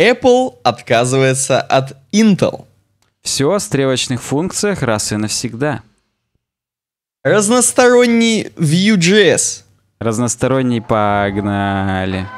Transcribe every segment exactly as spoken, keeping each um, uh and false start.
Apple отказывается от Intel. Все о стрелочных функциях раз и навсегда. Разносторонний Vue.js. Разносторонний, погнали.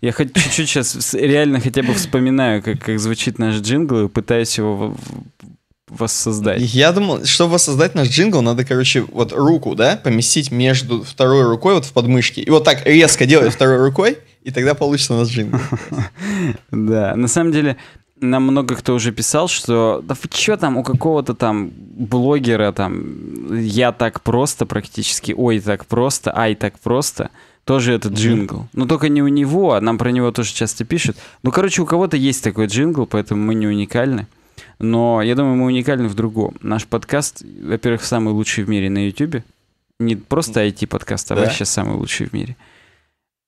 Я хоть чуть-чуть сейчас реально хотя бы вспоминаю, как, как звучит наш джингл, и пытаюсь его воссоздать. Я думал, чтобы воссоздать наш джингл, надо, короче, вот руку, да, поместить между второй рукой, вот в подмышке, и вот так резко делать второй рукой, и тогда получится наш джингл. Да, на самом деле... Нам много кто уже писал, что да вы чё там, у какого-то там блогера там «Я так просто» практически, «Ой, так просто», «Ай, так просто», тоже этот джингл. Но только не у него, а нам про него тоже часто пишут. Ну, короче, у кого-то есть такой джингл, поэтому мы не уникальны. Но я думаю, мы уникальны в другом. Наш подкаст, во-первых, самый лучший в мире на YouTube. Не просто ай ти-подкаст, а да. Вообще самый лучший в мире.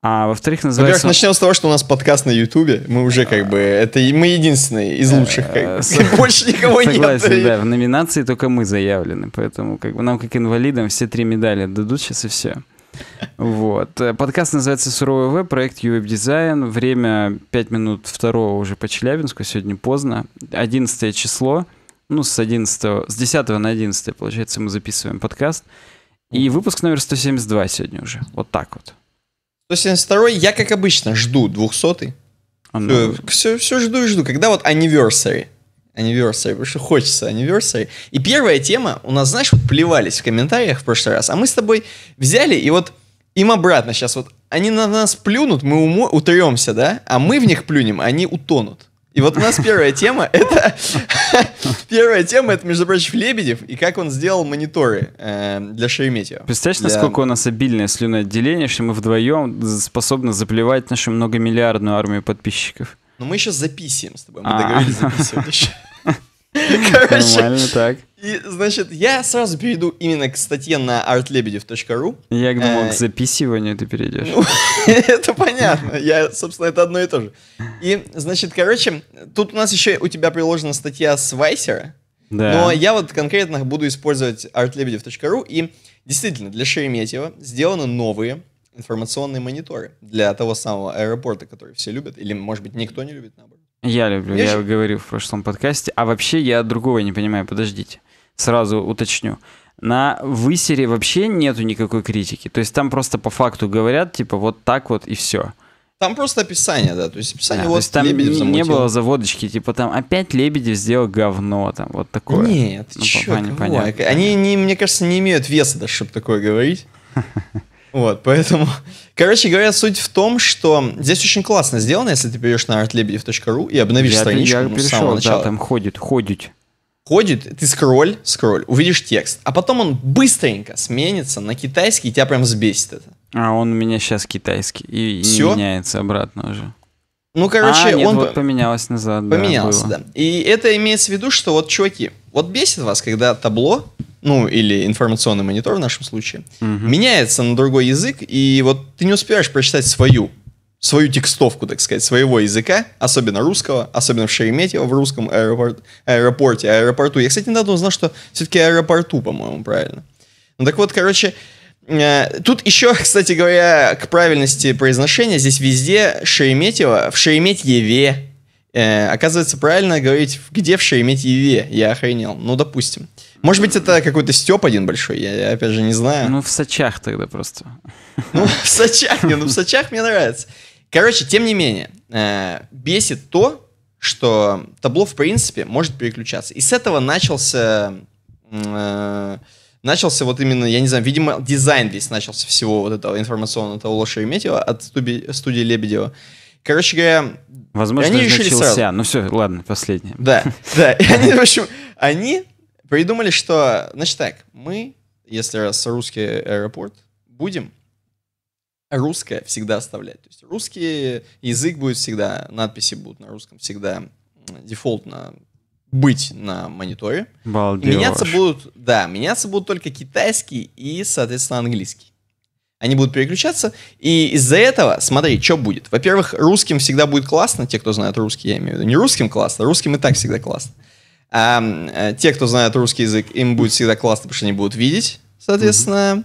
А во-вторых, называется... Во-первых, начнем с того, что у нас подкаст на Ютубе. Мы уже как бы... Это мы единственные из лучших. Как бы. Больше никого нет. Согласен, да. В номинации только мы заявлены. Поэтому как бы нам, как инвалидам, все три медали дадут сейчас и все. Вот. Подкаст называется «Суровый веб», проект «Ювеб-дизайн». Время пять минут второго уже по Челябинску. Сегодня поздно. одиннадцатое число. Ну, с одиннадцатого... С десятого на одиннадцатое, получается, мы записываем подкаст. И выпуск номер сто семьдесят два сегодня уже. Вот так вот. сто семьдесят второй, я, как обычно, жду двухсотый. Все, все, все жду и жду. Когда вот anniversary. Anniversary, потому что хочется anniversary. И первая тема, у нас, знаешь, вот плевались в комментариях в прошлый раз, а мы с тобой взяли и вот им обратно сейчас вот, они на нас плюнут, мы умо- утремся, да, а мы в них плюнем, они утонут. И вот у нас первая тема, это, первая тема, это, между прочим, Лебедев, и как он сделал мониторы э, для Шереметьево. Представляешь, для... насколько у нас обильное слюноотделение, что мы вдвоем способны заплевать нашу многомиллиардную армию подписчиков. Но мы еще записываем с тобой, мы договорились записывать еще. Короче, нормально так. И, значит, я сразу перейду именно к статье на арт лебедев точка ру. Я думал, а, к записыванию ты перейдешь. Ну, это понятно. Я, собственно, это одно и то же. И, значит, короче, тут у нас еще у тебя приложена статья с Вайсера. Да. Но я вот конкретно буду использовать арт лебедев точка ру. И действительно, для Шереметьево сделаны новые информационные мониторы для того самого аэропорта, который все любят. Или, может быть, никто не любит, наоборот. Я люблю, я, я же... говорил в прошлом подкасте. А вообще я другого не понимаю, подождите. Сразу уточню. На Высере вообще нету никакой критики. То есть там просто по факту говорят, типа, вот так вот и все. Там просто описание, да. То есть описание, да, вот, то есть там Лебедев замутил. Не было заводочки, типа, там опять Лебедев сделал говно, там вот такое. Нет, ну, чё, непонятно. Они, не, мне кажется, не имеют веса, да, чтобы такое говорить. Вот, поэтому... Короче говоря, суть в том, что здесь очень классно сделано, если ты перейдешь на арт лебедев точка ру и обновишь я, страничку я ну, перешел, с самого начала. Да, там ходит, ходит. Ходит, ты скроль, скроль, увидишь текст, а потом он быстренько сменится на китайский, и тебя прям взбесит это. А он у меня сейчас китайский, и, и меняется обратно уже. Ну, короче, а, нет, он... вот поменялось назад. Поменялось, да, да. И это имеется в виду, что вот, чуваки, вот бесит вас, когда табло, ну, или информационный монитор в нашем случае, угу. меняется на другой язык, и вот ты не успеваешь прочитать свою, свою текстовку, так сказать, своего языка, особенно русского, особенно в Шереметьево, в русском аэропорт, аэропорте, аэропорту. Я, кстати, недавно узнал, что все-таки аэропорту, по-моему, правильно. Ну так вот, короче, э, тут еще, кстати говоря, к правильности произношения, здесь везде Шереметьево, в Шереметьеве, э, оказывается, правильно говорить, где в Шереметьеве, я охренел, ну, допустим. Может быть, это какой-то стёб один большой, я, я опять же не знаю. Ну, в Сочах тогда просто. Ну, в Сочах, ну, в Сочах мне нравится. Короче, тем не менее, э, бесит то, что табло, в принципе, может переключаться. И с этого начался, э, начался вот именно, я не знаю, видимо, дизайн весь начался всего вот этого информационного табло Шереметьево от студии, студии Лебедева. Короче говоря, возможно, они решили начался. Сразу. Ну все, ладно, последнее. Да, да. Они, в общем, они придумали, что, значит так, мы, если раз русский аэропорт, будем... русское всегда оставлять. То есть русский язык будет всегда, надписи будут на русском всегда дефолтно быть на мониторе. Меняться будут, да, меняться будут только китайский и, соответственно, английский. Они будут переключаться, и из-за этого, смотри, что будет. Во-первых, русским всегда будет классно, те, кто знает русский, я имею в виду. Не русским классно, русским и так всегда классно. А те, кто знает русский язык, им будет всегда классно, потому что они будут видеть, соответственно.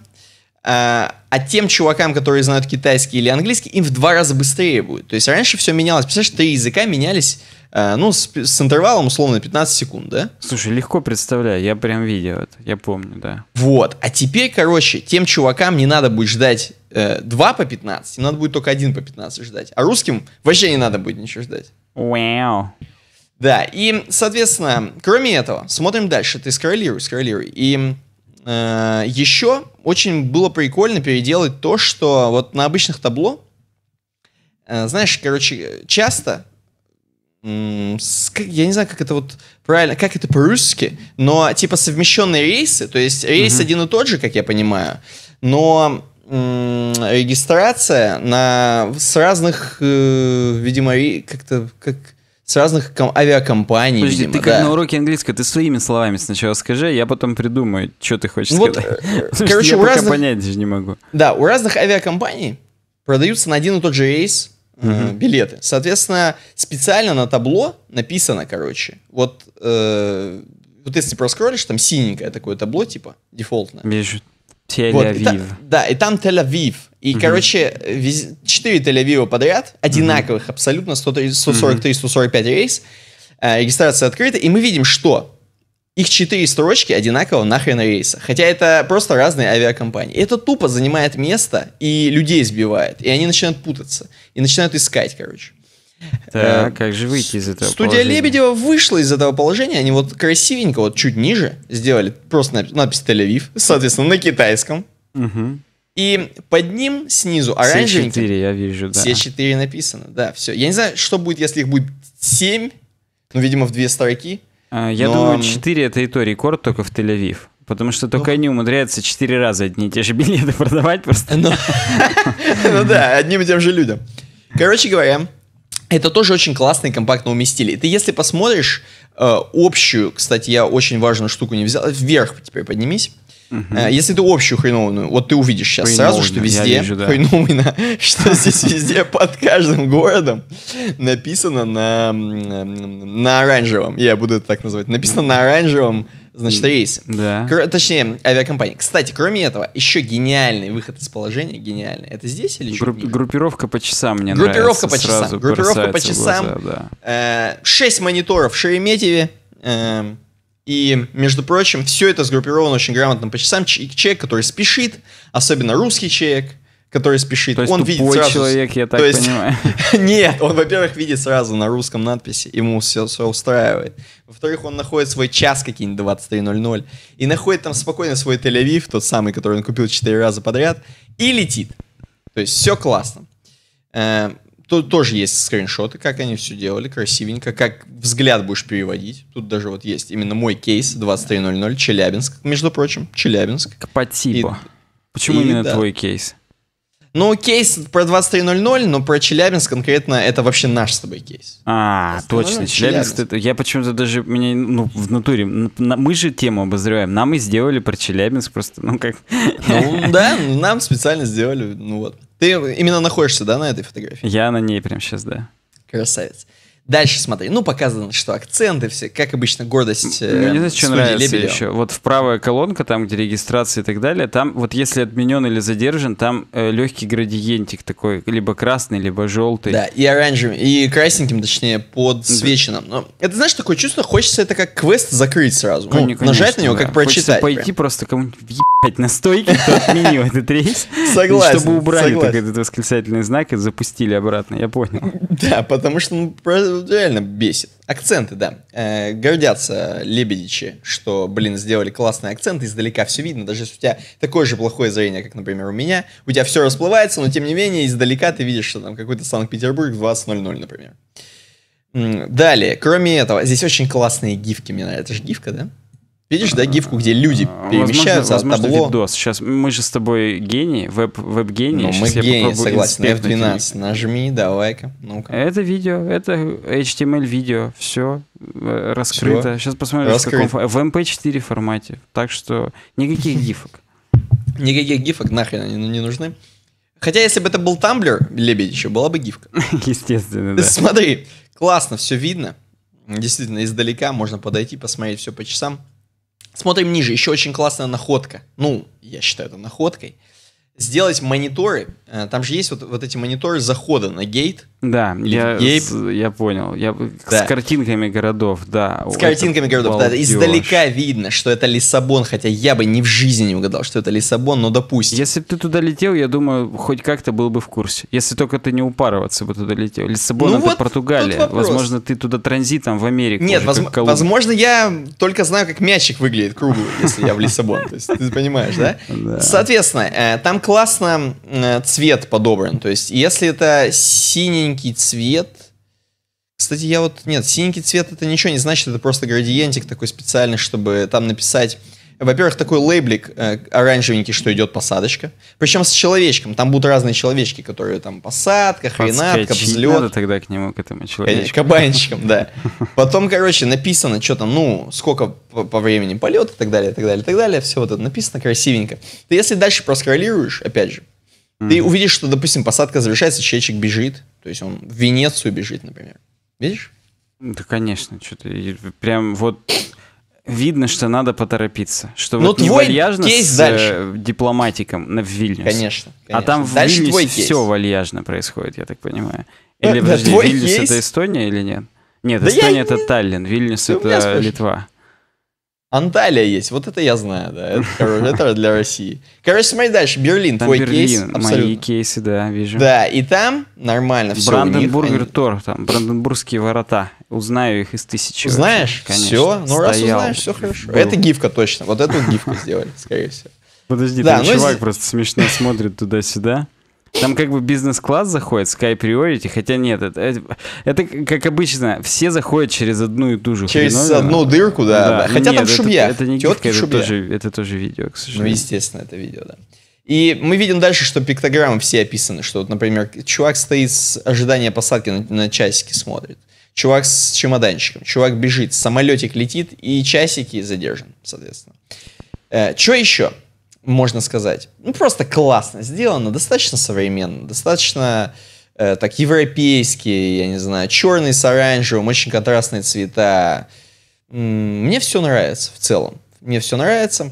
Mm-hmm. а, а тем чувакам, которые знают китайский или английский, им в два раза быстрее будет. То есть раньше все менялось. Представляешь, три языка менялись, ну, с, с интервалом, условно, пятнадцать секунд, да? Слушай, легко представляю, я прям видел это, я помню, да. Вот, а теперь, короче, тем чувакам не надо будет ждать э, два по пятнадцать, им надо будет только один по пятнадцать ждать, а русским вообще не надо будет ничего ждать. Вау. Да, и, соответственно, кроме этого, смотрим дальше, ты скроллируй, скроллируй, и... Э, еще очень было прикольно переделать то, что вот на обычных табло, э, знаешь, короче, часто... Я не знаю, как это вот правильно, как это по-русски, но типа совмещенные рейсы, то есть рейс uh-huh. один и тот же, как я понимаю, но м- регистрация на, с разных, э, видимо, как-то как, с разных ком- авиакомпаний. Подожди, видимо, ты как да. на уроке английского, ты своими словами сначала скажи, я потом придумаю, что ты хочешь вот, сказать. Короче, я у пока разных, понять даже не могу. Да, у разных авиакомпаний продаются на один и тот же рейс Uh-huh. билеты. Соответственно, специально на табло написано, короче, вот, э, вот если проскролишь, там синенькое такое табло, типа, дефолтное. Вижу. Тель-Авив. Вот, и та, да, и там Тель-Авив. И, uh-huh. короче, четыре Тель-Авива подряд, одинаковых uh-huh. абсолютно, сто сорок три - сто сорок пять рейс, э, регистрация открыта, и мы видим, что их четыре строчки одинаково нахрен рейса. Хотя это просто разные авиакомпании. Это тупо занимает место и людей сбивает. И они начинают путаться. И начинают искать, короче. Так, э, как же выйти из этого студия положения? Студия Лебедева вышла из этого положения. Они вот красивенько, вот чуть ниже, сделали просто надпись, надпись Тель-Авив. Соответственно, на китайском. Угу. И под ним снизу оранжевенько. Все четыре, я вижу, да. Все четыре написано, да, все. Я не знаю, что будет, если их будет семь. Ну, видимо, в две строки. Я Но... думаю, четыре это и то рекорд, только в Тель-Авив. Потому что только Но... они умудряются четыре раза одни и те же билеты продавать просто. Ну да, одним и тем же людям. Короче говоря, это тоже очень классно и компактно уместили. Ты если посмотришь общую, кстати, я очень важную штуку не взял, вверх теперь поднимись. Если ты общую хреновую, вот ты увидишь сейчас сразу, что везде хреновина, что здесь везде под каждым городом написано на, на оранжевом, я буду это так называть, написано на оранжевом, значит, рейсе. Да. Кро- точнее, авиакомпании. Кстати, кроме этого, еще гениальный выход из положения, гениальный. Это здесь или Гру- чуть Группировка по часам мне группировка нравится. По часам. Группировка по часам. Группировка по часам. Шесть мониторов в Шереметьеве. Э- И, между прочим, все это сгруппировано очень грамотно по часам. Человек, который спешит, особенно русский человек, который спешит, то есть он видит сразу... человек, я так то есть... понимаю. Нет, он, во-первых, видит сразу на русском надписи, ему все, все устраивает. Во-вторых, он находит свой час какие-нибудь двадцать три ноль ноль и находит там спокойно свой Тель-Авив, тот самый, который он купил четыре раза подряд, и летит. То есть все классно. Тут тоже есть скриншоты, как они все делали, красивенько, как взгляд будешь переводить. Тут даже вот есть именно мой кейс, двадцать три ноль ноль, Челябинск, между прочим, Челябинск. По типу. И, Почему и, именно да. твой кейс? Ну, кейс про двадцать три ноль ноль, но про Челябинск конкретно это вообще наш с тобой кейс. А, точно, Челябинск. Челябинск. Это, я почему-то даже, меня, ну, в натуре, на, мы же тему обозреваем, нам и сделали про Челябинск просто, ну как... Ну да, нам специально сделали, ну вот. Ты именно находишься, да, на этой фотографии? Я на ней прямо сейчас, да. Красавец. Дальше смотри. Ну, показано, что акценты все, как обычно, гордость э, ну, мне, что нравится Лебедева. Еще. Вот в правая колонка, там, где регистрация и так далее, там, вот если отменен или задержан, там э, легкий градиентик такой, либо красный, либо желтый. Да, и оранжевым, и красненьким, точнее, подсвеченным. Но это, знаешь, такое чувство, хочется это как квест закрыть сразу. Ну, ну, конечно, нажать на него, да. Как прочитать. Хочется пойти прям. Просто кому-нибудь въебать. На стойке, кто отменил этот рейс, согласен, чтобы убрали согласен. Этот восклицательный знак и запустили обратно, я понял. Да, потому что ну, реально бесит. Акценты, да. Э, гордятся лебедичи, что, блин, сделали классные акценты, издалека все видно, даже если у тебя такое же плохое зрение, как, например, у меня, у тебя все расплывается, но, тем не менее, издалека ты видишь, что там какой-то Санкт-Петербург двадцать ноль ноль, например. Далее, кроме этого, здесь очень классные гифки, мне нравится, это же гифка, да? Видишь, да, гифку, где люди перемещаются, возможно, от табло. Возможно, видос. Сейчас мы же с тобой гении, веб, веб-гении. Ну, мы гении, согласен. эф двенадцать, нажми, давай-ка. Ну-ка. Это видео, это эйч ти эм эль-видео. Все раскрыто. Все. Сейчас посмотрим, в каком... в эм пэ четыре формате. Так что никаких гифок. Никаких гифок нахрен они не нужны. Хотя, если бы это был Тамблер Лебедича, была бы гифка. Естественно, да. Смотри, классно, все видно. Действительно, издалека можно подойти, посмотреть все по часам. Смотрим ниже. Еще очень классная находка. Ну, я считаю это находкой. Сделать мониторы. Там же есть вот, вот эти мониторы захода на гейт. Да, я, я понял. Я, да. С картинками городов, да. С картинками городов, балдеж. Да. Издалека видно, что это Лиссабон, хотя я бы ни в жизни не угадал, что это Лиссабон, но допустим. Если бы ты туда летел, я думаю, хоть как-то был бы в курсе. Если только ты не упарываться бы туда летел. Лиссабон, ну, это вот Португалия. Возможно, ты туда транзитом в Америку. Нет, воз... возможно, я только знаю, как мячик выглядит круглый, если я в Лиссабон. То есть ты понимаешь, да? Соответственно, там классно цвет подобран. То есть если это синий цвет. Кстати, я вот... Нет, синенький цвет это ничего не значит, это просто градиентик такой специальный, чтобы там написать... Во-первых, такой лейблик э, оранжевенький, что идет посадочка. Причем с человечком. Там будут разные человечки, которые там посадка, хренатка, взлет. Надо тогда к нему, к этому человечку. Кабанчиком, да. Потом, короче, написано, что там, ну, сколько по, по времени полет и так далее, и так далее, и так далее. Все вот это написано красивенько. Ты если дальше проскроллируешь, опять же, ты mm-hmm. увидишь, что, допустим, посадка завершается, человечек бежит. То есть он в Венецию бежит, например. Видишь? Да, конечно. Что-то прям вот видно, что надо поторопиться. Что ну, вот твой кейс с дальше. Дипломатиком на Вильнюс. Конечно, конечно. А там в дальше Вильнюсе все вальяжно происходит, я так понимаю. Или, да, подожди, да, Вильнюс кейс... это Эстония или нет? Нет, да Эстония я... это Таллин, Вильнюс ты это Литва. Анталия есть, вот это я знаю, да, это, короче, это для России. Короче, смотри дальше, Берлин, там твой Берлин, кейс, абсолютно. Мои кейсы, да, вижу. Да, и там нормально все Бранденбургер-тор, они... там, Бранденбургские ворота, узнаю их из тысячи. Узнаешь? Конечно. Все, ну раз узнаешь, все хорошо. Был. Это гифка точно, вот эту гифку сделали, скорее всего. Подожди, да, там ну, чувак здесь... просто смешно смотрит туда-сюда. Там как бы бизнес-класс заходит, Sky Priority, хотя нет, это, это как обычно, все заходят через одну и ту же через хреновину. Через одну дырку, да, да. Да. Хотя нет, там в шубьях. Это, это не гифка, это тоже, это тоже видео, к сожалению. Ну, естественно, это видео, да. И мы видим дальше, что пиктограммы все описаны, что, вот, например, чувак стоит с ожидания посадки на, на часики смотрит, чувак с чемоданчиком, чувак бежит, самолетик летит и часики задержан, соответственно. Э, что еще? Можно сказать, ну просто классно сделано, достаточно современно, достаточно э, так европейские, я не знаю, черный с оранжевым, очень контрастные цвета. М-м, мне все нравится в целом, мне все нравится.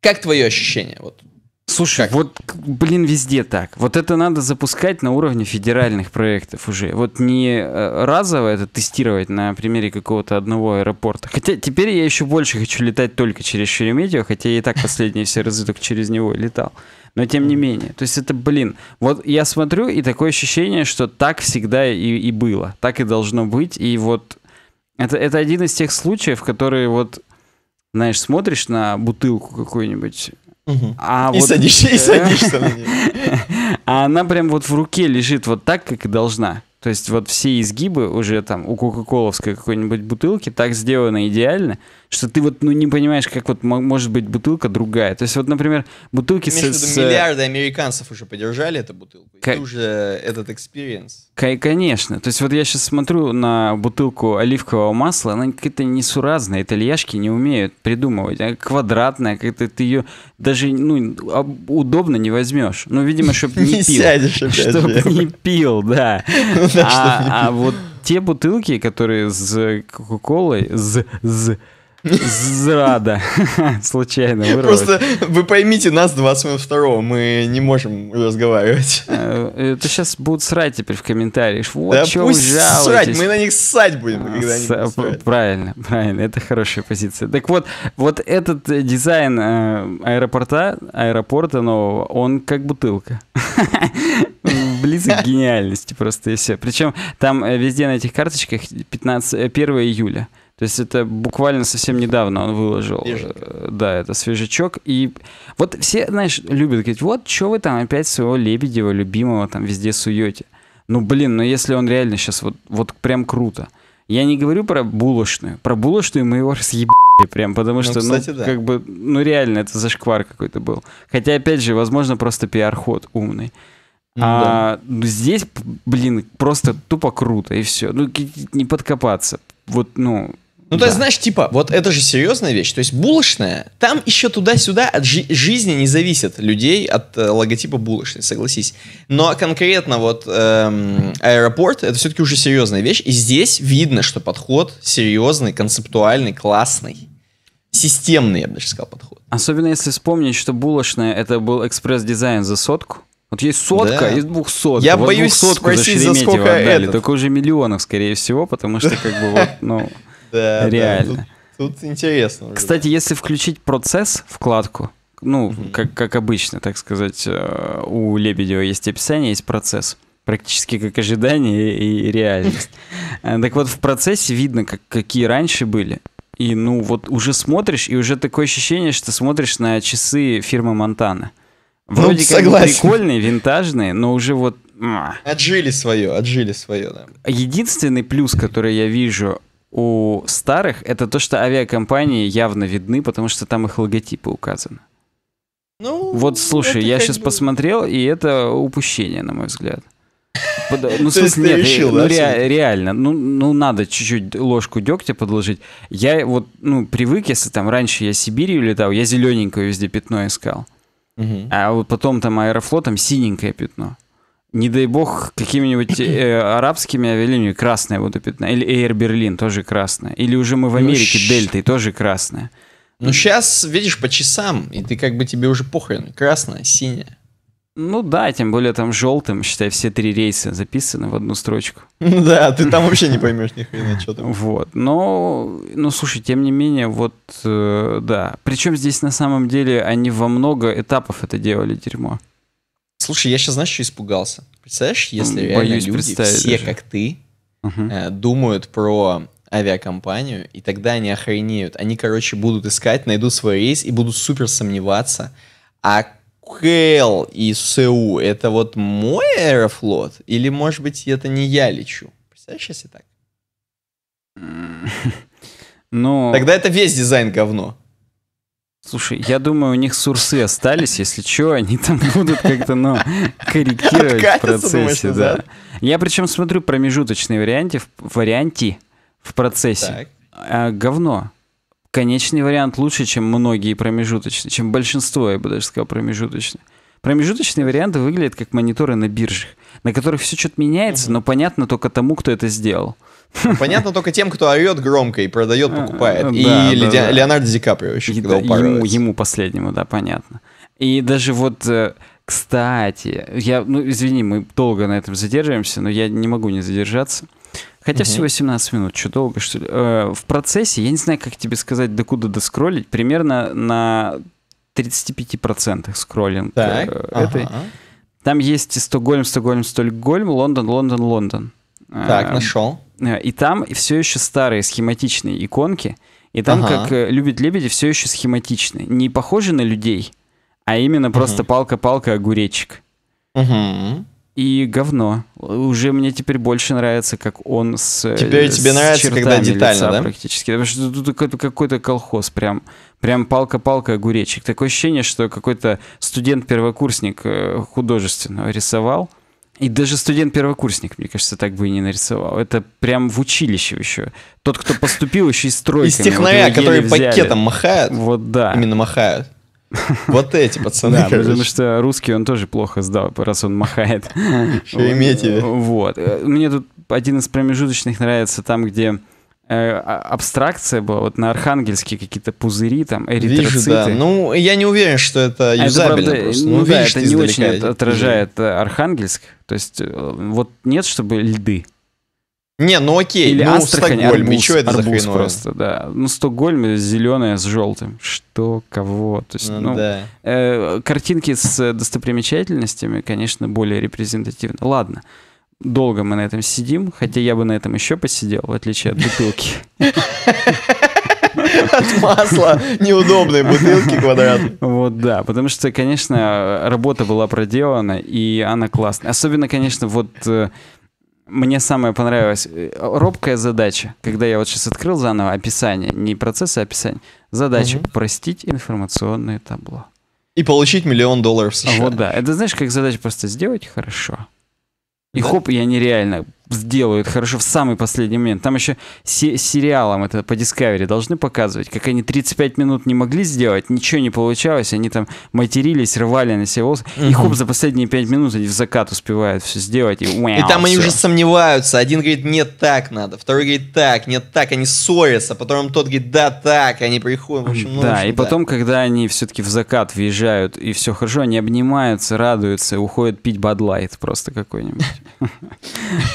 Как твое ощущение? Вот. Слушай, как? Вот, блин, везде так. Вот это надо запускать на уровне федеральных проектов уже. Вот не разово это тестировать на примере какого-то одного аэропорта. Хотя теперь я еще больше хочу летать только через Шереметьево, хотя я и так последние все разы только через него летал. Но тем не менее. То есть это, блин, вот я смотрю, и такое ощущение, что так всегда и, и было. Так и должно быть. И вот это, это один из тех случаев, которые вот, знаешь, смотришь на бутылку какую-нибудь... Угу. А и вот... садишься, и садишься на нее. А она прям вот в руке лежит вот так, как и должна. То есть вот все изгибы уже там у кока-коловской какой-нибудь бутылки так сделаны идеально, что ты вот ну не понимаешь, как вот может быть бутылка другая. То есть вот, например, бутылки с... с... Миллиарды американцев уже подержали эту бутылку. К... И уже этот экспириенс. К... Конечно. То есть вот я сейчас смотрю на бутылку оливкового масла, она какая-то несуразная, итальяшки не умеют придумывать. Она квадратная, как-то ты ее даже ну удобно не возьмешь. Ну, видимо, чтобы не пил. Чтобы не пил, да. А, а вот те бутылки, которые с кока-колой, с, с, с рада, случайно вырвалось. Просто вы поймите нас двадцать минут второго, мы не можем разговаривать. Это сейчас будут срать теперь в комментариях. Вот да чё пусть вы жалуетесь. Срать, мы на них ссать будем, когда они будут срать. Правильно, правильно, это хорошая позиция. Так вот, вот этот дизайн аэропорта, аэропорта нового, он как бутылка. Близок к гениальности просто и все. Причем там везде на этих карточках пятнадцатое, первое июля. То есть это буквально совсем недавно он выложил. Свежак. Да, это свежачок. И вот все, знаешь, любят говорить, вот что вы там опять своего Лебедева любимого там везде суете. Ну блин, но ну, если он реально сейчас вот, вот прям круто. Я не говорю про булочную. Про булочную мы его разъебали. Прям, потому ну, что, кстати, ну, да. как бы, ну, реально, это зашквар какой-то был. Хотя, опять же, возможно, просто пиар-ход умный. Ну, а да. Здесь, блин, просто тупо круто, и все. Ну, не подкопаться. Вот, ну... Ну, да. то есть, знаешь, типа, вот это же серьезная вещь. То есть, булочная, там еще туда-сюда от жи- жизни не зависит людей от э, логотипа булочной, согласись. Но конкретно вот эм, аэропорт, это все-таки уже серьезная вещь. И здесь видно, что подход серьезный, концептуальный, классный. Системный, я бы даже сказал, подход. Особенно если вспомнить, что булочная, это был экспресс-дизайн за сотку. Вот есть сотка, да. есть двухсотка. Я вот боюсь спросить, за, за сколько отдали. Этот. Только уже миллионов, скорее всего, потому что как бы вот, ну, да, реально. Да, тут, тут интересно. Кстати, уже. Если включить процесс, вкладку, ну, mm-hmm. как, как обычно, так сказать, у Лебедева есть описание, есть процесс. Практически как ожидание и, и реальность. Так вот, в процессе видно, как, какие раньше были. И, ну, вот уже смотришь, и уже такое ощущение, что смотришь на часы фирмы Монтана. Вроде ну, как бы прикольные, винтажные, но уже вот... Отжили свое, отжили свое, да. Единственный плюс, который я вижу у старых, это то, что авиакомпании явно видны, потому что там их логотипы указаны. Ну, вот, слушай, я сейчас бы... посмотрел, и это упущение, на мой взгляд. Ну, в смысле, нет, решил, ну, да, ре- реально, ну, ну, надо чуть-чуть ложку дегтя подложить. Я вот, ну, привык, если там раньше я Сибирью летал, я зелененькое везде пятно искал. Uh-huh. А вот потом там аэрофлотом синенькое пятно. Не дай бог, какими-нибудь э, арабскими авиалиниями красное буду пятно. Или Air Berlin тоже красное. Или уже мы в Америке ну, Дельтой тоже красное. Ну, сейчас, видишь, по часам, и ты как бы тебе уже похрен. Красное, синее. Ну да, тем более там желтым, считай, все три рейса записаны в одну строчку. Да, ты там вообще не поймешь ни хрена, что там. Вот, но, ну слушай, тем не менее, вот, э, да. Причем здесь на самом деле они во много этапов это делали дерьмо. Слушай, я сейчас, знаешь, что испугался? Представляешь, если реально люди, все даже. Как ты, угу. э, думают про авиакомпанию, и тогда они охренеют. Они, короче, будут искать, найдут свой рейс и будут супер сомневаться, а Хэл и СУ, это вот мой аэрофлот? Или, может быть, это не я лечу? Представляешь, если так? Но... Тогда это весь дизайн говно. Слушай, я думаю, у них сурсы остались, если что, они там будут как-то, ну, корректировать в процессе. Да. Я причем смотрю промежуточные варианты, варианты в процессе. А, говно. Конечный вариант лучше, чем многие промежуточные, чем большинство, я бы даже сказал, промежуточные. Промежуточные варианты выглядят как мониторы на биржах, на которых все что-то меняется, угу. но понятно только тому, кто это сделал. Понятно только тем, кто орет громко и продает, покупает. И Леонардо Ди Каприо еще, когда упарывается. Ему последнему, да, понятно. И даже вот, кстати, я, ну, извини, мы долго на этом задерживаемся, но я не могу не задержаться. Хотя угу. всего семнадцать минут, что долго, что ли. Э, в процессе, я не знаю, как тебе сказать, докуда доскроллить, примерно на тридцать пять процентов скроллинг так, э, ага. этой. Там есть Стокгольм, Стокгольм, Стокгольм, Лондон, Лондон, Лондон. Так, э, нашел. Э, и там все еще старые схематичные иконки, и там, ага. как э, любит Лебедев, все еще схематичные. Не похожи на людей, а именно угу. просто палка-палка огуречек. Угу. И говно. Уже мне теперь больше нравится, как он с Теперь с тебе нравится, когда детально, да? Практически. Потому что тут какой-то колхоз, прям, прям палка-палка огуречек. Такое ощущение, что какой-то студент-первокурсник художественного рисовал. И даже студент-первокурсник, мне кажется, так бы и не нарисовал. Это прям в училище еще. Тот, кто поступил, еще и стройками. Из технаря, вот которые пакетом махают. Вот да. Именно махают. Вот эти пацаны, да, потому что русский он тоже плохо сдал, раз он махает. Шереметьево. Вот. Мне тут один из промежуточных нравится, там, где э, абстракция была, вот на Архангельске какие-то пузыри, там, эритроциты. Вижу, да. Ну, я не уверен, что это юзабельно просто. Ну, ну да, видишь, это не очень отражает да. Архангельск. То есть, вот нет, чтобы льды. Не, ну окей. Или ну, Астрахань, Стокгольм, арбуз, и что это арбуз за хреново? Просто, да. Ну, Стокгольм зеленое с желтым. Что, кого? То есть, ну, ну, да. э, картинки с достопримечательностями, конечно, более репрезентативны. Ладно, долго мы на этом сидим, хотя я бы на этом еще посидел, в отличие от бутылки. От масла неудобной бутылки квадратной. Вот, да, потому что, конечно, работа была проделана, и она классная. Особенно, конечно, вот... Мне самое понравилось робкая задача, когда я вот сейчас открыл заново описание, не процессы, а описание. Задача угу. простить информационное табло. И получить миллион долларов США. Вот да, это знаешь, как задача просто сделать хорошо. И да? хоп, я нереально сделают хорошо в самый последний момент. Там еще с сериалом это по Discovery должны показывать, как они тридцать пять минут не могли сделать, ничего не получалось, они там матерились, рвали на себя волосы, угу. и хоп, за последние пять минут они в закат успевают все сделать. И, уэу, и там все. Они уже сомневаются. Один говорит, нет, так надо. Второй говорит, так, нет, так. Они ссорятся. Потом тот говорит, да, так. Они приходят. В общем, ну, да, в общем, и потом, да. когда они все-таки в закат въезжают, и все хорошо, они обнимаются, радуются, уходят пить Bud Light просто какой-нибудь.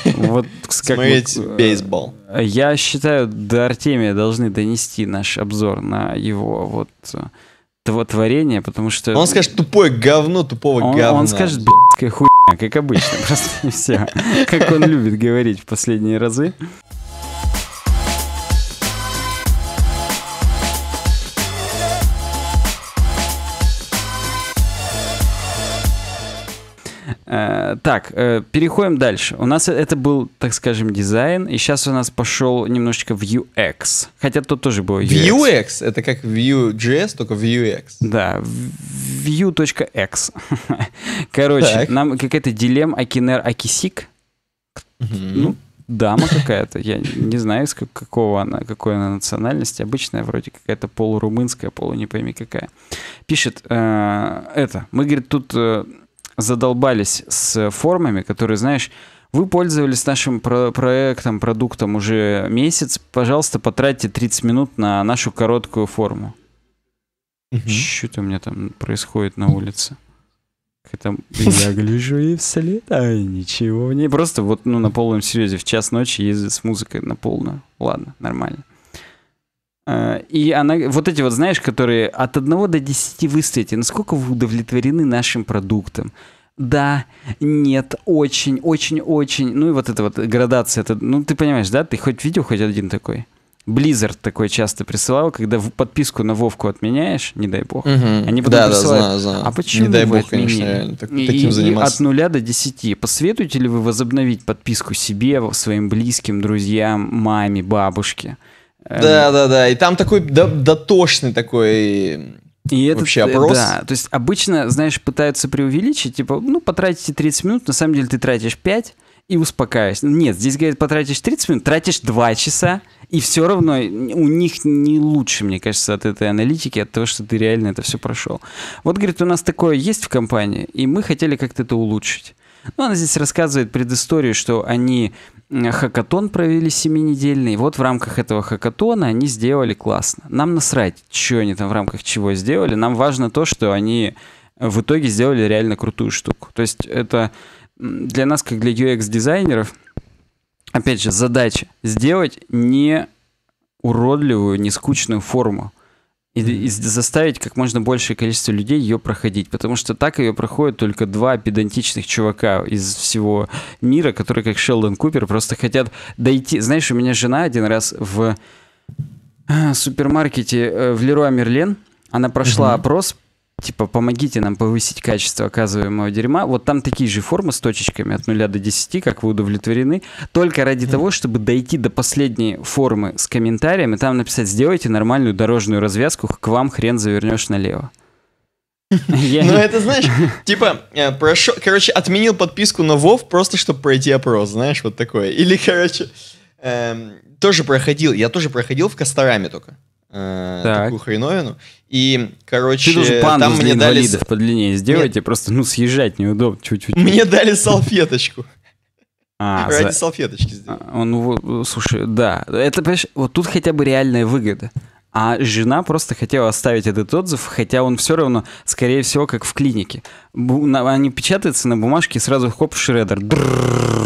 Вот как мы, бейсбол. Я считаю, до Артемия должны донести наш обзор на его вот творение, потому что... Он скажет, тупое говно, тупого он, говна. Он скажет, б***ь, хуйня, как обычно, просто все. Как он любит говорить в последние разы. Так, переходим дальше. У нас это был, так скажем, дизайн, и сейчас у нас пошел немножечко Vuex. Хотя тут тоже было Vuex. Vuex? Это как Vue.js, только Vuex. Да, Vue.x. Короче, так. Нам какая-то дилем Акинер Акисик. Угу. Ну, дама какая-то. Я не знаю, какого она, какой она национальности. Обычная вроде какая-то полурумынская, полу не пойми какая. Пишет э, это. Мы, говорит, тут... Э, задолбались с формами, которые, знаешь, вы пользовались нашим про- проектом, продуктом уже месяц, пожалуйста, потратьте тридцать минут на нашу короткую форму. Угу. Что-то у меня там происходит на улице. Там, я гляжу и вслед, а ничего не... Просто вот ну, на полном серьезе в час ночи ездит с музыкой на полную. Ладно, нормально. И она, вот эти вот, знаешь, которые от одного до десяти выставите, насколько вы удовлетворены нашим продуктом? Да, нет, очень, очень, очень. Ну и вот эта вот градация, это, ну ты понимаешь, да? Ты хоть видел хоть один такой? Blizzard такой часто присылал, когда подписку на Вовку отменяешь, не дай бог. Угу. Они потом да, присылают, да, знаю, знаю. А почему не дай бог, отменили? Конечно, реально, так, и, таким заниматься. И от нуля до десяти. Посоветуете ли вы возобновить подписку себе, своим близким, друзьям, маме, бабушке? Да, да, да. И там такой дотошный такой и вообще этот, опрос. Да, то есть обычно, знаешь, пытаются преувеличить, типа, ну, потратите тридцать минут, на самом деле ты тратишь пять и успокаиваешься. Нет, здесь, говорят, потратишь тридцать минут, тратишь два часа, и все равно у них не лучше, мне кажется, от этой аналитики, от того, что ты реально это все прошел. Вот, говорит, у нас такое есть в компании, и мы хотели как-то это улучшить. Ну, она здесь рассказывает предысторию, что они хакатон провели семинедельный. Вот в рамках этого хакатона они сделали классно. Нам насрать, что они там в рамках чего сделали. Нам важно то, что они в итоге сделали реально крутую штуку. То есть это для нас, как для ю экс-дизайнеров, опять же, задача сделать не уродливую, не скучную форму. И, и заставить как можно большее количество людей ее проходить. Потому что так ее проходят только два педантичных чувака из всего мира, которые, как Шелдон Купер, просто хотят дойти... Знаешь, у меня жена один раз в супермаркете в Леруа Мерлен, она прошла угу. опрос, типа, помогите нам повысить качество оказываемого дерьма. Вот там такие же формы с точечками от нуля до десяти, как вы удовлетворены, только ради mm. того, чтобы дойти до последней формы с комментариями, там написать, сделайте нормальную дорожную развязку, к вам хрен завернешь налево. Ну это, знаешь, типа, прошел, короче, отменил подписку на Вов просто, чтобы пройти опрос, знаешь, вот такое. Или, короче, тоже проходил, я тоже проходил в Кастораме только. Э, такую хреновину. И, короче, ты там мне дали... подлиннее сделать, мне... и просто, ну, съезжать неудобно. Чуть-чуть. Мне дали салфеточку. А, ради за... салфеточки сделали. А, ну, слушай, да. Это, понимаешь, вот тут хотя бы реальная выгода. А жена просто хотела оставить этот отзыв, хотя он все равно, скорее всего, как в клинике. Бу- на, они печатаются на бумажке, и сразу хоп, шредер.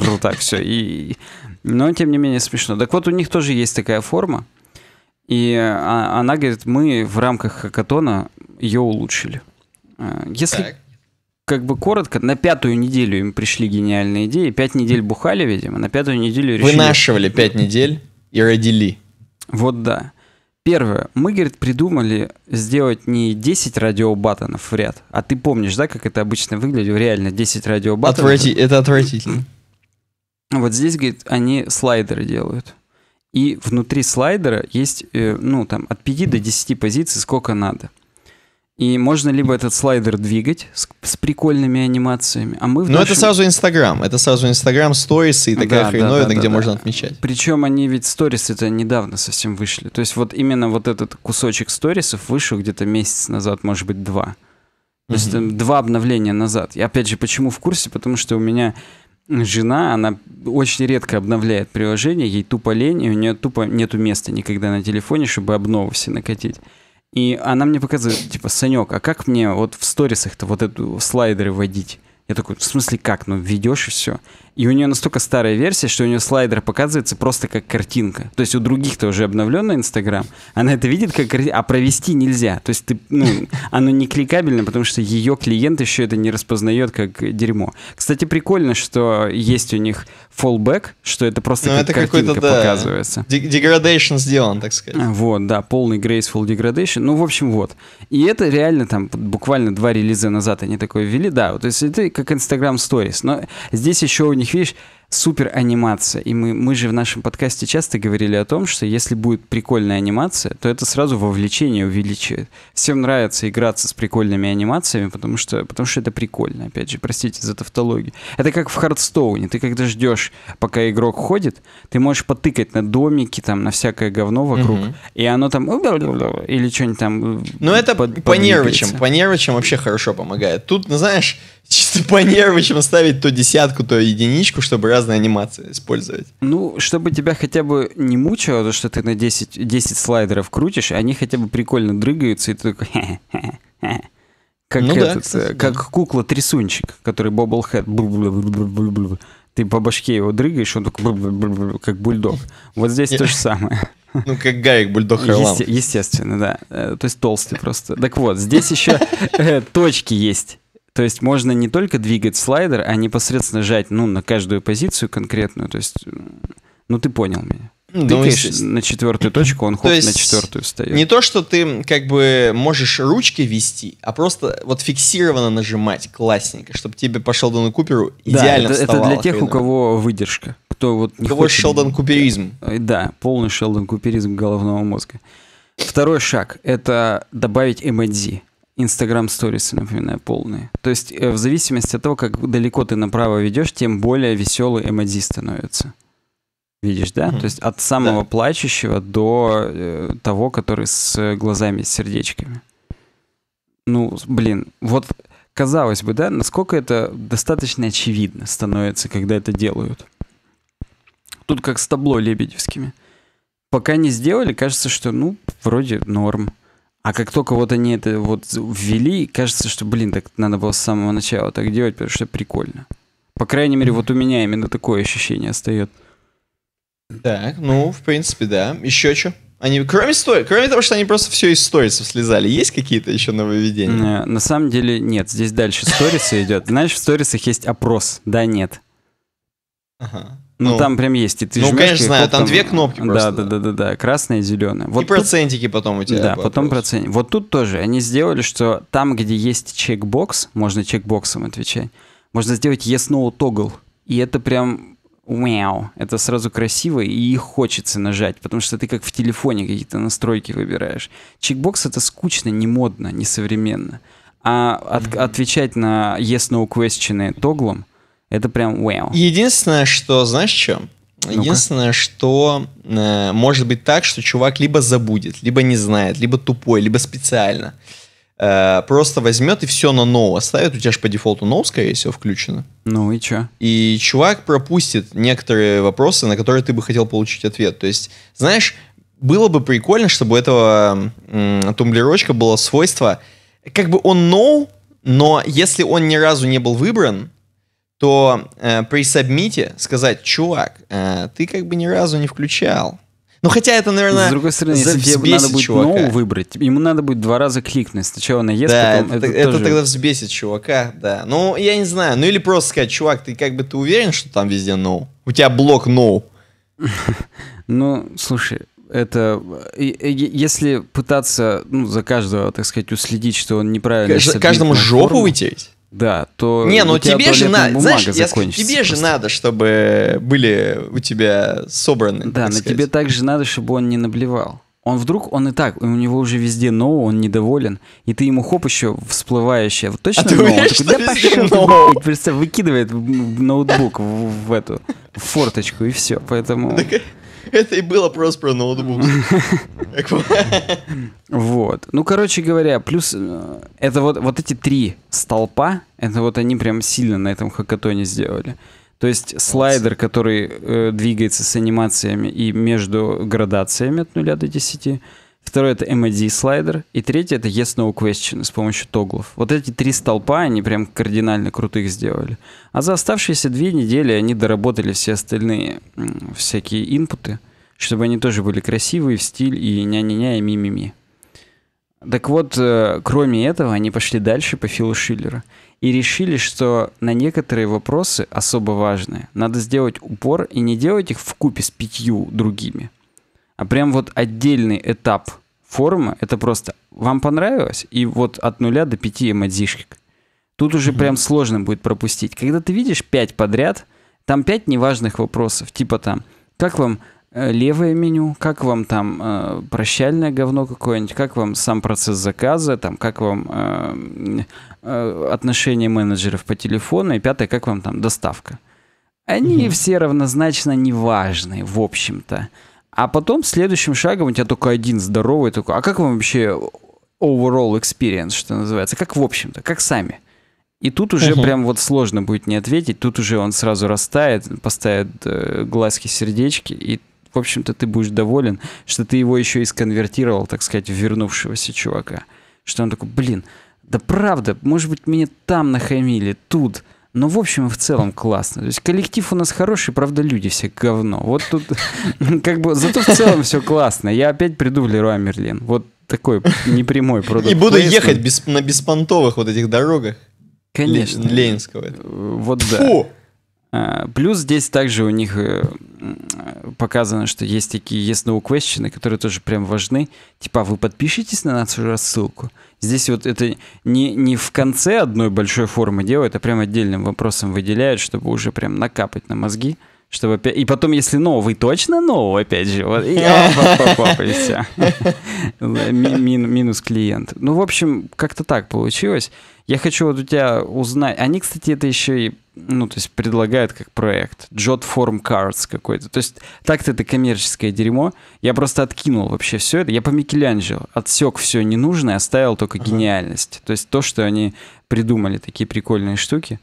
Вот так все. И... Но, тем не менее, смешно. Так вот, у них тоже есть такая форма. И она говорит, мы в рамках хакатона ее улучшили. Если так. как бы коротко, на пятую неделю им пришли гениальные идеи. Пять недель бухали, видимо, на пятую неделю решили... Вынашивали пять недель и родили. Вот да. Первое. Мы, говорит, придумали сделать не десять радиобаттонов в ряд. А ты помнишь, да, как это обычно выглядело? Реально, десять радиобаттонов. Отврати... Это отвратительно. Вот здесь, говорит, они слайдеры делают. И внутри слайдера есть, ну, там, от пяти до десяти позиций, сколько надо. И можно либо этот слайдер двигать с, с прикольными анимациями, а мы... Ну, общем... это сразу Instagram. Это сразу Instagram, сторисы и такая да, хреновина, да, да, где да, можно да. отмечать. Причем они ведь сторисы-то недавно совсем вышли. То есть вот именно вот этот кусочек сторисов вышел где-то месяц назад, может быть, два. То есть mm-hmm. два обновления назад. И опять же, почему в курсе? Потому что у меня жена, она очень редко обновляет приложение, ей тупо лень, и у нее тупо нету места никогда на телефоне, чтобы обновы все накатить. И она мне показывает, типа, Санек, а как мне вот в сторисах-то вот эту слайдеры вводить? Я такой, в смысле как? Ну, введешь и все. И у нее настолько старая версия, что у нее слайдер показывается просто как картинка. То есть у других-то уже обновленный Инстаграм, она это видит как картинка, а провести нельзя. То есть ты, ну, оно не кликабельно, потому что ее клиент еще это не распознает как дерьмо. Кстати, прикольно, что есть у них фоллбэк, что это просто ну, как это картинка показывается. Да, деградейшн сделан, так сказать. Вот, да, полный graceful degradation. Ну, в общем, вот. И это реально там буквально два релиза назад они такое ввели, да. То есть это как Instagram Stories. Но здесь еще у них, видишь, супер анимация. И мы, мы же в нашем подкасте часто говорили о том, что если будет прикольная анимация, то это сразу вовлечение увеличивает. Всем нравится играться с прикольными анимациями, потому что, потому что это прикольно. Опять же, простите за тавтологию. Это как в Хардстоуне. Ты когда ждешь, пока игрок ходит, ты можешь потыкать на домики, там, на всякое говно вокруг. Угу. И оно там... Или что-нибудь там... Ну это под, по нервичам. По нервичам вообще хорошо помогает. Тут, ну, знаешь, чисто по нервичам ставить то десятку, то единичку, чтобы раз анимации использовать. Ну, чтобы тебя хотя бы не мучило, то, что ты на десять, десять слайдеров крутишь, они хотя бы прикольно дрыгаются, и ты такой... Как, ну этот, да, как да. кукла-трясунчик, который бобблхэт. Ты по башке его дрыгаешь, он такой... Как бульдог. Вот здесь то же самое. Ну, как Гарик, бульдог Харлам. Есте- естественно, да. То есть толстый просто. Так вот, здесь еще точки есть. То есть можно не только двигать слайдер, а непосредственно жать, ну, на каждую позицию конкретную. То есть, ну, ты понял меня. Ну, тыкаешь на четвертую точку, он хоп, на четвертую встает. Не то, что ты как бы можешь ручки вести, а просто вот фиксированно нажимать классненько, чтобы тебе по Шелдону Куперу идеально да, это, вставало. Это для тех, у кого выдержка. Кто вот не у кого хочет... Шелдон Куперизм. Да, полный Шелдон Куперизм головного мозга. Второй шаг – это добавить эм эн зет. Instagram Stories, напоминаю, полные. То есть в зависимости от того, как далеко ты направо ведешь, тем более веселый эм эн зет становится. Видишь, да? Mm-hmm. То есть от самого да. плачущего до э, того, который с глазами, с сердечками. Ну, блин, вот казалось бы, да, насколько это достаточно очевидно становится, когда это делают. Тут как с табло лебедевскими. Пока не сделали, кажется, что, ну, вроде норм. А как только вот они это вот ввели, кажется, что, блин, так надо было с самого начала так делать, потому что прикольно. По крайней мере, вот у меня именно такое ощущение остается. Так, ну, в принципе, да. Еще что? Они, кроме, стори... кроме того, что они просто все из сторисов слезали, есть какие-то еще нововведения? На самом деле нет. Здесь дальше сторисы идет. Знаешь, в сторисах есть опрос. Да, нет. Ага. Ну, ну, там прям есть. И ты ну, жмешки, конечно, знаю, там, там две кнопки просто. Да, да, да, да, да, красная и зеленая. Вот и тут... процентики потом у тебя. Да, вопрос. Потом процентики. Вот тут тоже они сделали, что там, где есть чекбокс, можно чекбоксом отвечать, можно сделать yes-no toggle. И это прям мяу. Это сразу красиво, и хочется нажать, потому что ты как в телефоне какие-то настройки выбираешь. Чекбокс — это скучно, не модно, не современно. А от... отвечать на yes-no questionы тоглом — это прям wow. Единственное, что, знаешь, что? Ну-ка. Единственное, что э, может быть так, что чувак либо забудет, либо не знает, либо тупой, либо специально. Э, просто возьмет и все на ноу оставит. У тебя же по дефолту ноу, скорее всего, включено. Ну и что? И чувак пропустит некоторые вопросы, на которые ты бы хотел получить ответ. То есть, знаешь, было бы прикольно, чтобы у этого м- тумблерочка было свойство, как бы он ноу, но если он ни разу не был выбран, то э, при сабмите сказать: чувак, э, ты как бы ни разу не включал. Ну, хотя это, наверное, с другой стороны, за, если тебе надо будет ноу выбрать, ему надо будет два раза кликнуть. Сначала на yes, да, потом... Это, это, это тоже... тогда взбесит чувака, да. Ну, я не знаю. Ну, или просто сказать: чувак, ты как бы ты уверен, что там везде ноу? У тебя блок ноу. Ну, слушай, это... Если пытаться за каждого, так сказать, уследить, что он неправильно... Каждому жопу вытереть? Да, то не, ну тебе же надо, знаешь, я скажу, тебе просто. же надо, чтобы были у тебя собраны. Да, но сказать. тебе также надо, чтобы он не наблевал. Он вдруг, он и так, у него уже везде ноу, он недоволен, и ты ему хоп еще всплывающее, вот точно а ноу? Ты куда пошел? No. Просто выкидывает ноутбук в, в эту в форточку, и все, поэтому... Так, это и было просто про ноутбук. Вот, ну, короче говоря, плюс это вот, вот эти три столпа, это вот они прям сильно на этом хакатоне сделали. То есть слайдер, который э, двигается с анимациями и между градациями от нуля до десяти. Второй — это эм эй ди слайдер. И третий — это Yes No Question с помощью тоглов. Вот эти три столпа, они прям кардинально крутых сделали. А за оставшиеся две недели они доработали все остальные э, всякие инпуты, чтобы они тоже были красивые в стиль и ня-ня-ня, и ми-ми-ми. Так вот, э, кроме этого, они пошли дальше по Филу Шиллеру. И решили, что на некоторые вопросы, особо важные, надо сделать упор и не делать их вкупе с пятью другими. А прям вот отдельный этап форума, это просто вам понравилось, и вот от нуля до пяти эмодзишек. Тут уже прям сложно будет пропустить. Когда ты видишь пять подряд, там пять неважных вопросов, типа там, как вам левое меню, как вам там э, прощальное говно какое-нибудь, как вам сам процесс заказа, там, как вам э, э, отношения менеджеров по телефону, и пятое, как вам там доставка. Они mm-hmm. все равнозначно неважны, в общем-то. А потом следующим шагом у тебя только один здоровый, такой, а как вам вообще overall experience, что называется, как в общем-то, как сами. И тут уже uh-huh. прям вот сложно будет не ответить, тут уже он сразу растает, поставит э, глазки, сердечки, и в общем-то, ты будешь доволен, что ты его еще и сконвертировал, так сказать, в вернувшегося чувака. Что он такой, блин, да правда, может быть, меня там нахамили, тут. Но в общем и в целом классно. То есть коллектив у нас хороший, правда, люди все говно. Вот тут как бы, зато в целом все классно. Я опять приду в Леруа Мерлен. Вот такой непрямой продукт. И буду ехать без, на беспонтовых вот этих дорогах. Конечно. Ленинского. Вот да. Фу! Плюс здесь также у них показано, что есть такие yes no question, которые тоже прям важны. Типа, вы подпишитесь на нашу рассылку? Здесь вот это не, не в конце одной большой формы делают, а прям отдельным вопросом выделяют, чтобы уже прям накапать на мозги. Чтобы опять... И потом, если новый, точно новый, опять же. Вот, и, и все. Минус клиент. Ну, в общем, как-то так получилось. Я хочу вот у тебя узнать... Они, кстати, это еще и ну, то есть предлагают как проект. JotForm Cards какой-то. То есть так-то это коммерческое дерьмо. Я просто откинул вообще все это. Я по Микеланджело отсек все ненужное, оставил только ага. гениальность. То есть то, что они придумали, такие прикольные штуки.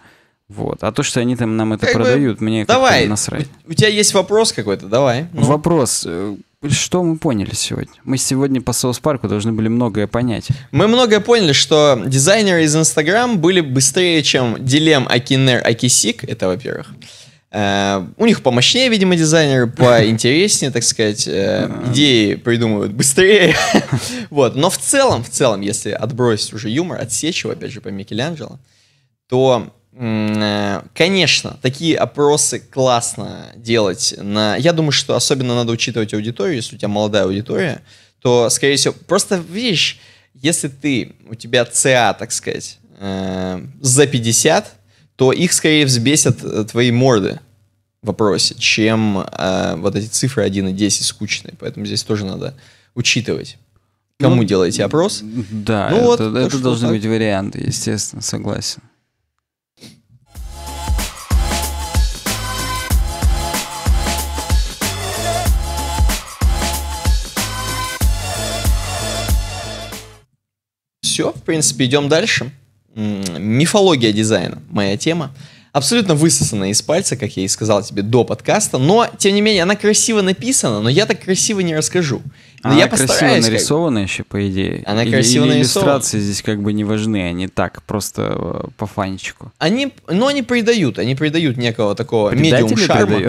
Вот. А то, что они там нам это как продают, бы... мне давай. Как-то насрать. У тебя есть вопрос какой-то? Давай. Ну. Вопрос. Что мы поняли сегодня? Мы сегодня по Соус Парку должны были многое понять. Мы многое поняли, что дизайнеры из Инстаграм были быстрее, чем Дилем, Акинер, Акисик. Это, во-первых. Э, у них помощнее, видимо, дизайнеры, поинтереснее, так сказать. Э, идеи придумывают быстрее. Вот. Но в целом, в целом, если отбросить уже юмор, отсечь его, опять же, по Микеланджело, то... Конечно, такие опросы классно делать. На... Я думаю, что особенно надо учитывать аудиторию. Если у тебя молодая аудитория, то, скорее всего, просто видишь, если ты, у тебя ЦА, так сказать, э, за пятьдесят, то их скорее взбесят твои морды в опросе, чем э, вот эти цифры один и десять скучные. Поэтому здесь тоже надо учитывать. Кому ну, делаете опрос? Да, ну, это, вот, это, это должны так. быть варианты, естественно, согласен. Все, в принципе, идем дальше. Мифология дизайна, моя тема. Абсолютно высосанная из пальца, как я и сказал тебе до подкаста. Но, тем не менее, она красиво написана, но я так красиво не расскажу. Но она я красиво нарисована еще, по идее. Она или, красиво или нарисована. Иллюстрации здесь как бы не важны, они так, просто по фанчику. Они, но они придают, они придают некого такого медиум шарма.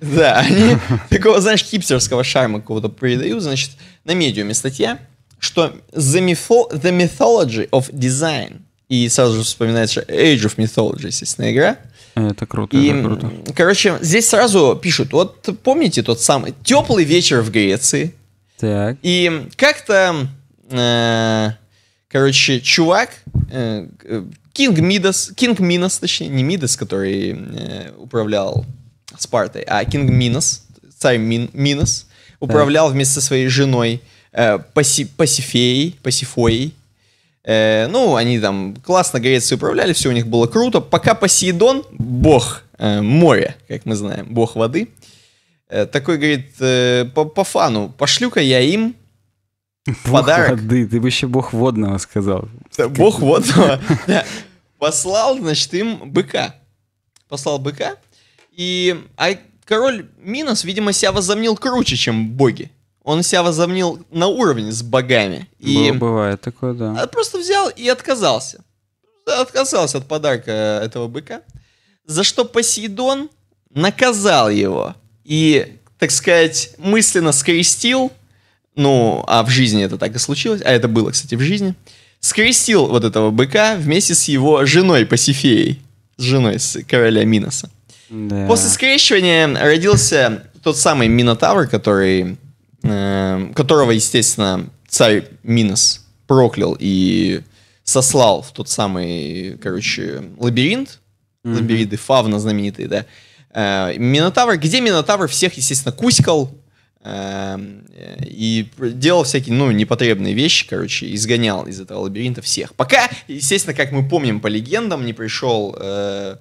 Да, они такого, знаешь, хипстерского шарма какого-то придают, значит, на медиуме статья. Что the, mytho- the Mythology of Design, и сразу же вспоминается Age of Mythology, естественно, игра. Это круто, и, это круто. Короче, здесь сразу пишут, вот помните тот самый теплый вечер в Греции? Так. И как-то, э, короче, чувак, э, Кинг Мидас, Кинг Минос, точнее, не Мидас, который э, управлял Спартой, а Кинг Минос, царь Мин, Минос, управлял так. вместе со своей женой э, Паси, Пасифей, Пасифой. Э, ну, они там классно Грецией управляли, все у них было круто. Пока Посейдон, бог э, моря, как мы знаем, бог воды, э, такой говорит, э, по, по фану, пошлю-ка я им бог подарок. Воды, ты бы еще бог водного сказал. Бог водного. Послал, значит, им быка. Послал быка. И а король Минос, видимо, себя возомнил круче, чем боги. Он себя возомнил на уровне с богами. И бывает такое, да. Просто взял и отказался. Отказался от подарка этого быка. За что Посейдон наказал его. И, так сказать, мысленно скрестил. Ну, а в жизни это так и случилось. А это было, кстати, в жизни. Скрестил вот этого быка вместе с его женой Пасифеей. С женой с короля Миноса. Да. После скрещивания родился тот самый Минотавр, который, э, которого, естественно, царь Минос проклял и сослал в тот самый, короче, лабиринт. Mm-hmm. Лабиринты Фавна знаменитые, да. Э, Минотавр, где Минотавр всех, естественно, куськал, и делал всякие, ну, непотребные вещи, короче, изгонял из этого лабиринта всех. Пока, естественно, как мы помним по легендам, не пришел э,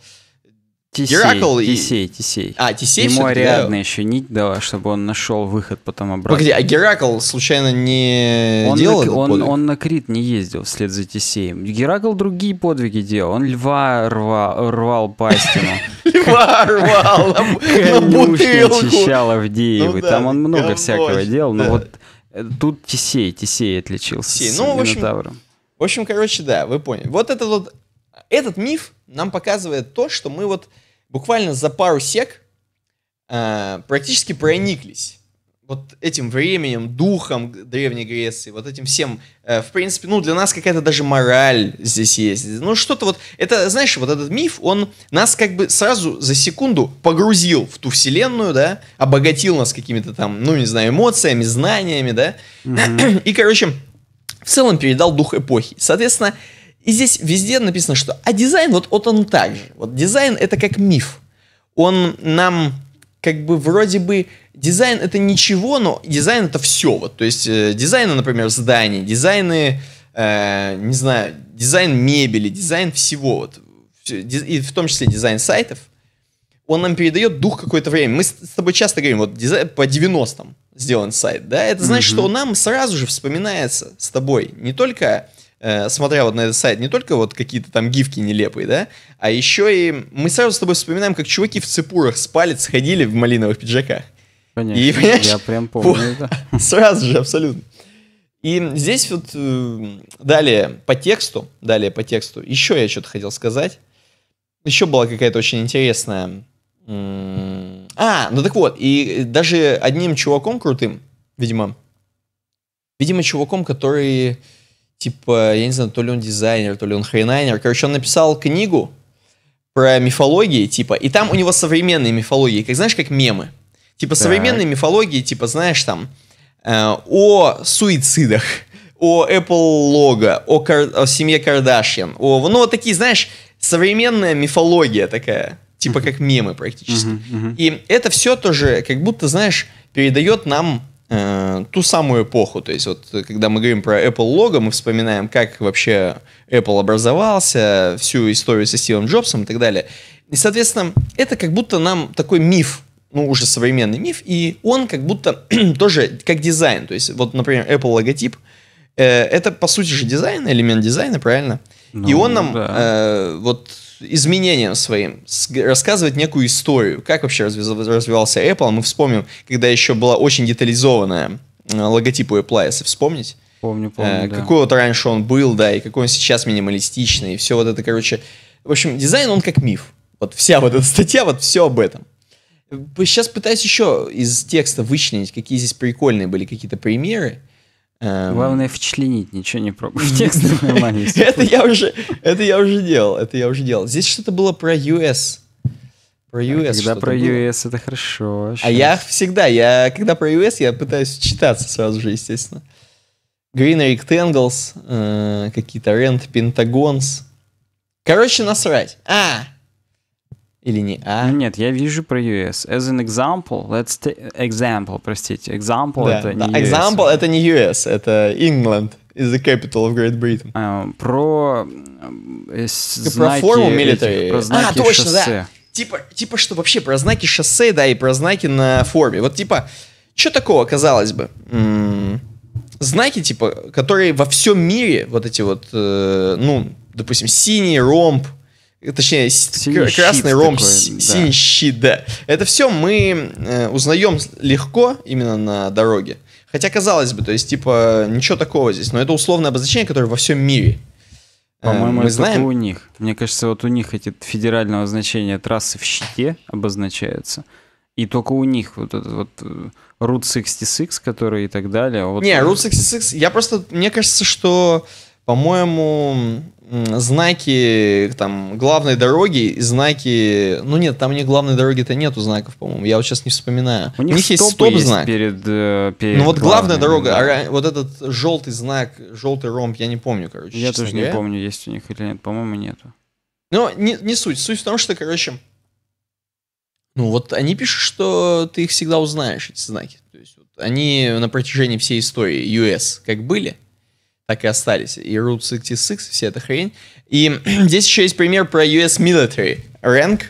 Тесей, Геракл Тесей, и... Тесей. А, Тесей ему Ариадна еще нить дала, чтобы он нашел выход потом обратно. Погоди, а Геракл случайно не он делал на... Он, он на Крит не ездил вслед за Тесеем. Геракл другие подвиги делал. Он льва рвал, рвал пастину. Льва рвал на бутылку. Очищал Авдеевы. Там он много всякого делал. Но вот тут Тесей, Тесей отличился с Минотавром. В общем, короче, да, вы поняли. Вот этот вот Этот миф нам показывает то, что мы вот буквально за пару сек э, практически прониклись вот этим временем, духом Древней Греции, вот этим всем. Э, в принципе, ну, для нас какая-то даже мораль здесь есть. Ну, что-то вот... Это, знаешь, вот этот миф, он нас как бы сразу за секунду погрузил в ту вселенную, да, обогатил нас какими-то там, ну, не знаю, эмоциями, знаниями, да. Mm-hmm. И, короче, в целом передал дух эпохи. Соответственно, и здесь везде написано, что... А дизайн, вот, вот он так же. Вот дизайн — это как миф. Он нам как бы вроде бы... Дизайн — это ничего, но дизайн — это все. Вот, то есть э, дизайны, например, зданий, дизайны, э, не знаю, дизайн мебели, дизайн всего. Вот, и в том числе дизайн сайтов. Он нам передает дух какое-то время. Мы с тобой часто говорим, вот дизайн по девяностым сделан сайт. Да? Это значит, mm-hmm. что нам сразу же вспоминается с тобой не только... смотря вот на этот сайт, не только вот какие-то там гифки нелепые, да, а еще и мы сразу с тобой вспоминаем, как чуваки в цепурах с палец ходили в малиновых пиджаках. Конечно, и, понимаешь, я прям помню это. Сразу же, абсолютно. И здесь вот далее по тексту, далее по тексту, еще я что-то хотел сказать. Еще была какая-то очень интересная... А, ну так вот, и даже одним чуваком крутым, видимо, видимо, чуваком, который... Типа, я не знаю, то ли он дизайнер, то ли он хренайнер. Короче, он написал книгу про мифологии, типа, и там у него современные мифологии, как знаешь, как мемы. Типа, так. Современные мифологии, типа, знаешь, там, э, о суицидах, о Apple Logo, о, кар- о семье Кардашьян, о, ну, вот такие, знаешь, современная мифология такая, типа, как мемы практически. И это все тоже, как будто, знаешь, передает нам... ту самую эпоху. То есть вот когда мы говорим про Apple Logo, мы вспоминаем, как вообще Apple образовался, всю историю со Стивом Джобсом и так далее. И, соответственно, это как будто нам такой миф, ну, уже современный миф, и он как будто тоже как дизайн. То есть вот, например, Apple логотип, э, это, по сути же, дизайн, элемент дизайна, правильно? Ну, и он нам, да. э, вот... изменением своим рассказывать некую историю, как вообще развивался Apple. Мы вспомним, когда еще была очень детализованная логотип у Apple, если вспомнить. Помню, помню, э, да. Какой вот раньше он был, да, и какой он сейчас минималистичный, и все вот это, короче. В общем, дизайн, он как миф. Вот вся вот эта статья, вот все об этом. Сейчас пытаюсь еще из текста вычленить, какие здесь прикольные были какие-то примеры. Главное, вчленить, ничего не пробуй. В текст нормально. Это я уже, это я уже делал, это я уже делал. Здесь что-то было про ю эс. Про ю эс. Когда про ю эс, это хорошо. А я всегда, я когда про ю эс, я пытаюсь читаться сразу же, естественно. Green Rectangles, какие-то Rent Pentagons. Короче, насрать. А! Или не а? Нет, я вижу про ю эс. As an example, let's take... Example, простите. Example да, это да. не example ю эс. Example это не ю эс, это England is the capital of Great Britain. Uh, про... Uh, знаки, про форму military. Про знаки а, точно, шоссе. Да. Типа, типа что вообще, про знаки шоссе, да, и про знаки на форме. Вот типа, что такого, казалось бы? Mm. Знаки, типа, которые во всем мире, вот эти вот, э, ну, допустим, синий ромб, точнее, синий красный ромб, такой, си- да. синий щит, да. Это все мы э, узнаем легко именно на дороге. Хотя, казалось бы, то есть, типа, ничего такого здесь. Но это условное обозначение, которое во всем мире. По-моему, э, это знаем? у них. Мне кажется, вот у них эти федерального значения трассы в щите обозначаются. И только у них вот этот вот рут сиксти сикс, который и так далее. Вот не, рут сиксти сикс, я просто, мне кажется, что, по-моему, знаки там главной дороги и знаки... Ну нет, там не главной дороги-то нету знаков, по-моему. Я вот сейчас не вспоминаю. У них, у них есть стоп-знак. Перед, перед ну вот главная дорога, да. а, вот этот желтый знак, желтый ромб, я не помню, короче. Я тоже говоря. не помню, есть у них или нет. По-моему, нету. Но не, не суть. Суть в том, что, короче... Ну вот они пишут, что ты их всегда узнаешь, эти знаки. То есть вот, они на протяжении всей истории ю эс как были, так и остались. И рут сиксти сикс, вся эта хрень. И здесь еще есть пример про ю эс Military Rank.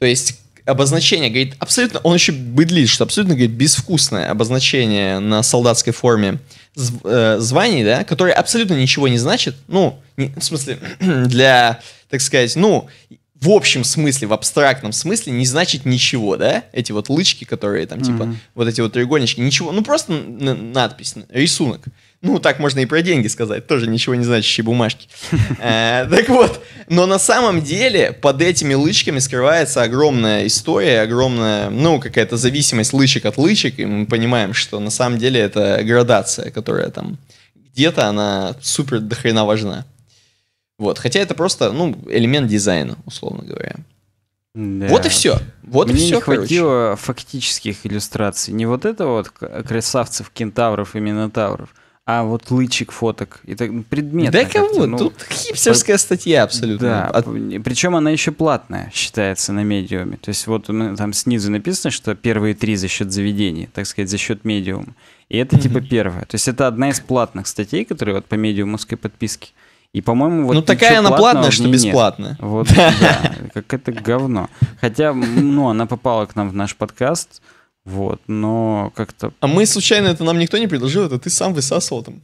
То есть обозначение, говорит, абсолютно, он еще быдлит, что абсолютно, говорит, безвкусное обозначение на солдатской форме зв, э, званий, да, которое абсолютно ничего не значит. Ну, не, в смысле, для, так сказать, ну... В общем смысле, в абстрактном смысле не значит ничего, да? Эти вот лычки, которые там, mm-hmm. типа, вот эти вот треугольнички, ничего, ну просто надпись, рисунок. Ну, так можно и про деньги сказать, тоже ничего не значащие бумажки. Так вот, но на самом деле под этими лычками скрывается огромная история, огромная, ну, какая-то зависимость лычек от лычек, и мы понимаем, что на самом деле это градация, которая там где-то, она супер дохрена важна. Вот. Хотя это просто, ну, элемент дизайна, условно говоря. Да. Вот и все. Вот Мне и все, не хватило короче. фактических иллюстраций. Не вот это вот красавцев, кентавров и минотавров, а вот лычек, фоток и так, предметов. Да кого? Ну, тут хипстерская по... статья абсолютно. Да. От... Причем она еще платная считается на медиуме. То есть вот там снизу написано, что первые три за счет заведений, так сказать, за счет медиума. И это mm-hmm. типа первое. То есть это одна из платных статей, которые вот по медиумовской подписке. И, по-моему, вот... Ну, такая она платная, что бесплатная. Вот, да, какое-то говно. Хотя, ну, она попала к нам в наш подкаст, вот, но как-то... А мы, случайно, это нам никто не предложил, это ты сам высасывал там,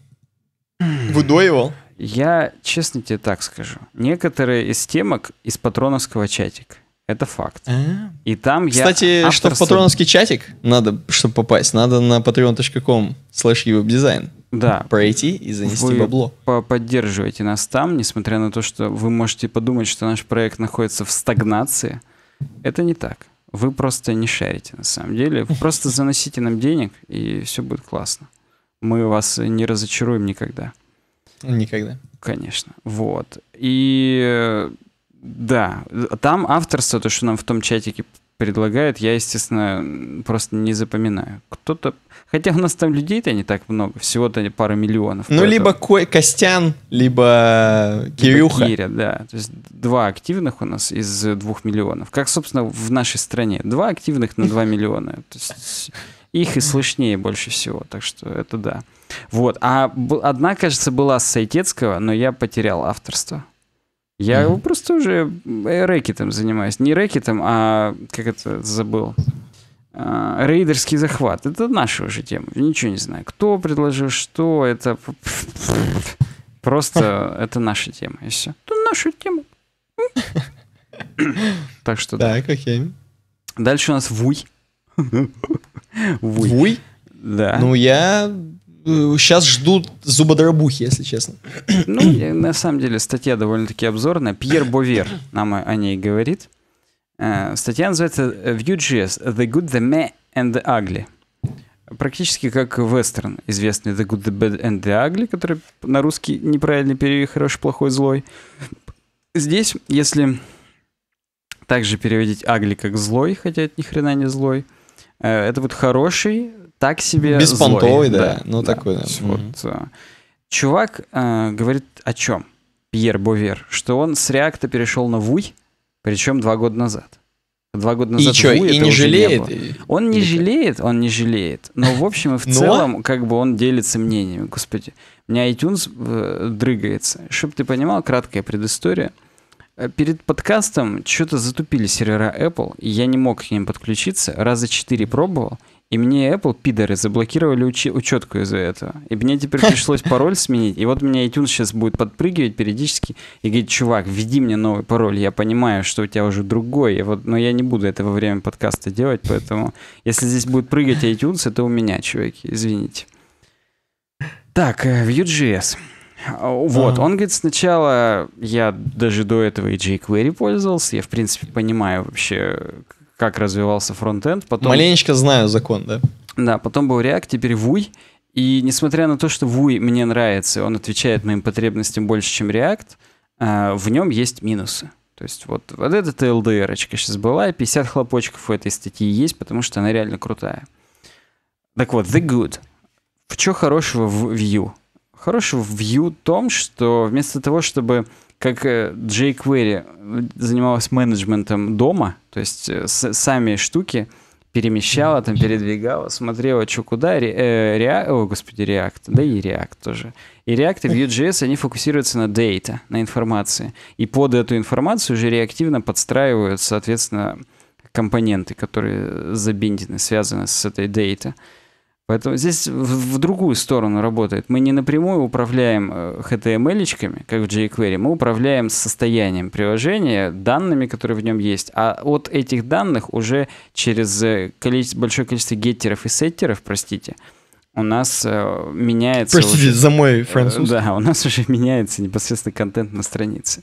выдоивал. Я, честно тебе так скажу, некоторые из темок из патроновского чатика. Это факт. А-а-а. И там я... Кстати, авторство... что в патроновский чатик, надо, чтобы попасть, надо на патреон точка ком слэш ювеб дизайн. Да. Пройти и занести вы бабло. Поддерживайте нас там, несмотря на то, что вы можете подумать, что наш проект находится в стагнации. Это не так. Вы просто не шарите, на самом деле. Вы просто заносите нам денег, и все будет классно. Мы вас не разочаруем никогда. Никогда. Конечно. Вот. И да, там авторство, то, что нам в том чатике предлагают, я, естественно, просто не запоминаю. Кто-то... Хотя у нас там людей-то не так много, всего-то пара миллионов. Ну, поэтому... либо Ко- Костян, либо Кирюха. Либо Киря, да. То есть два активных у нас из двух миллионов. Как, собственно, в нашей стране. Два активных на два миллиона. То есть их и слышнее больше всего. Так что это да. Вот. А одна, кажется, была с Сайтецкого, но я потерял авторство. Я mm-hmm. просто уже рэкетом занимаюсь. Не рэкетом, а как это забыл. А, рейдерский захват. Это наша уже тема. Ничего не знаю. Кто предложил, что это. Просто это наша тема. И все. Это наша тема. Так что да. Так, окей. Дальше у нас Вуй. Вуй? Да. Ну, я... Сейчас ждут зубодробухи, если честно. Ну, на самом деле, статья довольно-таки обзорная. Пьер Бовер нам о ней говорит. Статья называется Vue.js The Good, The Meh and The Ugly. Практически как вестерн, известный The Good, The Bad and The Ugly, который на русский неправильно перевели «хороший, плохой, злой». Здесь, если также переводить «ugly» как «злой», хотя это ни хрена не злой, это вот «хороший», так себе беспонтовый, да. да. Ну, да. такой, да. Вот. Mm-hmm. Чувак э, говорит о чем? Пьер Бовер. Что он с React перешел на Vue, причем два года назад. Два года назад. И что, и не жалеет? Не он не жалеет, он не жалеет. Но в общем и в целом, как бы он делится мнениями. Господи, у меня iTunes дрыгается. Чтоб ты понимал, краткая предыстория. Перед подкастом что-то затупили сервера Apple, и я не мог к ним подключиться. Раза четыре пробовал, и мне Apple, пидоры, заблокировали учи- учетку из-за этого. И мне теперь пришлось пароль сменить. И вот меня iTunes сейчас будет подпрыгивать периодически и говорит: чувак, введи мне новый пароль. Я понимаю, что у тебя уже другой, вот, но я не буду это во время подкаста делать, поэтому если здесь будет прыгать iTunes, это у меня, чуваки, извините. Так, Vue.js. Вот, ага. Он говорит, сначала я даже до этого и jQuery пользовался, я, в принципе, понимаю вообще, как развивался фронтенд. Потом... Маленечко знаю закон, да? Да, потом был React, теперь Vue, и несмотря на то, что Vue мне нравится, он отвечает моим потребностям больше, чем React, в нем есть минусы. То есть вот, вот эта эл-ди-эр-очка сейчас была, и пятьдесят хлопочков у этой статьи есть, потому что она реально крутая. Так вот, the good. Чего хорошего в Vue? Хорошего в Vue в том, что вместо того, чтобы, как jQuery занималась менеджментом дома, то есть с, сами штуки перемещала, там, передвигала, смотрела, что куда, ре, э, реа, о, господи, React, да и React тоже. И React и Vue.js, они фокусируются на data, на информации. И под эту информацию уже реактивно подстраивают, соответственно, компоненты, которые забиндены, связаны с этой data. Поэтому здесь в, в другую сторону работает. Мы не напрямую управляем эйч ти эм эль-очками, как в jQuery, мы управляем состоянием приложения, данными, которые в нем есть. А от этих данных уже через количество, большое количество геттеров и сеттеров, простите, у нас э, меняется... Простите уже, за мой француз. Э, да, у нас уже меняется непосредственно контент на странице.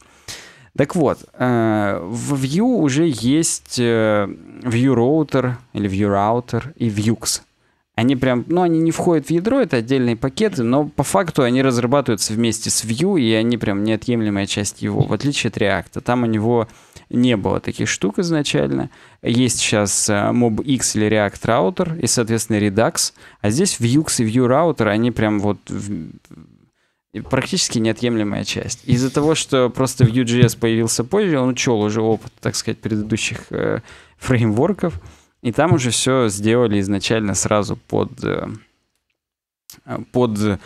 Так вот, э, в Vue уже есть э, VueRouter или VueRouter и Vuex. Они прям, ну, они не входят в ядро, это отдельные пакеты, но по факту они разрабатываются вместе с Vue, и они прям неотъемлемая часть его, в отличие от React. Там у него не было таких штук изначально. Есть сейчас MobX или React Router, и, соответственно, Redux. А здесь Vuex и VueRouter, они прям вот в... практически неотъемлемая часть. Из-за того, что просто Vue.js появился позже, он учел уже опыт, так сказать, предыдущих э, фреймворков. И там уже все сделали изначально сразу под, под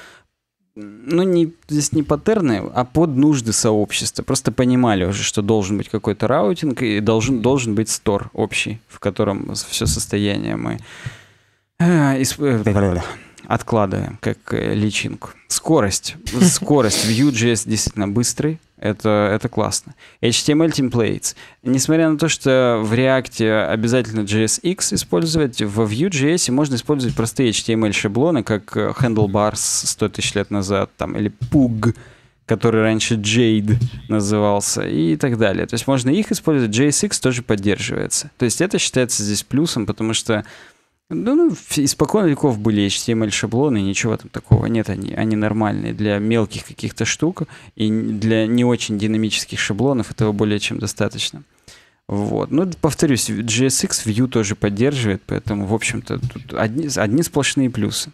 ну, не, здесь не паттерны, а под нужды сообщества. Просто понимали уже, что должен быть какой-то раутинг и должен, должен быть стор общий, в котором все состояние мы откладываем как личинку. Скорость. Скорость. Vue.js действительно быстрый. Это, это классно. эйч ти эм эль templates. Несмотря на то, что в React обязательно джей эс икс использовать, в Vue.js можно использовать простые эйч ти эм эль-шаблоны, как handlebars сто тысяч лет назад, там, или pug, который раньше Jade назывался, и так далее. То есть можно их использовать, джей эс икс тоже поддерживается. То есть это считается здесь плюсом, потому что ну, испокон веков были эйч ти эм эль-шаблоны, ничего там такого нет, они, они нормальные для мелких каких-то штук, и для не очень динамических шаблонов этого более чем достаточно. Вот. Ну, повторюсь, джей эс икс Vue тоже поддерживает, поэтому, в общем-то, тут одни, одни сплошные плюсы.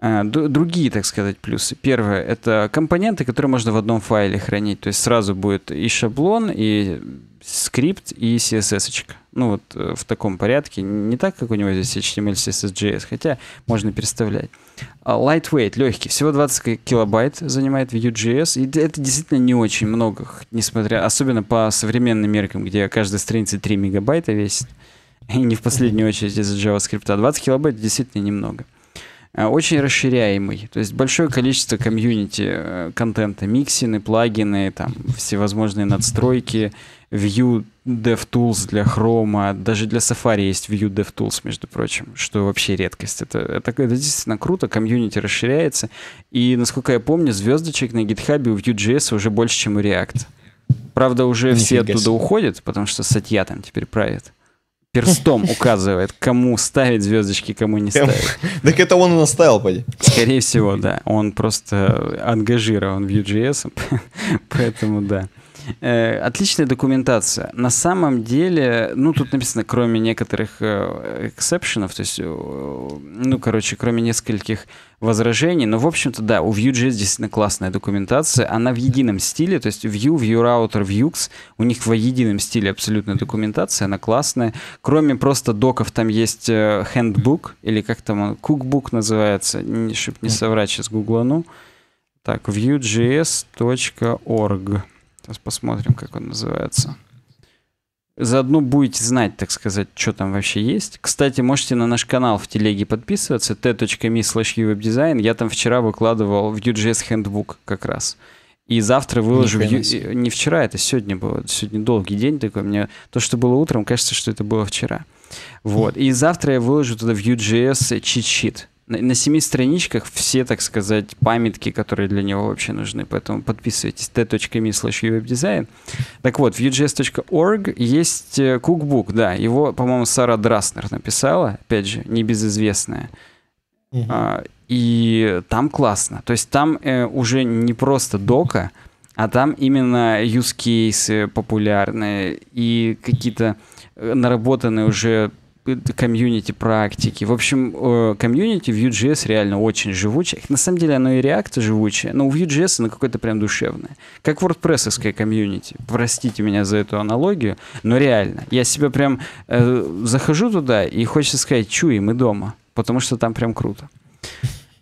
Другие, так сказать, плюсы. Первое — это компоненты, которые можно в одном файле хранить. То есть сразу будет и шаблон, и скрипт, и си эс эс-очка. Ну вот в таком порядке. Не так, как у него здесь эйч ти эм эль, си эс эс, джей эс, хотя можно переставлять. Lightweight, легкий. Всего двадцать килобайт занимает Vue.js. И это действительно не очень много, несмотря, особенно по современным меркам, где каждая страница три мегабайта весит. И не в последнюю очередь из-за JavaScript. А двадцать килобайт действительно немного. Очень расширяемый, то есть большое количество комьюнити контента, миксины, плагины, там всевозможные надстройки, Vue DevTools для Chrome, даже для Safari есть Vue DevTools, между прочим, что вообще редкость. Это, это, это действительно круто, комьюнити расширяется, и, насколько я помню, звездочек на GitHub у Vue.js уже больше, чем у React. Правда, уже Нифига все оттуда себе. Уходят, потому что статья там теперь правит. Перстом указывает, кому ставить звездочки, кому не ставить. Так это он и наставил, поди. Скорее всего, да. Он просто ангажирован Vue.js, поэтому да. Э, отличная документация. На самом деле, ну, тут написано, кроме некоторых эксепшенов, то есть, ну, короче, кроме нескольких возражений, но, в общем-то, да, у Vue.js действительно классная документация, она в едином стиле, то есть Vue, VueRouter, Vuex, у них в едином стиле абсолютная документация, она классная. Кроме просто доков, там есть handbook, или как там он, cookbook называется, не, чтобы не соврать, сейчас гуглану. Так, vue.js.org. Сейчас посмотрим, как он называется. Заодно будете знать, так сказать, что там вообще есть. Кстати, можете на наш канал в телеге подписываться. ти точка ми слэш ювебдизайн. Я там вчера выкладывал Vue.js Handbook как раз. И завтра выложу... Vue... Не вчера, это сегодня было. Сегодня долгий день такой. Мне то, что было утром, кажется, что это было вчера. Вот. И завтра я выложу туда Vue.js чит-шит. На семи страничках все, так сказать, памятки, которые для него вообще нужны. Поэтому подписывайтесь. ти точка ми слэш ювебдизайн. Так вот, vue.js.org есть кукбук. Да, его, по-моему, Сара Драснер написала. Опять же, небезызвестная. Uh-huh. а, и там классно. То есть там э, уже не просто дока, а там именно юзкейсы популярные и какие-то наработанные уже... комьюнити практики. В общем, комьюнити Vue.js реально очень живучее. На самом деле оно и React живучее, но у Vue.js оно какое-то прям душевное. Как WordPress-овское комьюнити. Простите меня за эту аналогию, но реально. Я себя прям э, захожу туда и хочется сказать, чуи, мы дома. Потому что там прям круто.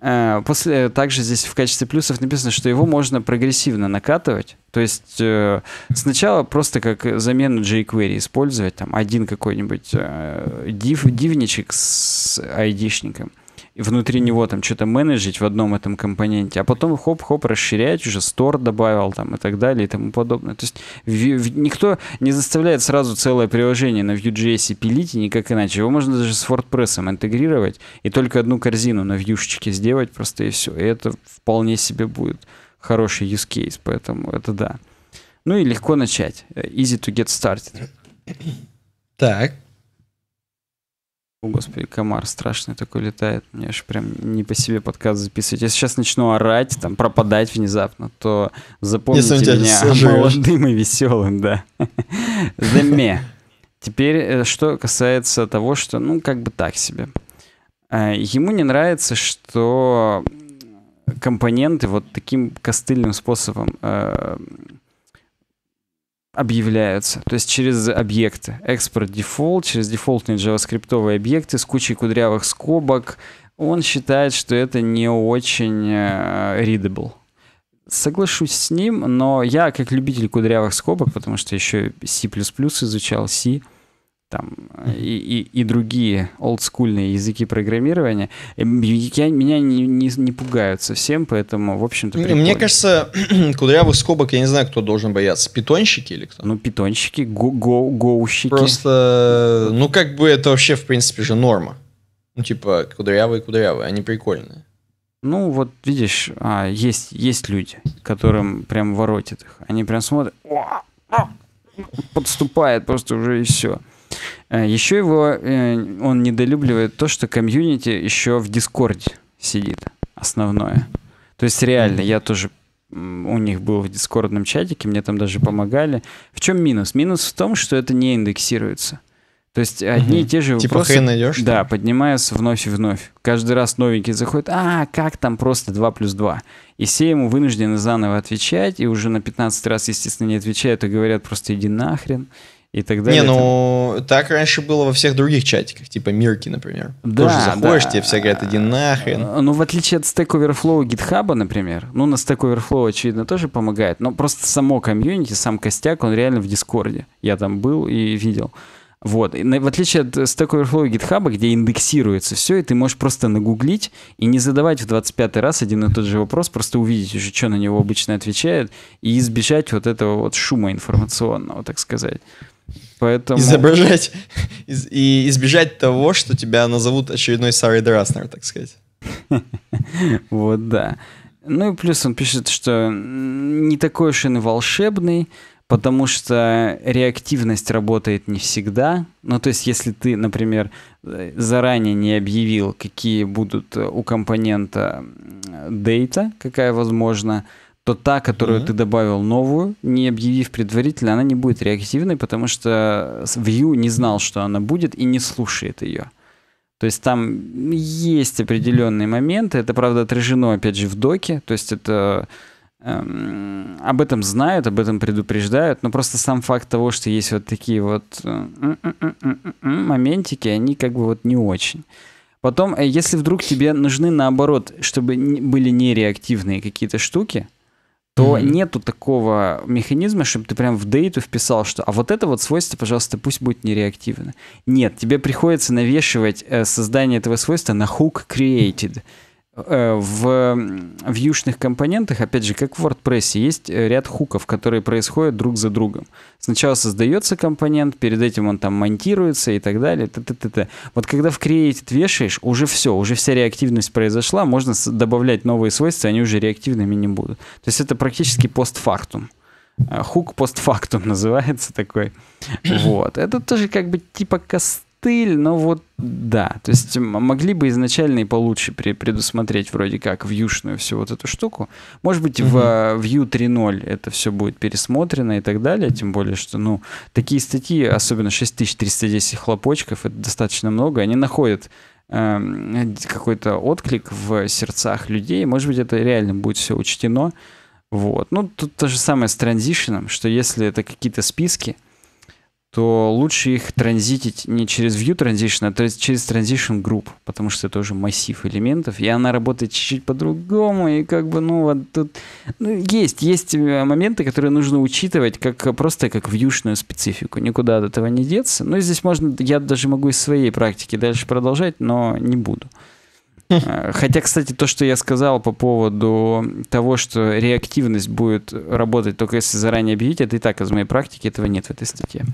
Э, после, также здесь в качестве плюсов написано, что его можно прогрессивно накатывать. То есть э, сначала просто как замену jQuery использовать, там один какой-нибудь э, див, дивничек с айдишником, и внутри него там что-то менеджить в одном этом компоненте, а потом хоп-хоп расширять, уже стор добавил там и так далее и тому подобное. То есть в, в, никто не заставляет сразу целое приложение на Vue.js пилить, и никак иначе. Его можно даже с WordPress интегрировать и только одну корзину на вьюшечке сделать просто и все. И это вполне себе будет хороший use case, поэтому это да. Ну и легко начать. Easy to get started. Так. О, господи, комар страшный такой летает. Мне аж прям не по себе подкаст записывать. Если сейчас начну орать, там, пропадать внезапно, то запомните меня молодым и веселым, да. Заме. Теперь, что касается того, что, ну, как бы так себе. Ему не нравится, что... компоненты вот таким костыльным способом э, объявляются. То есть через объекты. Экспорт дефолт, через дефолтные JavaScript-овые объекты с кучей кудрявых скобок. Он считает, что это не очень э, readable. Соглашусь с ним, но я как любитель кудрявых скобок, потому что еще C++ изучал, C, там, и, и, и другие олдскульные языки программирования, я, меня не, не, не пугают совсем, поэтому, в общем-то, прикольно. Мне кажется, кудрявых скобок, я не знаю, кто должен бояться. Питонщики или кто? Ну, питонщики, гоу-гоу-гоущики. Просто, ну, как бы это вообще, в принципе, же норма. Ну, типа, кудрявые-кудрявые, они прикольные. Ну, вот видишь, а, есть, есть люди, которым прям воротят их. Они прям смотрят, подступает просто уже и все. Еще его э, он недолюбливает то, что комьюнити еще в Дискорде сидит, основное. То есть реально, я тоже у них был в дискордном чатике, мне там даже помогали. В чем минус? Минус в том, что это не индексируется. То есть одни и те же вопросы... Типа хрен найдешь? Да, поднимаются вновь и вновь. Каждый раз новенький заходит, а как там просто два плюс два? И все ему вынуждены заново отвечать, и уже на пятнадцать раз, естественно, не отвечают, и говорят просто иди нахрен. И так далее. Не, ну там... так раньше было во всех других чатиках, типа Мирки, например. Да, тоже заходишь, да. Тебе все говорят, иди нахрен. Ну, в отличие от Stack Overflow GitHub, например, ну, на Stack Overflow, очевидно, тоже помогает, но просто само комьюнити, сам костяк, он реально в Дискорде. Я там был и видел. Вот. И в отличие от Stack Overflow и GitHub, где индексируется все, и ты можешь просто нагуглить и не задавать в двадцать пятый раз один и тот же вопрос, просто увидеть уже, что на него обычно отвечают, и избежать вот этого вот шума информационного, так сказать. Поэтому... Изображать из, и избежать того, что тебя назовут очередной Сарой Драснер, так сказать. Вот, да. Ну и плюс он пишет, что не такой уж он и волшебный, потому что реактивность работает не всегда. Ну, то есть, если ты, например, заранее не объявил, какие будут у компонента дейта, какая возможна, то та, которую mm-hmm. ты добавил новую, не объявив предварительно, она не будет реактивной, потому что Vue не знал, что она будет, и не слушает ее. То есть там есть определенные моменты, это, правда, отражено, опять же, в доке, то есть это... Эм, об этом знают, об этом предупреждают, но просто сам факт того, что есть вот такие вот моментики, они как бы вот не очень. Потом, если вдруг тебе нужны, наоборот, чтобы были нереактивные какие-то штуки, то mm-hmm. нету такого механизма, чтобы ты прям в дейту вписал, что а вот это вот свойство, пожалуйста, пусть будет нереактивно. Нет, тебе приходится навешивать э, создание этого свойства на hook created. Э, в вьюшных компонентах, опять же, как в WordPress, есть ряд хуков, которые происходят друг за другом. Сначала создается компонент, перед этим он там монтируется и так далее. Т-т-т-т. Вот когда в created вешаешь, уже все, уже вся реактивность произошла, можно добавлять новые свойства, они уже реактивными не будут. То есть это практически постфактум. Хук постфактум называется такой. Вот. Это тоже как бы типа костыль, но вот да. То есть могли бы изначально и получше предусмотреть вроде как вьюшную всю вот эту штуку. Может быть, mm-hmm. в Vue три ноль это все будет пересмотрено и так далее. Тем более, что ну, такие статьи, особенно шесть тысяч триста десять хлопочков, это достаточно много. Они находят э, какой-то отклик в сердцах людей. Может быть, это реально будет все учтено. Вот. Ну, тут то же самое с транзишеном, что если это какие-то списки, то лучше их транзитить не через Vue Transition, а через Transition Group, потому что это уже массив элементов, и она работает чуть-чуть по-другому, и как бы, ну, вот тут... Ну, есть, есть моменты, которые нужно учитывать как, просто как вьюшную специфику, никуда от этого не деться. Ну, и здесь можно, я даже могу из своей практики дальше продолжать, но не буду. Хотя, кстати, то, что я сказал по поводу того, что реактивность будет работать только если заранее объявить, это и так из моей практики, этого нет в этой статье.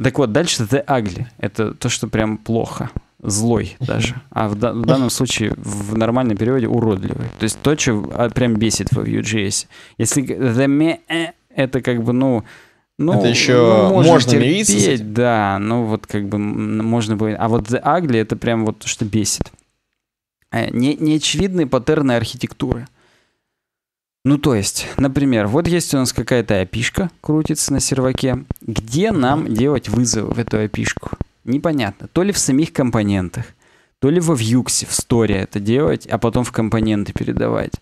Так вот, дальше это ugly. Это то, что прям плохо, злой даже. А в, в данном случае в нормальном переводе уродливый. То есть то, что прям бесит во Vue.js. Если the me, это как бы, ну... Ну, это еще ну, можно, можно терпеть, мириться. Да, ну вот как бы можно будет... А вот the ugly это прям вот то, что бесит. Не, неочевидные паттерны архитектуры. Ну, то есть, например, вот есть у нас какая-то эй пи ай-шка крутится на серваке. Где нам делать вызовы в эту эй пи ай-шку? Непонятно. То ли в самих компонентах, то ли во Vuex, в сторе это делать, а потом в компоненты передавать.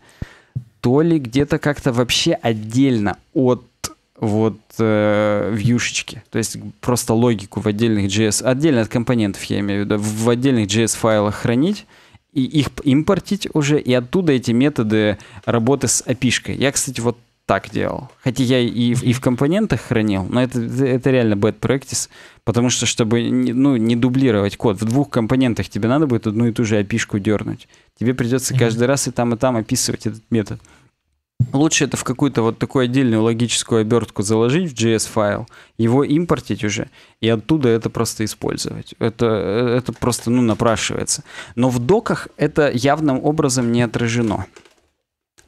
То ли где-то как-то вообще отдельно от вот э, вьюшечки. То есть просто логику в отдельных джей эс... Отдельно от компонентов, я имею в виду. В отдельных джей эс-файлах хранить, и их импортить уже, и оттуда эти методы работы с эй пи ай-шкой. Я, кстати, вот так делал. Хотя я и в, и в компонентах хранил, но это, это реально bad practice, потому что, чтобы ну, не дублировать код, в двух компонентах тебе надо будет одну и ту же эй пи ай-шку дернуть. Тебе придется каждый раз и там, и там описывать этот метод. Лучше это в какую-то вот такую отдельную логическую обертку заложить в джей эс-файл, его импортить уже, и оттуда это просто использовать. Это, это просто, ну, напрашивается. Но в доках это явным образом не отражено.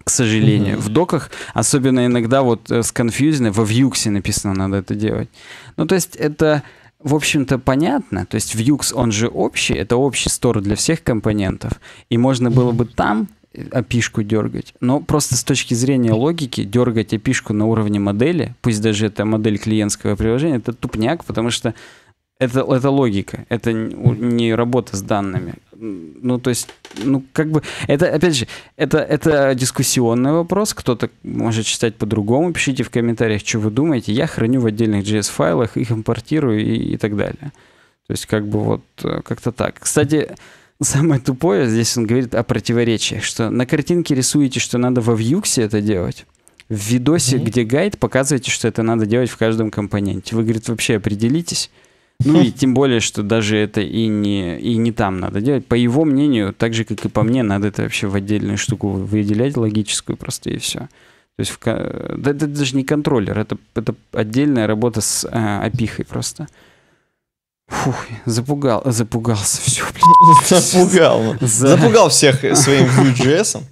К сожалению. Mm-hmm. В доках, особенно иногда вот с конфьюзингом, во Vuex написано, надо это делать. Ну, то есть это... В общем-то, понятно, то есть Vuex, он же общий, это общий стор для всех компонентов, и можно было бы там эй пи ай-шку дергать, но просто с точки зрения логики дергать эй пи ай-шку на уровне модели, пусть даже это модель клиентского приложения, это тупняк, потому что это, это логика, это не работа с данными. Ну, то есть, ну, как бы, это, опять же, это, это дискуссионный вопрос, кто-то может считать по-другому, пишите в комментариях, что вы думаете, я храню в отдельных джей эс-файлах, их импортирую и, и так далее. То есть, как бы, вот, как-то так. Кстати, самое тупое, здесь он говорит о противоречиях, что на картинке рисуете, что надо во Vuex это делать, в видосе, mm-hmm. где гайд, показываете, что это надо делать в каждом компоненте. Вы, говорит, вообще определитесь. Ну и тем более, что даже это и не, и не там надо делать. По его мнению, так же, как и по мне, надо это вообще в отдельную штуку выделять, логическую просто, и все. То есть в, да, это даже не контроллер, это, это отдельная работа с а, опихой просто. Фух, запугал, запугался, все, блин. Запугал. За... Запугал всех своим Vue.js.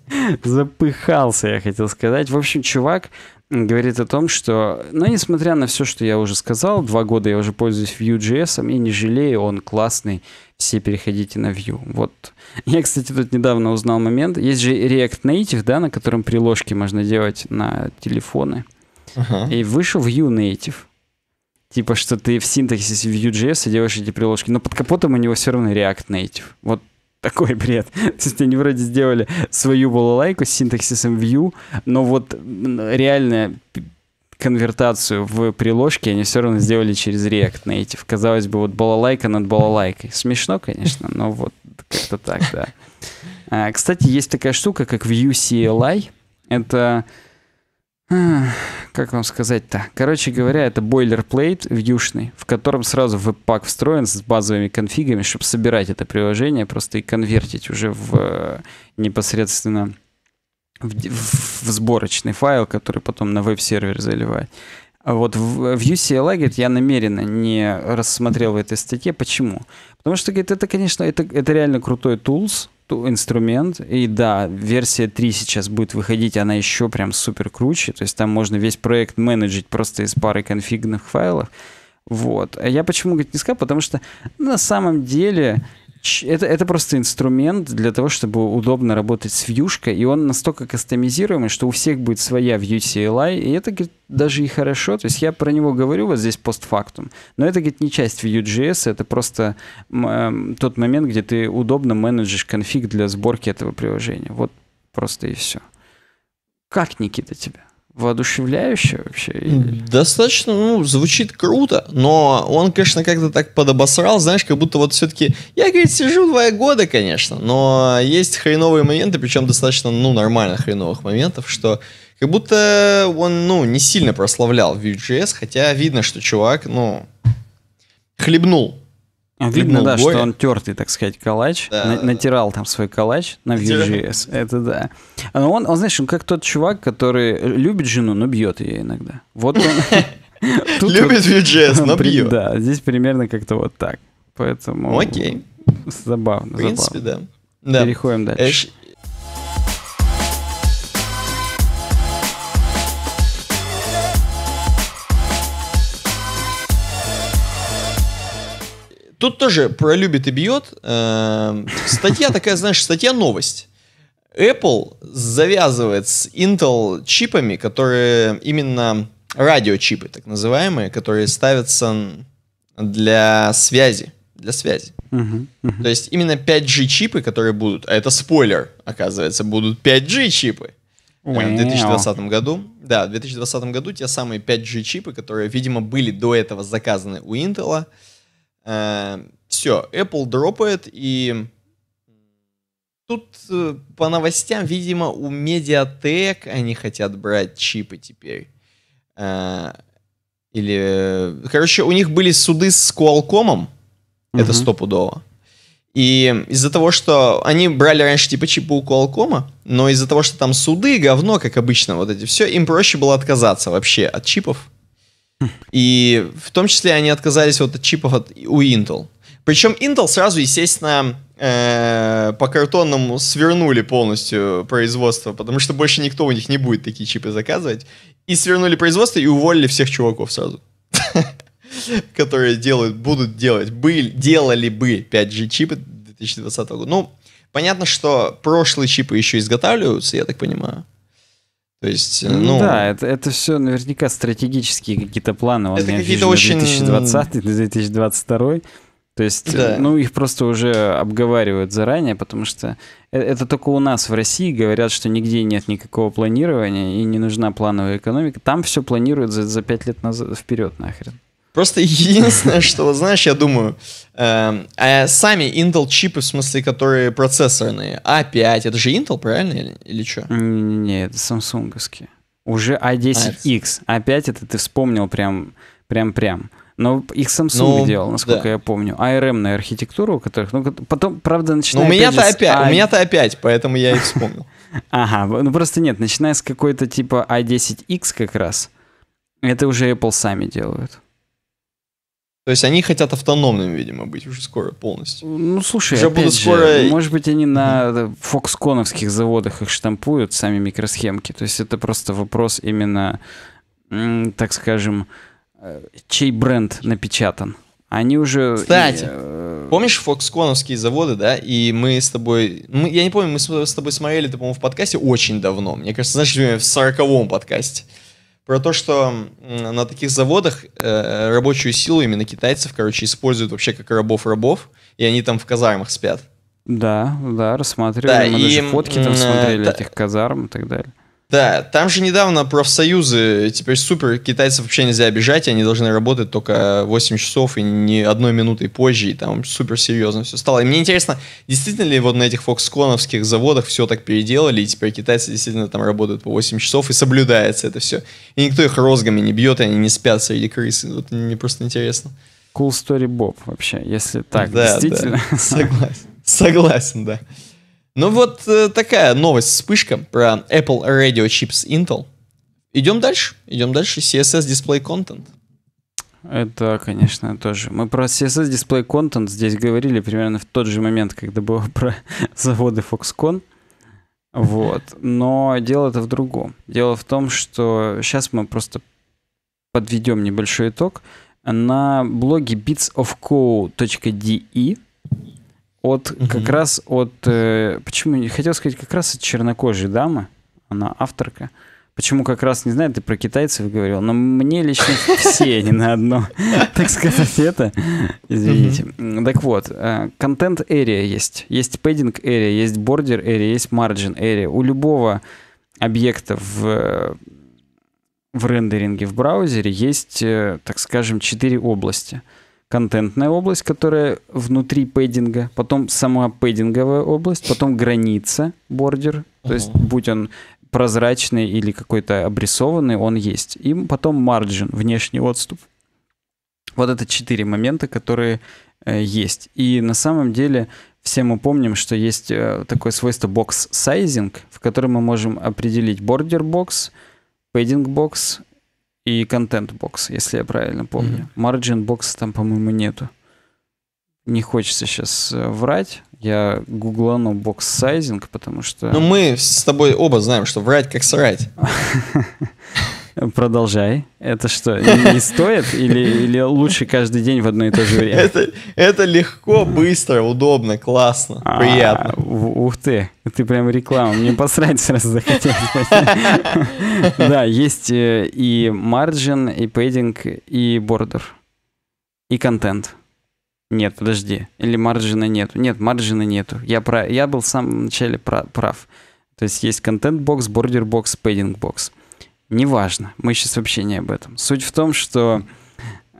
Запыхался, я хотел сказать. В общем, чувак говорит о том, что, ну, несмотря на все, что я уже сказал, два года я уже пользуюсь Vue.js, я не жалею, он классный, все переходите на Vue. Вот. Я, кстати, тут недавно узнал момент. Есть же React Native, да, на котором приложки можно делать на телефоны. Uh-huh. И вышел Vue Native. Типа, что ты в синтаксисе Vue.js и делаешь эти приложки, но под капотом у него все равно React Native. Вот. Такой бред. То есть они вроде сделали свою балалайку с синтаксисом Vue, но вот реально конвертацию в приложке они все равно сделали через React Native. Казалось бы, вот балалайка над балалайкой. Смешно, конечно, но вот как-то так, да. А, кстати, есть такая штука, как Vue си эл ай. Это... Как вам сказать-то? Короче говоря, это бойлерплейт вьюшный, в котором сразу веб-пак встроен с базовыми конфигами, чтобы собирать это приложение просто и конвертить уже в непосредственно в, в сборочный файл, который потом на веб-сервер заливает. А вот в Vue си эл ай, говорит, я намеренно не рассмотрел в этой статье. Почему? Потому что, говорит, это, конечно, это, это реально крутой тулс, инструмент, и да, версия три сейчас будет выходить, она еще прям супер круче, то есть там можно весь проект менеджить просто из пары конфигных файлов, вот. А я почему, говорит, не сказал, потому что на самом деле это, это просто инструмент для того, чтобы удобно работать с вьюшкой, и он настолько кастомизируемый, что у всех будет своя Vue си эл ай, и это, говорит, даже и хорошо, то есть я про него говорю вот здесь постфактум, но это, говорит, не часть Vue.js, это просто э, тот момент, где ты удобно менеджишь конфиг для сборки этого приложения, вот просто и все. Как, Никита, тебя? Воодушевляюще вообще? Достаточно, ну, звучит круто, но он, конечно, как-то так подобосрал, знаешь, как будто вот все-таки, я, говорит, сижу два года, конечно, но есть хреновые моменты, причем достаточно, ну, нормально хреновых моментов, что как будто он, ну, не сильно прославлял Vue.js, хотя видно, что чувак, ну, хлебнул. Видно, да, боя. Что он тертый, так сказать, калач, да, на, да, натирал там свой калач на Vue.js, это да. Но он, он, знаешь, он как тот чувак, который любит жену, но бьет ее иногда. Вот он. Любит Vue.js, но бьет. Да, здесь примерно как-то вот так. Поэтому... Окей. Забавно, забавно. В принципе, да. Переходим дальше. Тут тоже про любит и бьет. Э, статья такая, знаешь, статья-новость. Apple завязывает с Intel чипами, которые именно радиочипы, так называемые, которые ставятся для связи. Для связи. Uh-huh, uh-huh. То есть именно пять джи чипы, которые будут, а это спойлер, оказывается, будут пять джи чипы. Wow. В две тысячи двадцатом году. Да, в две тысячи двадцатом году те самые пять джи чипы, которые, видимо, были до этого заказаны у Intel, Uh, все, Apple дропает, и тут uh, по новостям, видимо, у Mediatek они хотят брать чипы теперь. Uh, или, короче, у них были суды с Qualcomm, uh-huh. это стопудово. И из-за того, что они брали раньше типа чипы у Qualcomm, но из-за того, что там суды, говно, как обычно, вот эти все, им проще было отказаться вообще от чипов. И в том числе они отказались вот от чипов от, у Intel. Причем Intel сразу, естественно, э, по картонному свернули полностью производство, потому что больше никто у них не будет такие чипы заказывать. И свернули производство и уволили всех чуваков сразу, которые делают, будут делать, делали бы пять джи чипы две тысячи двадцатого года. Ну, понятно, что прошлые чипы еще изготавливаются, я так понимаю. То есть, ну, да, это, это все наверняка стратегические какие-то планы. Он, это какие-то очень... две тысячи двадцатый — две тысячи двадцать второй. То есть, да. ну, их просто уже обговаривают заранее, потому что это только у нас в России говорят, что нигде нет никакого планирования и не нужна плановая экономика. Там все планируют за, за пять лет назад, вперед нахрен. Просто единственное, что, знаешь, я думаю, сами Intel-чипы, в смысле, которые процессорные, а пять, это же Intel, правильно, или что? Не, это самсунговские. Уже а десять икс, а пять это ты вспомнил прям-прям-прям. Но их Samsung делал, насколько я помню. эй ар эм-ная архитектура, у которых... Ну, потом, правда, начиная... У меня-то а пять, поэтому я их вспомнил. Ага, ну просто нет, начиная с какой-то типа а десять икс как раз, это уже Apple сами делают. То есть они хотят автономным, видимо, быть уже скоро полностью. Ну, слушай, уже опять скоро... же, может быть, они на фоксконовских заводах их штампуют, сами микросхемки. То есть это просто вопрос именно, так скажем, чей бренд напечатан. Они уже... Кстати, и... помнишь фоксконовские заводы, да? И мы с тобой... Мы, я не помню, мы с, с тобой смотрели, ты, по-моему, в подкасте очень давно. Мне кажется, знаешь, в сороковом подкасте. Про то, что на таких заводах э, рабочую силу именно китайцев, короче, используют вообще как рабов-рабов, и они там в казармах спят. Да, да, рассматривали, да, мы и, даже фотки там смотрели да, этих казарм и так далее. Да, там же недавно профсоюзы, теперь супер, китайцев вообще нельзя обижать, они должны работать только восемь часов и ни одной минутой позже, и там супер серьезно все стало. И мне интересно, действительно ли вот на этих фоксконовских заводах все так переделали, и теперь китайцы действительно там работают по восемь часов, и соблюдается это все. И никто их розгами не бьет, и они не спят среди крыс, вот мне просто интересно. Cool story, Bob, вообще, если так, да, действительно. Да. Согласен, согласен, да. Ну вот э, такая новость, вспышка про Apple Radio Chips Intel. Идем дальше, идем дальше. си эс эс Display Content. Это, конечно, тоже. Мы про си эс эс Display Content здесь говорили примерно в тот же момент, когда было про заводы Foxconn. Вот. Но дело-то в другом. Дело в том, что сейчас мы просто подведем небольшой итог. На блоге битс оф ко точка ди и От, mm-hmm. Как раз от... Э, почему, не хотел сказать, как раз от чернокожей дамы, она авторка. Почему как раз, не знаю, ты про китайцев говорил, но мне лично все не на одно, так сказать, это. Извините. Так вот, контент-эрия есть. Есть пэддинг-эрия, есть бордер-эрия, есть марджин-эрия. У любого объекта в рендеринге в браузере есть, так скажем, четыре области. Контентная область, которая внутри пэддинга, потом сама пэддинговая область, потом граница, бордер, то uh-huh. есть будь он прозрачный или какой-то обрисованный, он есть. И потом марджин, внешний отступ. Вот это четыре момента, которые э, есть. И на самом деле все мы помним, что есть э, такое свойство box-sizing, в котором мы можем определить бордер-бокс, пэддинг-бокс, и контент-бокс, если я правильно помню. Марджин-бокса там, по-моему, нету. Не хочется сейчас врать. Я гуглану бокс-сайзинг, потому что... Ну, мы с тобой оба знаем, что врать как срать. Продолжай. Это что, не стоит? Или лучше каждый день в одно и то же время? Это легко, быстро, удобно, классно, приятно. Ух ты, ты прям реклама. Мне посрать сразу захотелось. Да, есть и марджин, и пэддинг, и бордер, и контент. Нет, подожди. Или марджина нету. Нет, марджина нету. Я был в самом начале прав. То есть есть контент-бокс, бордер-бокс, пэддинг-бокс. Неважно, мы сейчас вообще не об этом. Суть в том, что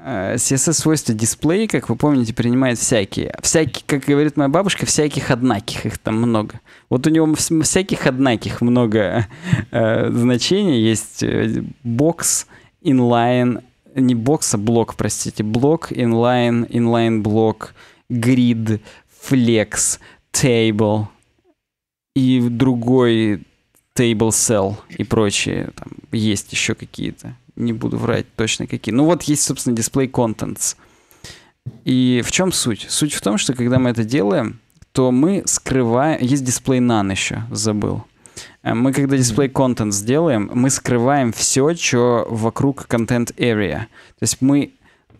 си эс эс-свойства дисплея, как вы помните, принимает всякие. Всякие, как говорит моя бабушка, всяких однаких, их там много. Вот у него всяких однаких много э, значений. Есть бокс, инлайн, не бокс, а блок, простите. Блок, инлайн, инлайн блок, грид, флекс, тейбл и другой... Table Cell и прочие. Там есть еще какие-то. Не буду врать точно какие. Ну вот есть, собственно, Display Contents. И в чем суть? Суть в том, что когда мы это делаем, то мы скрываем... Есть Display None еще, забыл. Мы когда Display Contents делаем, мы скрываем все, что вокруг Content Area. То есть мы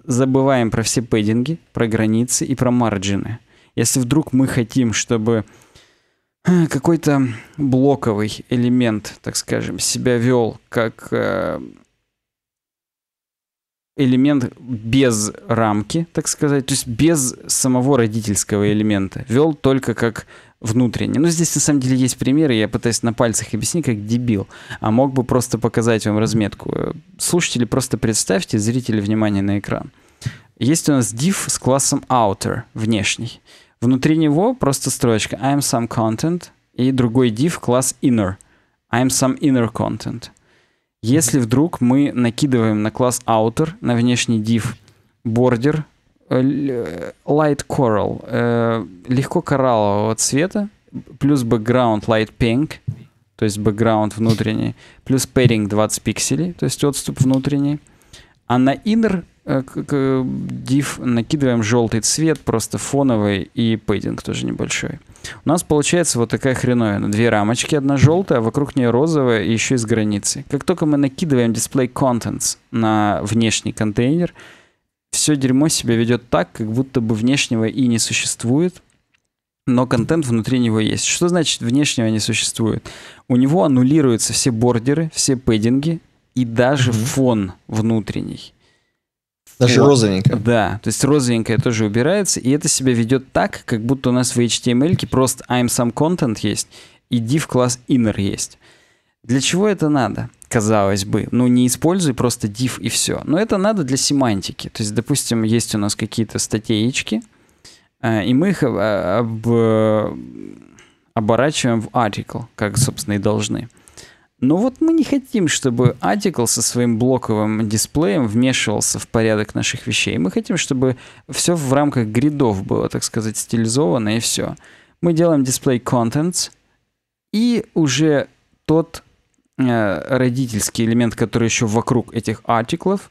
забываем про все пэддинги, про границы и про марджины. Если вдруг мы хотим, чтобы... какой-то блоковый элемент, так скажем, себя вел как э, элемент без рамки, так сказать, то есть без самого родительского элемента, вел только как внутренний. Но здесь на самом деле есть примеры, я пытаюсь на пальцах объяснить, как дебил, а мог бы просто показать вам разметку. Слушатели, просто представьте, зрители, внимание на экран. Есть у нас div с классом outer, внешний. Внутри него просто строчка I'm some content и другой div класс inner. I'm some inner content. Если вдруг мы накидываем на класс outer, на внешний div border light coral, э, легко кораллового цвета, плюс background light pink, то есть background внутренний, плюс padding двадцать пикселей, то есть отступ внутренний. А на inner div накидываем желтый цвет, просто фоновый, и пейдинг тоже небольшой. У нас получается вот такая хреновина. Две рамочки, одна желтая, а вокруг нее розовая, и еще и с границей. Как только мы накидываем display contents на внешний контейнер, все дерьмо себя ведет так, как будто бы внешнего и не существует, но контент внутри него есть. Что значит внешнего не существует? У него аннулируются все бордеры, все пэддинги и даже mm-hmm. фон внутренний. Даже розовенькая. Да, то есть розовенькая тоже убирается, и это себя ведет так, как будто у нас в эйч ти эм эль-ке просто I'm some content есть и div класс inner есть. Для чего это надо? Казалось бы, ну не используй просто div и все. Но это надо для семантики. То есть, допустим, есть у нас какие-то статейки, и мы их об, об, оборачиваем в article, как, собственно, и должны. Но вот мы не хотим, чтобы article со своим блоковым дисплеем вмешивался в порядок наших вещей. Мы хотим, чтобы все в рамках гридов было, так сказать, стилизовано, и все. Мы делаем display contents, и уже тот э, родительский элемент, который еще вокруг этих артиклов,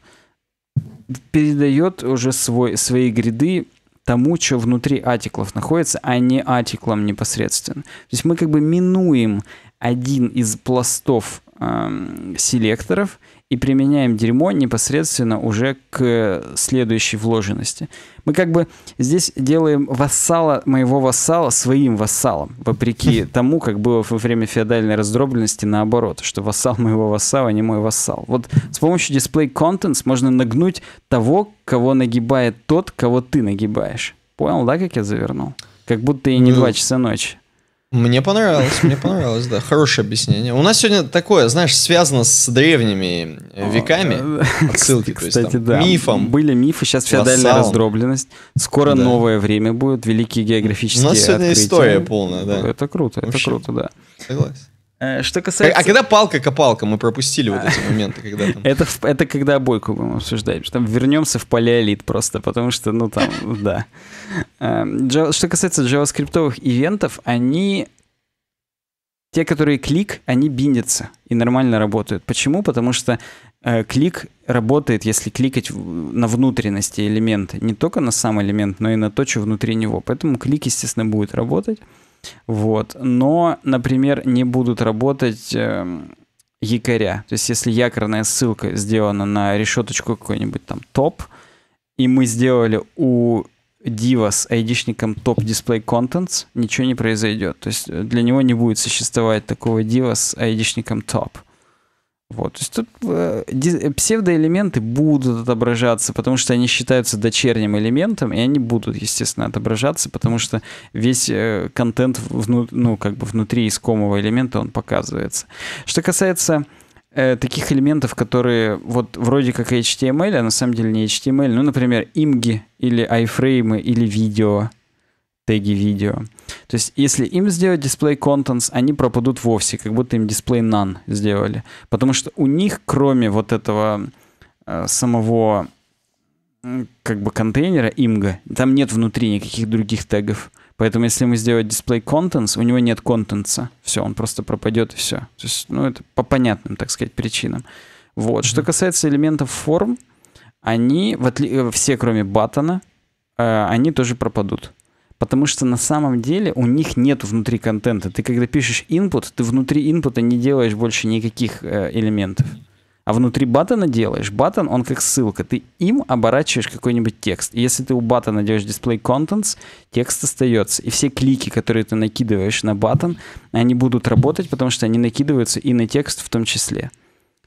передает уже свой, свои гриды тому, что внутри артиклов находится, а не артиклам непосредственно. То есть мы как бы минуем один из пластов э, селекторов и применяем дерьмо непосредственно уже к следующей вложенности. Мы как бы здесь делаем вассала, моего вассала своим вассалом, вопреки тому, как было во время феодальной раздробленности наоборот, что вассал моего вассала, не мой вассал. Вот с помощью display contents можно нагнуть того, кого нагибает тот, кого ты нагибаешь. Понял, да, как я завернул? Как будто и не два часа ночи. Мне понравилось, мне понравилось, да. Хорошее объяснение. У нас сегодня такое, знаешь, связано с древними веками, отсылки, кстати, то есть там, да, мифом. Были мифы, сейчас феодальная раздробленность. Скоро да. новое время будет, великие географические открытия. У нас сегодня открытия. История полная, да. Это круто, вообще, это круто, да. Согласен. Что касается... А когда палка-копалка, мы пропустили вот эти моменты, когда там... это, это когда обойку будем обсуждать, что там вернемся в палеолит просто, потому что, ну там, да. Что касается джаваскриптовых ивентов, они... Те, которые клик, они биндятся и нормально работают. Почему? Потому что клик работает, если кликать на внутренности элемента. Не только на сам элемент, но и на то, что внутри него. Поэтому клик, естественно, будет работать. Вот. Но, например, не будут работать э, якоря. То есть, если якорная ссылка сделана на решеточку какой-нибудь там топ, и мы сделали у дива с айдишником top-display-contents, ничего не произойдет. То есть, для него не будет существовать такого дива с айдишником top. Вот. То есть, тут э, псевдоэлементы будут отображаться, потому что они считаются дочерним элементом, и они будут, естественно, отображаться, потому что весь э, контент вну, ну, как бы внутри искомого элемента, он показывается. Что касается э, таких элементов, которые вот вроде как эйч ти эм эль, а на самом деле не эйч ти эм эль, ну, например, имги или айфреймы или видео, теги видео. То есть, если им сделать display contents, они пропадут вовсе, как будто им display none сделали. Потому что у них, кроме вот этого э, самого как бы контейнера имга, там нет внутри никаких других тегов. Поэтому, если мы сделаем display contents, у него нет контента. Все, он просто пропадет и все. То есть, ну, это по понятным, так сказать, причинам. Вот. Mm-hmm. Что касается элементов форм, они, в отли... все, кроме баттона, э, они тоже пропадут. Потому что на самом деле у них нет внутри контента. Ты когда пишешь input, ты внутри input не делаешь больше никаких э, элементов. А внутри баттона делаешь. Баттон, он как ссылка. Ты им оборачиваешь какой-нибудь текст. И если ты у баттона делаешь display contents, текст остается. И все клики, которые ты накидываешь на баттон, они будут работать, потому что они накидываются и на текст в том числе.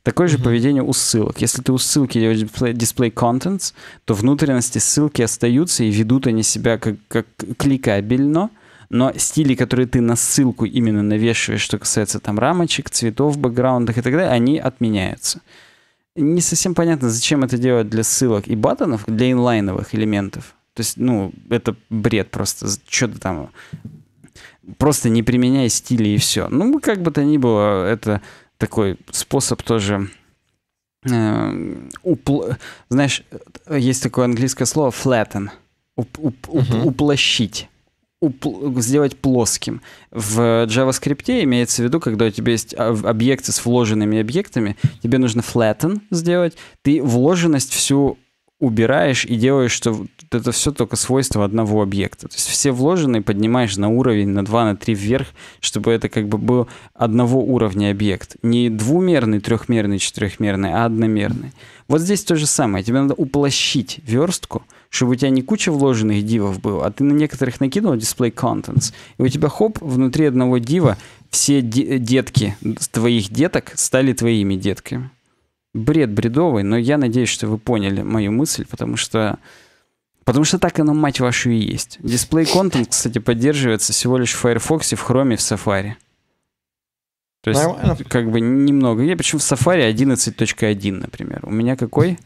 Такое же mm-hmm. поведение у ссылок. Если ты у ссылки делаешь display, display contents, то внутренности ссылки остаются и ведут они себя как, как кликабельно, но стили, которые ты на ссылку именно навешиваешь, что касается там рамочек, цветов, бэкграундов и так далее, они отменяются. Не совсем понятно, зачем это делать для ссылок и баттонов, для инлайновых элементов. То есть, ну, это бред просто. Что-то там... Просто не применяя стили и все. Ну, как бы то ни было, это... Такой способ тоже, э, упл... знаешь, есть такое английское слово flatten, уп, уп, уп, uh-huh. уплощить, уп, сделать плоским. В JavaScript имеется в виду, когда у тебя есть объекты с вложенными объектами, тебе нужно flatten сделать, ты вложенность всю убираешь и делаешь, что это все только свойство одного объекта. То есть все вложенные поднимаешь на уровень, на два, на три вверх, чтобы это как бы был одного уровня объект. Не двумерный, трехмерный, четырехмерный, а одномерный. Вот здесь то же самое. Тебе надо уплощить верстку, чтобы у тебя не куча вложенных дивов было, а ты на некоторых накинул display contents, и у тебя хоп, внутри одного дива все де детки твоих деток стали твоими детками. Бред бредовый, но я надеюсь, что вы поняли мою мысль, потому что потому что так оно, мать вашу, и есть. Display content, кстати, поддерживается всего лишь в Firefox, в Chrome, в Safari. То есть, как бы немного. Я причем в Safari одиннадцать точка один, например. У меня какой?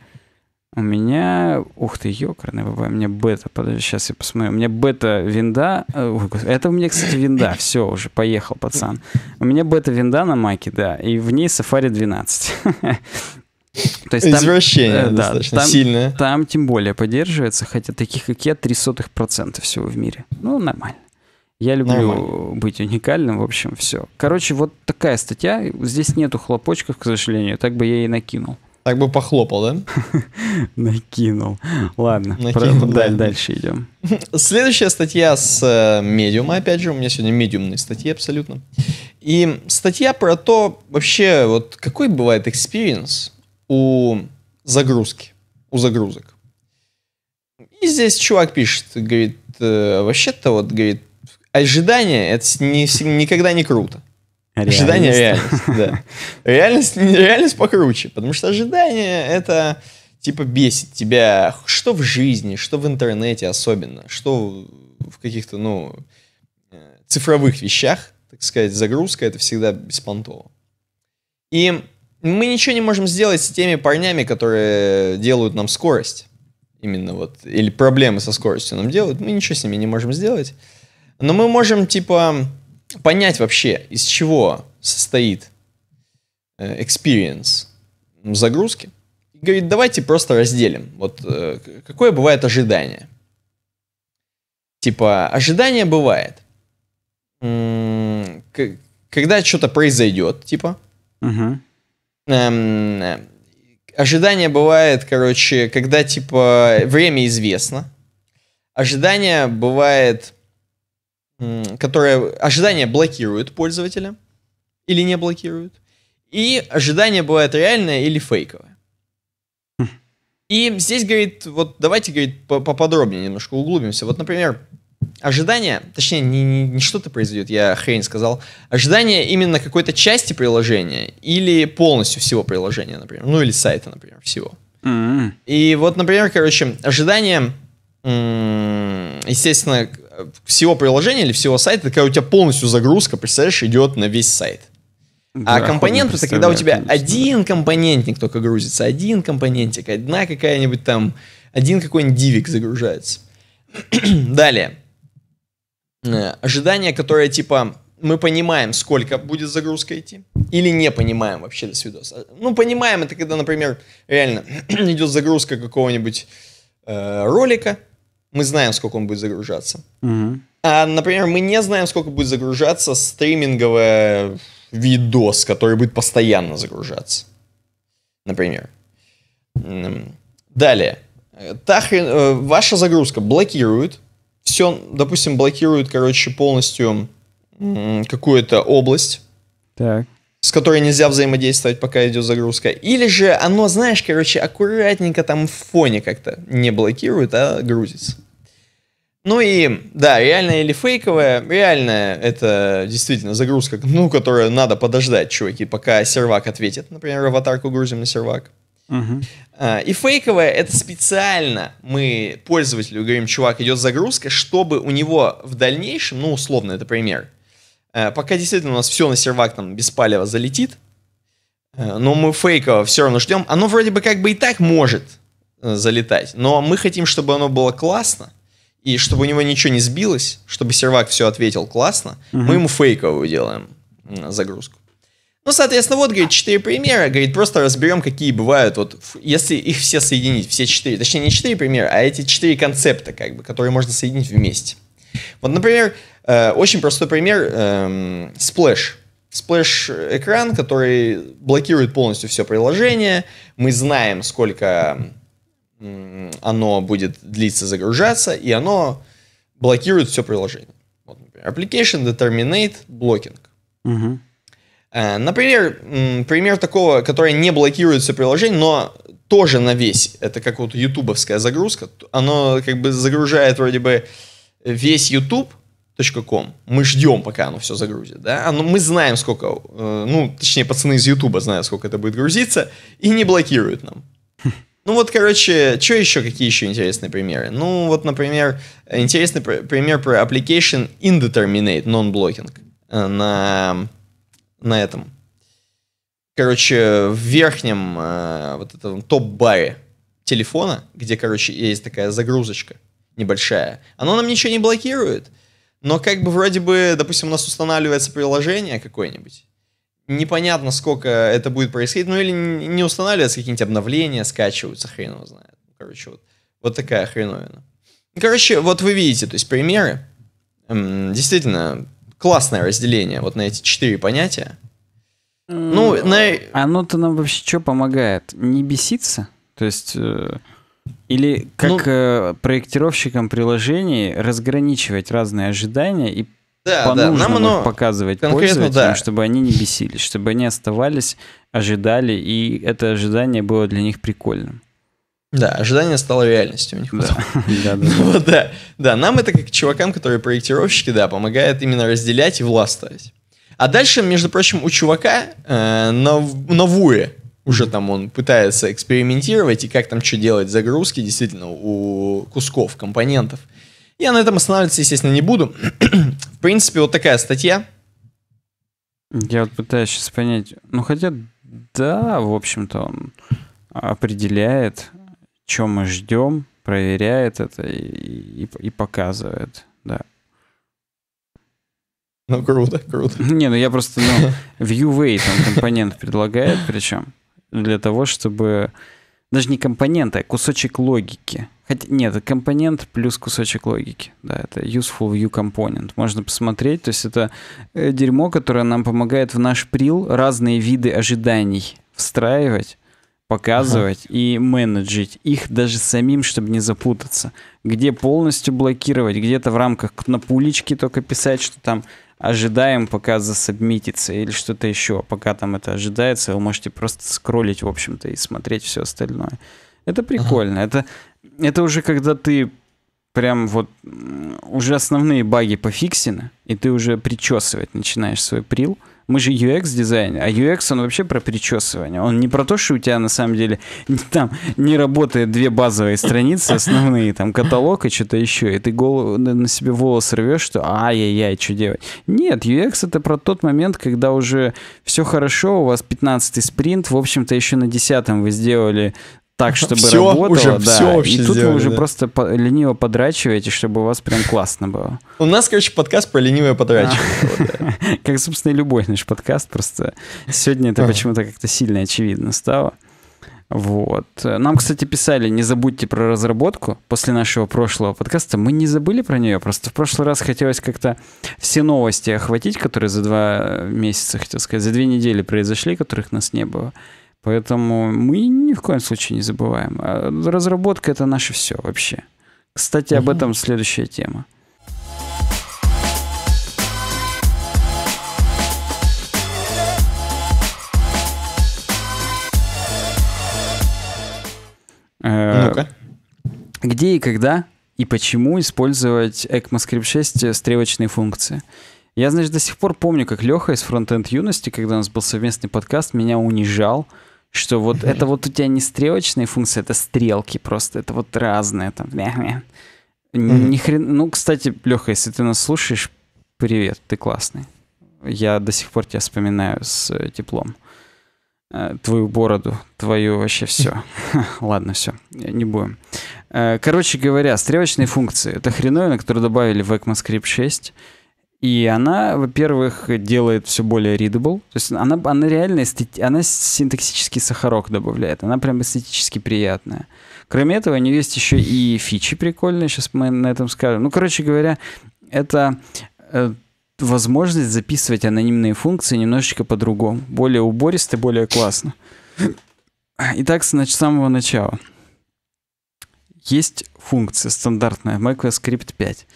У меня... Ух ты, ёкарный, у меня бета. Подожди, сейчас я посмотрю. У меня бета-винда... Это у меня, кстати, винда. Все, уже поехал, пацан. У меня бета-винда на маке, да. И в ней Safari двенадцать. То есть извращение там, да, достаточно там, сильное. Там тем более поддерживается, хотя таких, как я, ноль целых три сотых процента всего в мире. Ну, нормально. Я люблю Нормально. быть уникальным, в общем, все. Короче, вот такая статья. Здесь нету хлопочков, к сожалению. Так бы я и накинул. Так бы похлопал, да? Накинул. Ладно, Накинул, про... дальше идем. Следующая статья с Медиума, опять же, у меня сегодня медиумные статьи абсолютно. И статья про то, вообще, вот какой бывает экспириенс у загрузки, у загрузок. И здесь чувак пишет, говорит, вообще-то вот, говорит, ожидание — это не, никогда не круто. Реальность. Ожидание — реальность, да. Реальность, реальность покруче, потому что ожидание — это типа бесит тебя, что в жизни, что в интернете особенно, что в каких-то, ну, цифровых вещах, так сказать, загрузка — это всегда беспонтово. И мы ничего не можем сделать с теми парнями, которые делают нам скорость, именно вот, или проблемы со скоростью нам делают, мы ничего с ними не можем сделать, но мы можем, типа... понять вообще, из чего состоит experience загрузки. И говорит, давайте просто разделим. Вот какое бывает ожидание. Типа, ожидание бывает, когда что-то произойдет, типа. Uh-huh. Эм, ожидание бывает, короче, когда, типа, время известно. Ожидание бывает... которое ожидание блокирует пользователя или не блокирует. И ожидание бывает реальное или фейковое. И здесь, говорит, вот давайте, говорит, поподробнее немножко углубимся. Вот, например, ожидание, точнее, не, не, не что-то произойдет, я хрень сказал, ожидание именно какой-то части приложения или полностью всего приложения, например, ну или сайта, например, всего. Mm-hmm. И вот, например, короче, ожидание, естественно, всего приложения или всего сайта, такая у тебя полностью загрузка, представляешь, идет на весь сайт. Да, а компонент — это когда у тебя один компонентник только грузится, один компонентик, одна какая-нибудь там, один какой-нибудь дивик загружается. Далее. Ожидание, которое типа мы понимаем, сколько будет загрузка идти, или не понимаем вообще до свидоса. Ну, понимаем — это когда, например, реально идет загрузка какого-нибудь э, ролика, мы знаем, сколько он будет загружаться. Угу. А, например, мы не знаем, сколько будет загружаться стриминговый видос, который будет постоянно загружаться. Например. Далее. Та хрен... Ваша загрузка блокирует. Все, допустим, блокирует, короче, полностью какую-то область, так, с которой нельзя взаимодействовать, пока идет загрузка. Или же оно, знаешь, короче, аккуратненько там в фоне как-то не блокирует, а грузится. Ну и, да, реальное или фейковое. Реальное — это действительно загрузка, ну, которую надо подождать, чуваки, пока сервак ответит. Например, аватарку грузим на сервак. Угу. И фейковое — это специально мы пользователю говорим, чувак, идет загрузка, чтобы у него в дальнейшем, ну, условно, это пример, пока действительно у нас все на сервак там без палева залетит, но мы фейково все равно ждем. Оно вроде бы как бы и так может залетать, но мы хотим, чтобы оно было классно, и чтобы у него ничего не сбилось, чтобы сервак все ответил классно, угу. Мы ему фейковую делаем загрузку. Ну, соответственно, вот, говорит, четыре примера, говорит, просто разберем, какие бывают, вот, если их все соединить, все четыре, точнее, не четыре примера, а эти четыре концепта, как бы, которые можно соединить вместе. Вот, например, э, очень простой пример, э, сплэш. Сплэш-экран, который блокирует полностью все приложение. Мы знаем, сколько оно будет длиться, загружаться, и оно блокирует все приложение. Вот, например, application determinate blocking. Угу. Например, пример такого, которое не блокирует все приложение, но тоже на весь. Это как вот ютубовская загрузка. Оно как бы загружает вроде бы весь ютуб точка ком. Мы ждем, пока оно все загрузит. Да? Оно, мы знаем, сколько... Ну, точнее, пацаны из ютуба знают, сколько это будет грузиться, и не блокируют нам. Ну вот, короче, что еще, какие еще интересные примеры? Ну вот, например, интересный пример про application indeterminate non-blocking на... на этом. Короче, в верхнем э, вот этом топ-баре телефона, где, короче, есть такая загрузочка небольшая, оно нам ничего не блокирует, но как бы вроде бы, допустим, у нас устанавливается приложение какое-нибудь, непонятно, сколько это будет происходить, ну или не устанавливаются какие-нибудь обновления, скачиваются, хрен его знает. Короче, вот, вот такая хреновина. Короче, вот вы видите, то есть примеры, эм, действительно... Классное разделение вот на эти четыре понятия. Mm, ну, на... Оно-то нам вообще что помогает? Не беситься? То есть, э, или как ну, э, проектировщикам приложений разграничивать разные ожидания и да, по да, нужному нам их показывать пользователям, да. чтобы они не бесились, чтобы они оставались, ожидали, и это ожидание было для них прикольным. Да, ожидание стало реальностью у них. Да. да, да, да. Вот, да, да, нам это как чувакам, которые проектировщики, да, помогает именно разделять и властвовать. А дальше, между прочим, у чувака э, на, на Vue уже там он пытается экспериментировать и как там что делать, загрузки действительно у кусков, компонентов. Я на этом останавливаться, естественно, не буду. В принципе, вот такая статья. Я вот пытаюсь сейчас понять. Ну, хотя, да, в общем-то, он определяет... Чем мы ждем, проверяет это и, и, и показывает, да. Ну, круто, круто. Не, ну я просто, ну, VueWait, он компонент предлагает, причем для того, чтобы... Даже не компонент, а кусочек логики. Хотя, нет, компонент плюс кусочек логики, да, это Useful View Component. Можно посмотреть, то есть это дерьмо, которое нам помогает в наш прил разные виды ожиданий встраивать, показывать ага. и менеджить их даже самим, чтобы не запутаться. Где полностью блокировать, где-то в рамках на пулечке только писать, что там ожидаем, пока засабмитится или что-то еще. Пока там это ожидается, вы можете просто скроллить, в общем-то, и смотреть все остальное. Это прикольно. Ага. Это, это уже когда ты прям вот... Уже основные баги пофиксены, и ты уже причесывать начинаешь свой прил. Мы же ю экс-дизайнер, а ю экс, он вообще про причесывание. Он не про то, что у тебя на самом деле там не работает две базовые страницы, основные, там, каталог и что-то еще, и ты голову, на себе волос рвешь, что ай-яй-яй, что делать. Нет, ю экс это про тот момент, когда уже все хорошо, у вас пятнадцатый спринт, в общем-то, еще на десятом вы сделали так, чтобы все работало, уже, да, все и тут сделали, вы уже да. просто по- лениво подрачиваете, чтобы у вас прям классно было. У нас, короче, подкаст про ленивое подрачивание. Как, собственно, и любой наш подкаст, просто сегодня это почему-то как-то сильно очевидно стало. Вот. Нам, кстати, писали, не забудьте про разработку после нашего прошлого подкаста. Мы не забыли про нее, просто в прошлый раз хотелось как-то все новости охватить, которые за два месяца, хотел сказать, за две недели произошли, которых нас не было. Поэтому мы ни в коем случае не забываем. Разработка — это наше все вообще. Кстати, об этом следующая тема. Ну-ка. Где и когда и почему использовать ECMAScript шесть стрелочные функции? Я, значит, до сих пор помню, как Леха из Frontend Юности, когда у нас был совместный подкаст, меня унижал, что вот это вот у тебя не стрелочные функции, это стрелки просто, это вот разные там. Ни хрен... Ну, кстати, Леха, если ты нас слушаешь, привет, ты классный. Я до сих пор тебя вспоминаю с теплом. Твою бороду, твою вообще все. Ладно, все, не будем. Короче говоря, стрелочные функции — это хреновина, которую добавили в ECMAScript шесть. И она, во-первых, делает все более readable. То есть она, она реально эстет... она синтаксический сахарок добавляет. Она прям эстетически приятная. Кроме этого, у нее есть еще и фичи прикольные. Сейчас мы на этом скажем. Ну, короче говоря, это возможность записывать анонимные функции немножечко по-другому. Более убористо, более классно. Итак, с самого начала. Есть функция стандартная, MicroScript пять.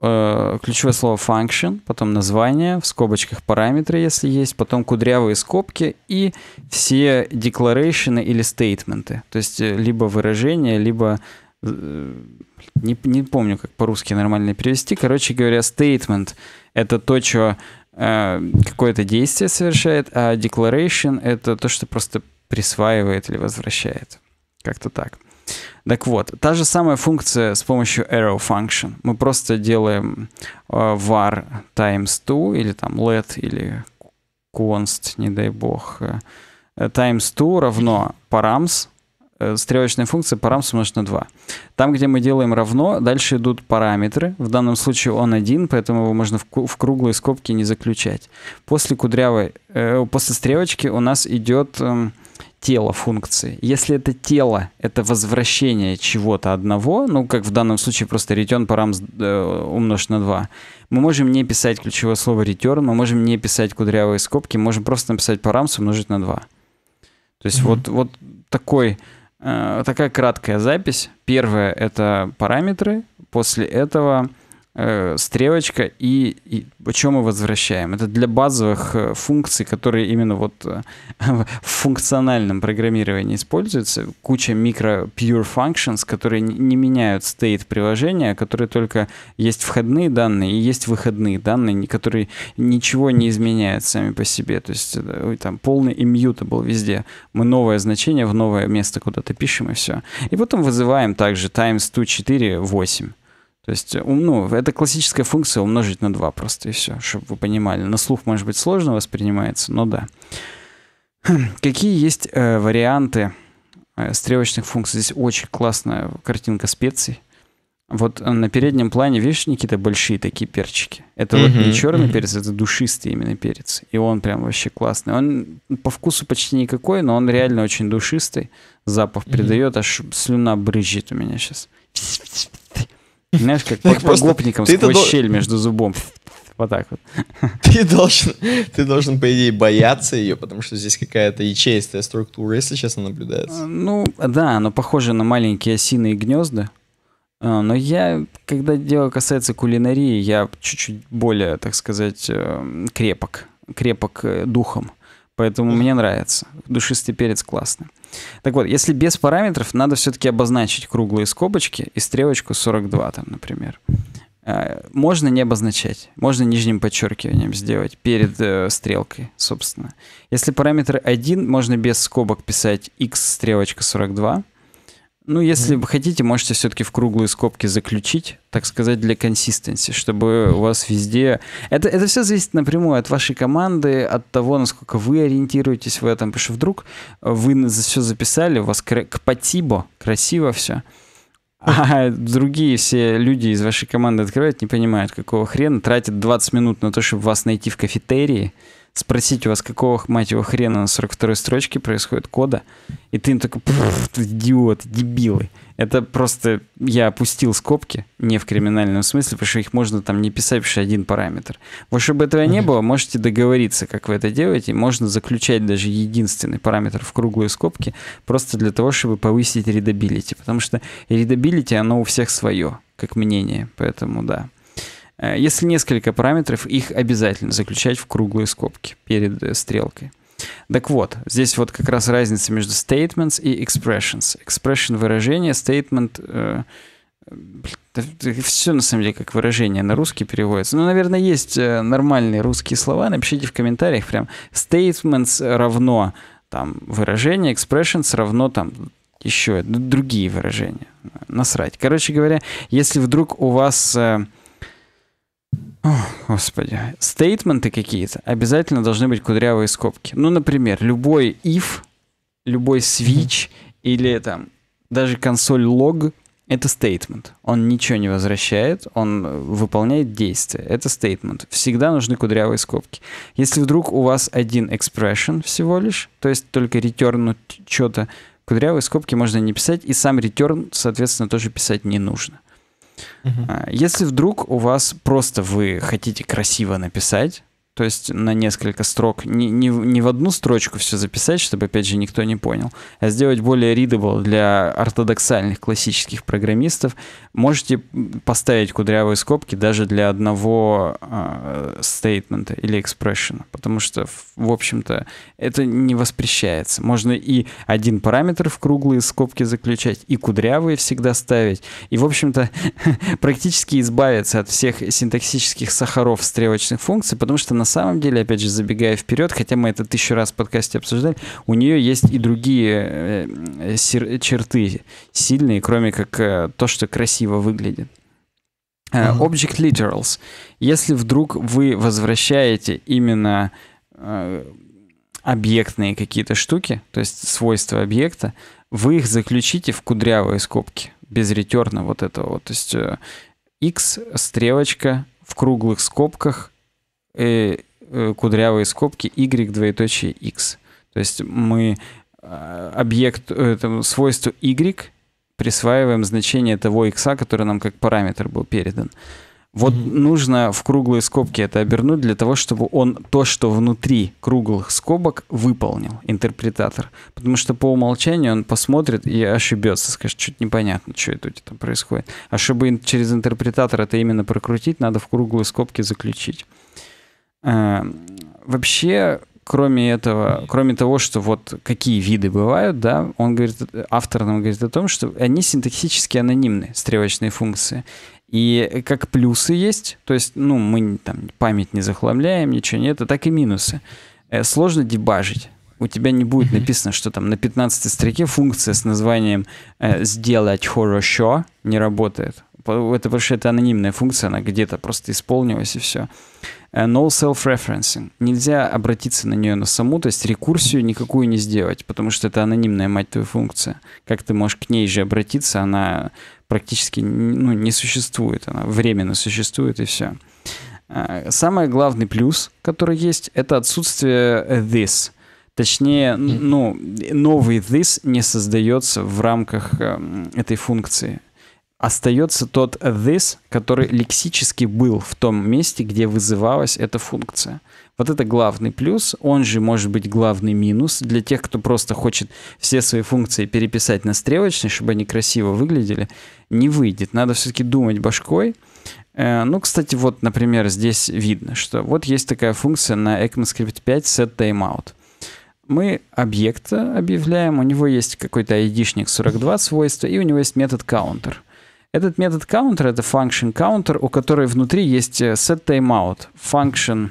Э, ключевое слово function, потом название, в скобочках параметры, если есть, потом кудрявые скобки и все декларейшены или стейтменты. То есть либо выражение, либо... Не, не помню, как по-русски нормально перевести. Короче говоря, statement — это то, что э, какое-то действие совершает, а declaration — это то, что просто присваивает или возвращает. Как-то так. Так вот, та же самая функция с помощью arrow function. Мы просто делаем э, var times two или там let или const, не дай бог. Э, times two равно params. Стрелочная функция params умножить на два. Там, где мы делаем равно, дальше идут параметры. В данном случае он один, поэтому его можно в круглые скобки не заключать. После кудрявой, э, после стрелочки у нас идет э, тело функции. Если это тело, это возвращение чего-то одного, ну, как в данном случае просто return params э, умножить на два, мы можем не писать ключевое слово return, мы можем не писать кудрявые скобки, можем просто написать params умножить на два. То есть mm-hmm. вот, вот такой... Такая краткая запись. Первое — это параметры, после этого э, стрелочка и, и о чем мы возвращаем. Это для базовых э, функций, которые именно вот э, в функциональном программировании используются. Куча микро pure functions, которые не меняют state приложения, которые только есть входные данные и есть выходные данные, которые ничего не изменяют сами по себе. То есть там полный immutable везде. Мы новое значение в новое место куда-то пишем и все. И потом вызываем также times two, четыре, восемь. То есть, ну, это классическая функция умножить на два просто, и все, чтобы вы понимали. На слух, может быть, сложно воспринимается, но да. Какие есть э, варианты э, стрелочных функций? Здесь очень классная картинка специй. Вот на переднем плане, видишь, какие-то большие такие перчики. Это mm-hmm, вот не черный mm-hmm. перец, это душистый именно перец. И он прям вообще классный. Он по вкусу почти никакой, но он реально очень душистый. Запах mm-hmm. придает, аж слюна брызжет у меня сейчас. Знаешь, как так по гопникам сквозь дол... щель между зубом. Вот так вот. Ты должен, ты должен, по идее, бояться ее, потому что здесь какая-то ячеистая структура, если честно, наблюдается. Ну, да, она похожа на маленькие осиные гнезда. Но я, когда дело касается кулинарии, я чуть-чуть более, так сказать, крепок. Крепок духом. Поэтому мне нравится. Душистый перец классный. Так вот, если без параметров, надо все-таки обозначить круглые скобочки и стрелочку сорок два, там, например. Можно не обозначать. Можно нижним подчеркиванием сделать перед э, стрелкой, собственно. Если параметр один, можно без скобок писать x стрелочка сорок два. Ну, если вы хотите, можете все-таки в круглые скобки заключить, так сказать, для консистенции, чтобы у вас везде... Это, это все зависит напрямую от вашей команды, от того, насколько вы ориентируетесь в этом. Потому что вдруг вы все записали, у вас кпатибо, красиво все, а другие все люди из вашей команды открывают, не понимают, какого хрена, тратят двадцать минут на то, чтобы вас найти в кафетерии, спросить у вас, какого, мать его, хрена на сорок второй строчке происходит кода, и ты им такой, идиот, дебилы. Это просто я опустил скобки, не в криминальном смысле, потому что их можно там не писать, потому что один параметр. Вот чтобы этого не было, можете договориться, как вы это делаете, можно заключать даже единственный параметр в круглые скобки, просто для того, чтобы повысить readability, потому что readability, оно у всех свое, как мнение, поэтому да. Если несколько параметров, их обязательно заключать в круглые скобки перед стрелкой. Так вот, здесь вот как раз разница между statements и expressions. Expression — выражение, statement... Э, все на самом деле как выражение на русский переводится. Ну, наверное, есть нормальные русские слова. Напишите в комментариях прям statements равно там выражение, expressions равно там... еще другие выражения. Насрать. Короче говоря, если вдруг у вас... Э, О, господи. Стейтменты какие-то обязательно должны быть кудрявые скобки. Ну, например, любой if, любой switch или там даже консоль log — это стейтмент. Он ничего не возвращает, он выполняет действие. Это стейтмент. Всегда нужны кудрявые скобки. Если вдруг у вас один expression всего лишь, то есть только return что-то, кудрявые скобки можно не писать, и сам return, соответственно, тоже писать не нужно. Если вдруг у вас просто вы хотите красиво написать, то есть на несколько строк, не, не, не в одну строчку все записать, чтобы, опять же, никто не понял, а сделать более readable для ортодоксальных классических программистов. Можете поставить кудрявые скобки даже для одного стейтмента э, или экспрессиона, потому что, в общем-то, это не воспрещается. Можно и один параметр в круглые скобки заключать, и кудрявые всегда ставить, и, в общем-то, практически избавиться от всех синтаксических сахаров стрелочных функций, потому что на самом деле, опять же, забегая вперед, хотя мы это тысячу раз в подкасте обсуждали, у нее есть и другие черты сильные, кроме как то, что красиво выглядит. Object literals. Если вдруг вы возвращаете именно объектные какие-то штуки, то есть свойства объекта, вы их заключите в кудрявые скобки, без ретерна вот этого вот. То есть x, стрелочка, в круглых скобках, э, э, кудрявые скобки, y, двоеточие, x. То есть мы э, объект, э, свойству y присваиваем значение того x, который нам как параметр был передан. Вот mm-hmm. нужно в круглые скобки это обернуть для того, чтобы он то, что внутри круглых скобок, выполнил интерпретатор. Потому что по умолчанию он посмотрит и ошибется, скажет, чуть непонятно, что это у тебя там происходит. А чтобы через интерпретатор это именно прокрутить, надо в круглые скобки заключить. А, вообще, кроме этого, кроме того, что вот какие виды бывают, да, он говорит, автор нам говорит о том, что они синтаксически анонимны, стрелочные функции. И как плюсы есть, то есть, ну, мы там память не захламляем, ничего нет, а так и минусы. Сложно дебажить. У тебя не будет написано, что там на пятнадцатой строке функция с названием «сделать хорошо» не работает. Это потому что это анонимная функция, она где-то просто исполнилась и все. No self-referencing. Нельзя обратиться на нее на саму, то есть рекурсию никакую не сделать, потому что это анонимная, мать твою, функция. Как ты можешь к ней же обратиться, она практически, ну, не существует, она временно существует и все. Самый главный плюс, который есть, это отсутствие this. Точнее, ну, новый this не создается в рамках этой функции. Остается тот this, который лексически был в том месте, где вызывалась эта функция. Вот это главный плюс, он же может быть главный минус для тех, кто просто хочет все свои функции переписать на стрелочные, чтобы они красиво выглядели. Не выйдет, надо все-таки думать башкой. Ну, кстати, вот, например, здесь видно, что вот есть такая функция на ECMAScript пять setTimeout. Мы объект объявляем, у него есть какой-то айдишник сорок два свойства, и у него есть метод counter. Этот метод counter — это function counter, у которой внутри есть setTimeout, function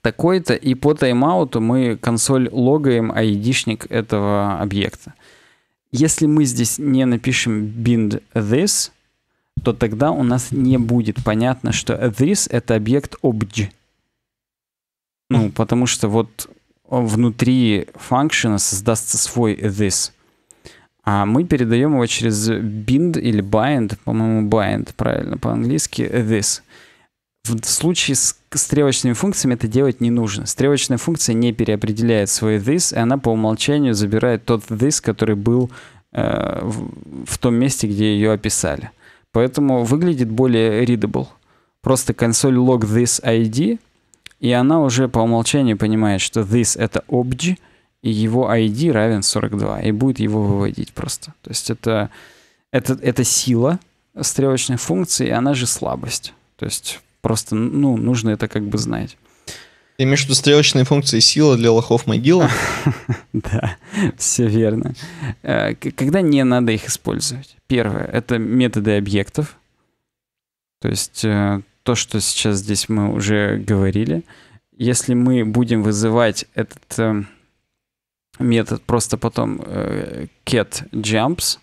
такой-то, и по таймауту мы консоль логаем айдишник этого объекта. Если мы здесь не напишем bind this, то тогда у нас не будет понятно, что this — это объект obj. Ну, потому что вот внутри function создастся свой this. А мы передаем его через bind или bind, по-моему, bind, правильно, по-английски, this. В случае с стрелочными функциями это делать не нужно. Стрелочная функция не переопределяет свой this, и она по умолчанию забирает тот this, который был э, в, в том месте, где ее описали. Поэтому выглядит более readable. Просто консоль log this id, и она уже по умолчанию понимает, что this — это obj, и его ай ди равен сорок два, и будет его выводить просто. То есть это, это, это сила стрелочной функции, и она же слабость. То есть просто, ну, нужно это как бы знать. Ты имеешь в виду стрелочные функции сила для лохов могила? Да, все верно. Когда не надо их использовать? Первое — это методы объектов. То есть то, что сейчас здесь мы уже говорили. Если мы будем вызывать этот метод просто потом cat jumps,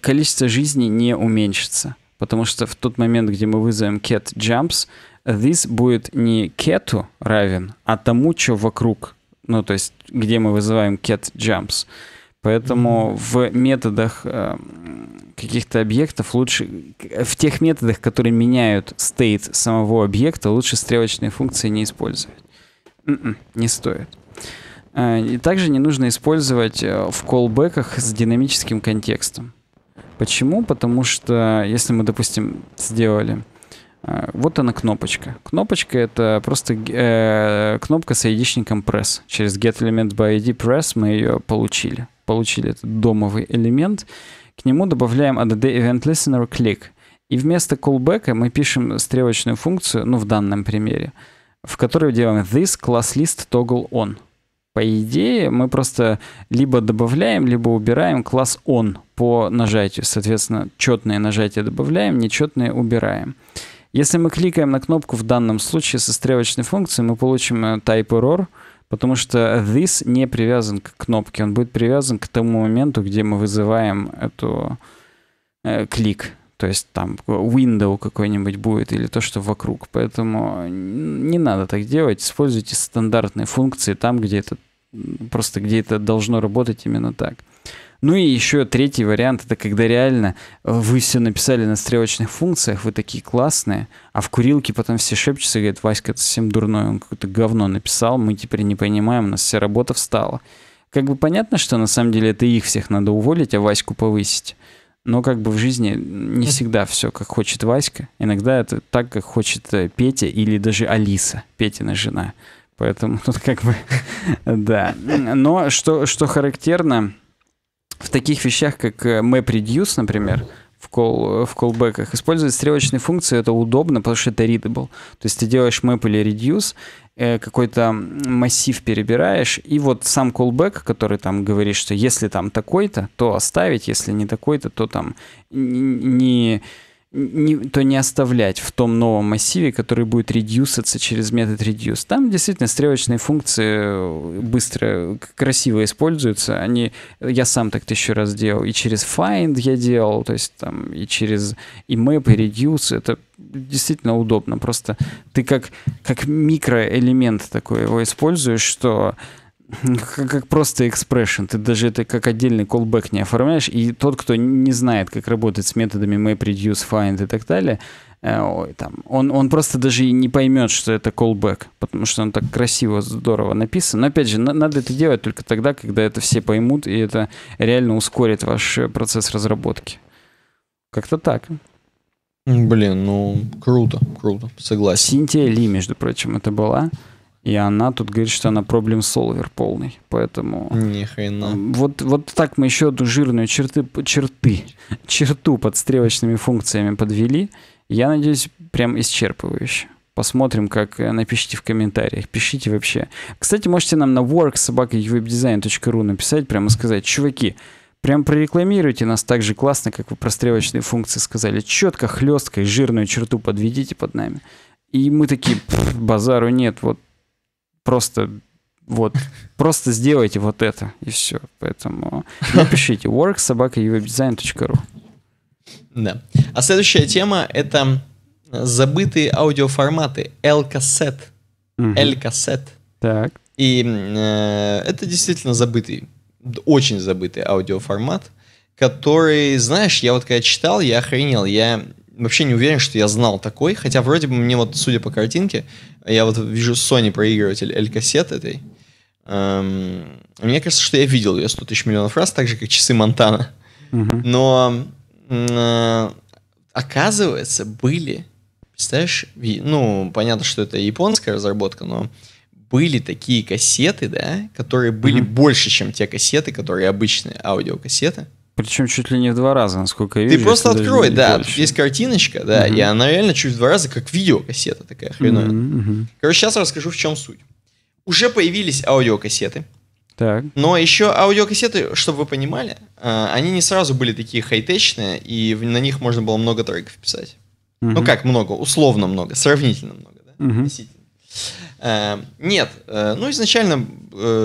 количество жизни не уменьшится. Потому что в тот момент, где мы вызовем cat jumps, this будет не cat'у равен, а тому, что вокруг. Ну, то есть, где мы вызываем cat jumps. Поэтому mm-hmm. в методах э, каких-то объектов лучше... В тех методах, которые меняют state самого объекта, лучше стрелочные функции не использовать. Mm-mm, не стоит. И также не нужно использовать в коллбэках с динамическим контекстом. Почему? Потому что если мы, допустим, сделали Вот она кнопочка. Кнопочка — это просто э, кнопка с ай ди-шником press. Через getElementByIdPress мы ее получили. Получили этот домовый элемент. К нему добавляем addEventListenerClick. И вместо callback'а мы пишем стрелочную функцию, ну в данном примере, в которой делаем this class list toggle on. По идее, мы просто либо добавляем, либо убираем класс on по нажатию. Соответственно, четные нажатия добавляем, нечетные убираем. Если мы кликаем на кнопку в данном случае со стрелочной функцией, мы получим type error, потому что this не привязан к кнопке. Он будет привязан к тому моменту, где мы вызываем эту э, клик. То есть там window какой-нибудь будет или то, что вокруг. Поэтому не надо так делать. Используйте стандартные функции там, где это просто где это должно работать именно так. Ну и еще третий вариант, это когда реально вы все написали на стрелочных функциях, вы такие классные, а в курилке потом все шепчутся и говорят: Васька, это совсем дурной, он какое-то говно написал, мы теперь не понимаем, у нас вся работа встала. Как бы понятно, что на самом деле это их всех надо уволить, а Ваську повысить. Но как бы в жизни не всегда все, как хочет Васька. Иногда это так, как хочет Петя или даже Алиса, Петина жена. Поэтому тут как бы... Да. Но что, что характерно, в таких вещах, как MapReduce, например, в, call, в callback'ах, использовать стрелочные функции — это удобно, потому что это readable. То есть ты делаешь map или reduce, какой-то массив перебираешь, и вот сам callback, который там говорит, что если там такой-то, то оставить, если не такой-то, то там не, не, то не оставлять в том новом массиве, который будет редюсаться через метод reduce. Там действительно стрелочные функции быстро, красиво используются. Они, я сам так тысячу раз делал, и через find я делал, то есть там и через и map, и reduce, это действительно удобно. Просто ты как, как микроэлемент такой его используешь, что как, как просто expression. Ты даже это как отдельный callback не оформляешь. И тот, кто не знает, как работать с методами map, reduce, find и так далее, э, там, он, он просто даже и не поймет, что это callback, потому что он так красиво, здорово написан. Но опять же, на, надо это делать только тогда, когда это все поймут, и это реально ускорит ваш процесс разработки. Как-то так. Блин, ну круто, круто, согласен. Синтия Ли, между прочим, это была. И она тут говорит, что она проблем-солвер полный. Поэтому... Ни хрена. Вот, вот так мы еще эту жирную черты, черты, черту под стрелочными функциями подвели. Я надеюсь, прям исчерпывающе. Посмотрим, как... Напишите в комментариях. Пишите вообще. Кстати, можете нам на work собака веб дизайн точка ру написать прямо и сказать: чуваки, прям прорекламируйте нас так же классно, как вы про стрелочные функции сказали. Четко, хлестко и жирную черту подведите под нами. И мы такие: базару нет, вот просто вот просто сделайте вот это, и все. Поэтому напишите work собака веб дизайн точка ру. Да. А следующая тема — это забытые аудиоформаты. Elcaset. Elcaset. Так. И э, это действительно забытый, очень забытый аудиоформат, который, знаешь, я вот когда читал, я охренел. Я вообще не уверен, что я знал такой, хотя вроде бы мне вот, судя по картинке, я вот вижу Sony проигрыватель Elcaset этой. Эм, мне кажется, что я видел ее сто тысяч миллионов раз, так же, как часы Монтана. Угу. Но э, оказывается, были, представляешь, ну, понятно, что это японская разработка, но были такие кассеты, да, которые были mm-hmm. больше, чем те кассеты, которые обычные аудиокассеты. Причем чуть ли не в два раза, насколько я вижу. Ты просто открой, да, тут есть картиночка, да, mm-hmm. и она реально чуть в два раза как видеокассета такая хреновая. Mm-hmm. Mm-hmm. Короче, сейчас расскажу, в чем суть. Уже появились аудиокассеты. Так. Но еще аудиокассеты, чтобы вы понимали, они не сразу были такие хай-течные, и на них можно было много треков писать. Mm-hmm. Ну как много, условно много, сравнительно много, да, mm-hmm. относительно. Нет, ну изначально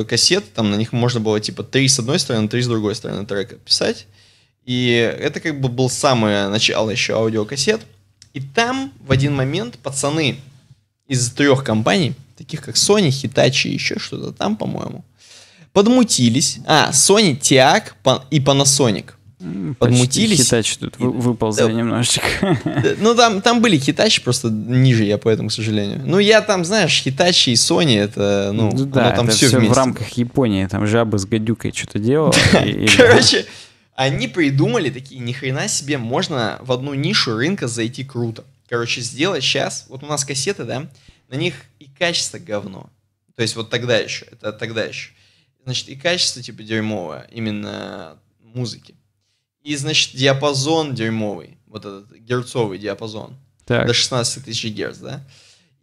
кассеты, там на них можно было типа три с одной стороны, три с другой стороны трека писать. И это как бы было самое начало еще аудиокассет. И там в один момент пацаны из трех компаний, таких как Sony, Hitachi и еще что-то там, по-моему, подмутились. А, Sony, Тиак и Panasonic. Подмутились. Хитач тут выползли, да, немножечко. Ну, там, там были хитачи, просто ниже я поэтому, к сожалению. Ну, я там, знаешь, хитачи и Sony, это, ну, да, там это все, все в рамках Японии, там жаба с гадюкой что-то делала. и, и, Короче, да. Они придумали такие: ни хрена себе, можно в одну нишу рынка зайти круто. короче, сделать сейчас. Вот у нас кассеты, да, на них и качество говно. То есть вот тогда еще, это тогда еще. Значит, и качество типа дерьмовое, именно музыки. И, значит, диапазон дерьмовый, вот этот герцовый диапазон. Так. До шестнадцати тысяч герц, да.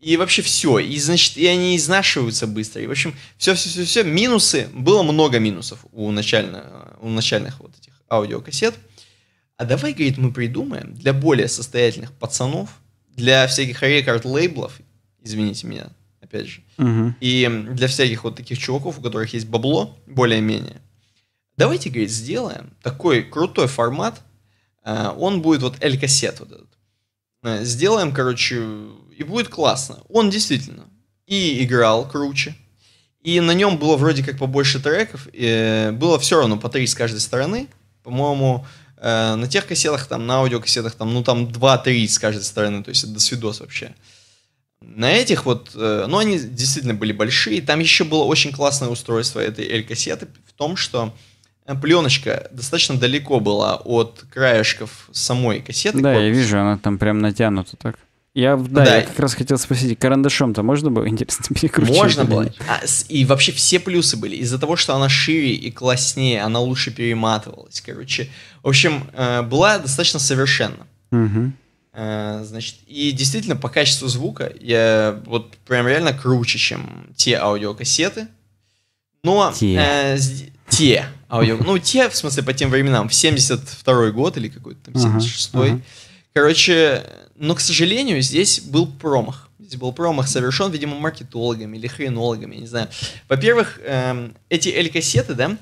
И вообще все. И, значит, и они изнашиваются быстро. И, в общем, все-все-все-все. Минусы. Было много минусов у, начально, у начальных вот этих аудиокассет. А давай, говорит, мы придумаем для более состоятельных пацанов, для всяких рекорд-лейблов, извините меня, опять же, угу. и для всяких вот таких чуваков, у которых есть бабло, более-менее. Давайте, говорит, сделаем такой крутой формат. Он будет вот Elcaset вот этот. Сделаем, короче, и будет классно. Он действительно и играл круче, и на нем было вроде как побольше треков, и было все равно по три с каждой стороны. По-моему, на тех кассетах, там, на аудиокассетах, там, ну там два-три с каждой стороны, то есть это досвидос вообще. На этих вот, ну они действительно были большие. Там еще было очень классное устройство этой Elcaset в том, что пленочка достаточно далеко была от краешков самой кассеты. Да, корпус. Я вижу, она там прям натянута так. Я, да, да, я как раз хотел спросить, карандашом-то можно было, интересно, перекрутить? Можно было. А, и вообще все плюсы были. Из-за того, что она шире и класснее, она лучше перематывалась, короче. В общем, была достаточно совершенна. Угу. Значит, и действительно, по качеству звука я вот прям реально круче, чем те аудиокассеты. Но... Те. Э, те. Аудио... Ну, те, в смысле, по тем временам, в семьдесят второй год или какой-то там семьдесят шестой. Uh-huh. Uh-huh. Короче, но, к сожалению, здесь был промах. Здесь был промах совершен, видимо, маркетологами или хренологами, я не знаю. Во-первых, эм, эти Elcaset, да,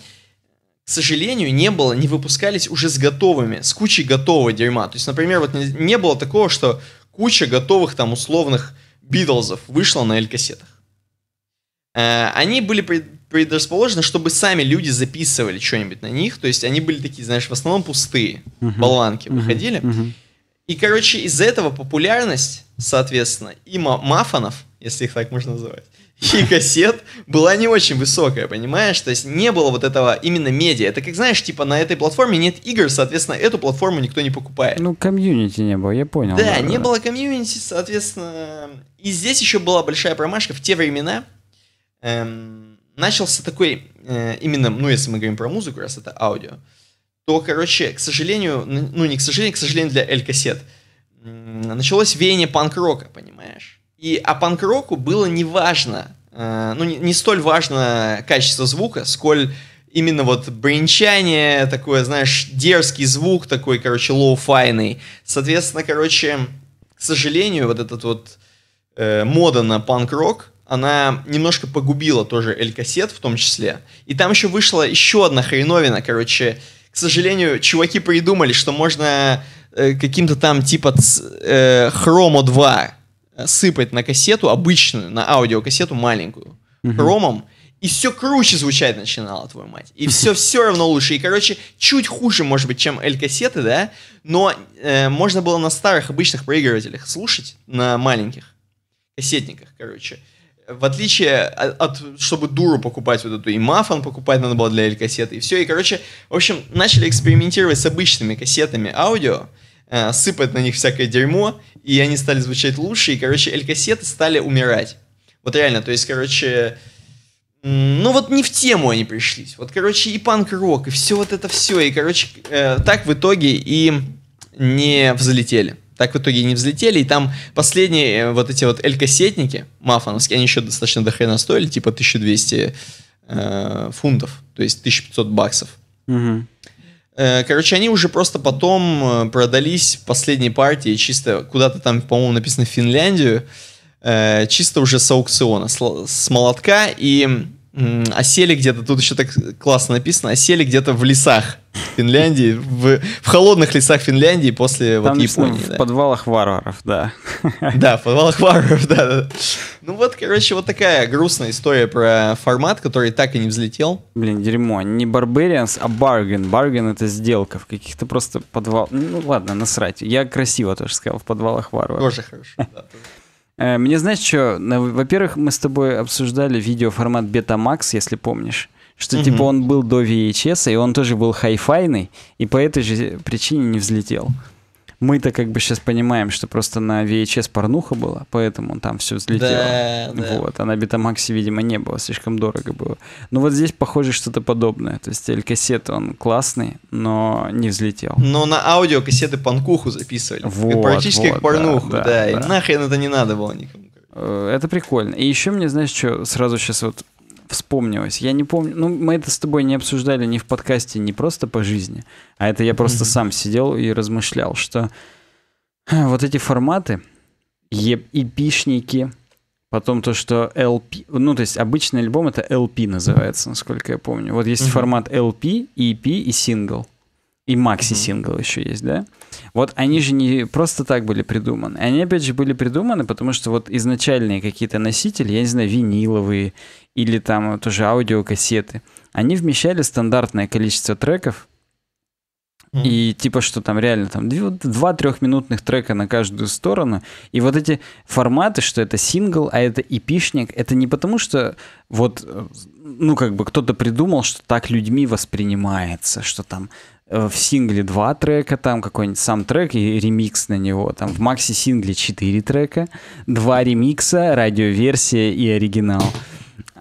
к сожалению, не было, не выпускались уже с готовыми, с кучей готового дерьма. То есть, например, вот не, не было такого, что куча готовых там условных Битлзов вышла на Elcaset. Э, они были... Пред... предрасположено, чтобы сами люди записывали что-нибудь на них, то есть они были такие, знаешь, в основном пустые, uh-huh. болванки uh-huh. выходили, uh-huh. и, короче, из-за этого популярность, соответственно, и мафонов, если их так можно называть, и кассет была не очень высокая, понимаешь, то есть не было вот этого именно медиа, это как, знаешь, типа на этой платформе нет игр, соответственно, эту платформу никто не покупает. Ну, комьюнити не было, я понял. Да, наверное. Не было комьюнити, соответственно, и здесь еще была большая промашка в те времена, эм... начался такой, э, именно, ну, если мы говорим про музыку, раз это аудио, то, короче, к сожалению, ну, не к сожалению, к сожалению для Elcaset, э, началось веяние панк-рока, понимаешь? И, а панк-року было не важно, э, ну, не, не столь важно качество звука, сколь именно вот бренчание, такое, знаешь, дерзкий звук такой, короче, лоу-файный. Соответственно, короче, к сожалению, вот этот вот э, мода на панк-рок, она немножко погубила тоже Elcaset в том числе. И там еще вышла еще одна хреновина, короче. К сожалению, чуваки придумали, что можно э, каким-то там типа э, хромо два сыпать на кассету обычную, на аудиокассету маленькую, mm-hmm. хромом, и все круче звучать начинало, твою мать. И все все равно лучше. И, короче, чуть хуже, может быть, чем Elcaset, да? Но э, можно было на старых обычных проигрывателях слушать, на маленьких кассетниках, короче. В отличие от, от, чтобы дуру покупать вот эту, и мафон покупать надо было для Elcaset, и все, и, короче, в общем, начали экспериментировать с обычными кассетами аудио, э, сыпать на них всякое дерьмо, и они стали звучать лучше, и, короче, Elcaset стали умирать. Вот реально, то есть, короче, ну вот не в тему они пришлись. Вот, короче, и панк-рок, и все вот это все, и, короче, э, так в итоге и не взлетели. Так в итоге и не взлетели, и там последние вот эти вот элькассетники мафоновские, они еще достаточно дохрена стоили, типа тысяча двести э, фунтов, то есть тысяча пятьсот баксов. Угу. Э, короче, они уже просто потом продались в последней партии, чисто куда-то там, по-моему, написано Финляндию, э, чисто уже с аукциона, с, с молотка, и э, осели где-то, тут еще так классно написано, осели где-то в лесах. Финляндии, в, в холодных лесах Финляндии после там вот Японии. В да. подвалах варваров, да. Да, в подвалах варваров, да, да. Ну вот, короче, вот такая грустная история про формат, который так и не взлетел. Блин, дерьмо. Не Barbarians, а Bargain. Bargain — это сделка в каких-то просто подвалах. Ну ладно, насрать. Я красиво тоже сказал, в подвалах варваров. Тоже хорошо, да. Тоже. Мне, знаешь, что, во-первых, мы с тобой обсуждали видеоформат Betamax, если помнишь. Что mm-hmm. типа он был до ви эйч эс, и он тоже был хай-файный, и по этой же причине не взлетел. мы-то как бы сейчас понимаем, что просто на ви эйч эс порнуха была, поэтому там все взлетело. Да, вот. Да. А на Бетамаксе, видимо, не было, слишком дорого было. Но вот здесь, похоже, что-то подобное. То есть Элькасет, он классный, но не взлетел. Но на аудио кассеты панкуху записывали. Вот, и практически вот, как порнуху, да. да, да и да. Нахрен это не надо было никому. Это прикольно. И еще мне, знаешь, что сразу сейчас вот вспомнилось. Я не помню, ну, мы это с тобой не обсуждали ни в подкасте, не просто по жизни, а это я просто mm-hmm. сам сидел и размышлял, что вот эти форматы, и пи-шники, потом то, что эл пи, ну, то есть обычный альбом это эл пи называется, насколько я помню. Вот есть mm-hmm. формат эл пи, и пи и сингл. И макси-сингл mm-hmm. еще есть, да? Вот они же не просто так были придуманы. Они, опять же, были придуманы, потому что вот изначальные какие-то носители, я не знаю, виниловые или там тоже аудиокассеты, они вмещали стандартное количество треков. Mm-hmm. И типа что там реально там два-трехминутных трека на каждую сторону. И вот эти форматы, что это сингл, а это и пи-шник, это не потому что вот, ну как бы кто-то придумал, что так людьми воспринимается, что там в сингле два трека, там какой-нибудь сам трек и ремикс на него. Там в макси-сингле четыре трека, два ремикса, радиоверсия и оригинал.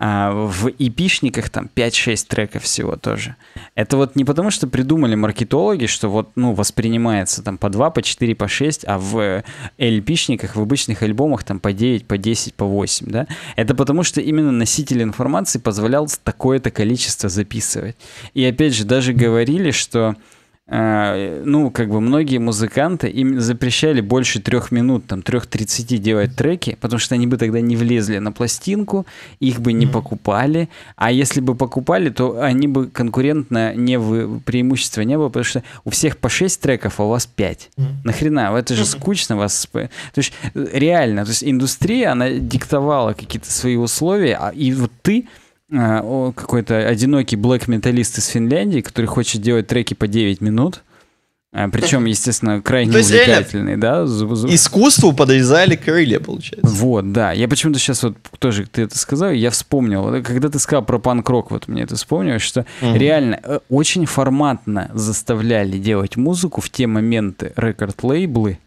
А в и пи-шниках там пять-шесть треков всего тоже. Это вот не потому, что придумали маркетологи, что вот, ну, воспринимается там по два, по четыре, по шесть, а в эл пи-шниках, в обычных альбомах там по девять, по десять, по восемь, да? Это потому, что именно носитель информации позволял такое-то количество записывать. И опять же, даже говорили, что ну, как бы многие музыканты им запрещали больше трех минут, там, трех тридцати делать треки, потому что они бы тогда не влезли на пластинку, их бы не покупали, а если бы покупали, то они бы конкурентно не вы... преимущества не было, потому что у всех по шесть треков, а у вас пять. Нахрена? Это же скучно вас... То есть реально, то есть индустрия, она диктовала какие-то свои условия, и вот ты... какой-то одинокий блэк-металлист из Финляндии, который хочет делать треки по девять минут, причем, естественно, крайне увлекательный, да? Искусству подрезали крылья, получается. Вот, да. Я почему-то сейчас вот тоже ты это сказал, я вспомнил, когда ты сказал про панк-рок, вот мне это вспомнилось, что угу. реально очень форматно заставляли делать музыку в те моменты рекорд-лейблы.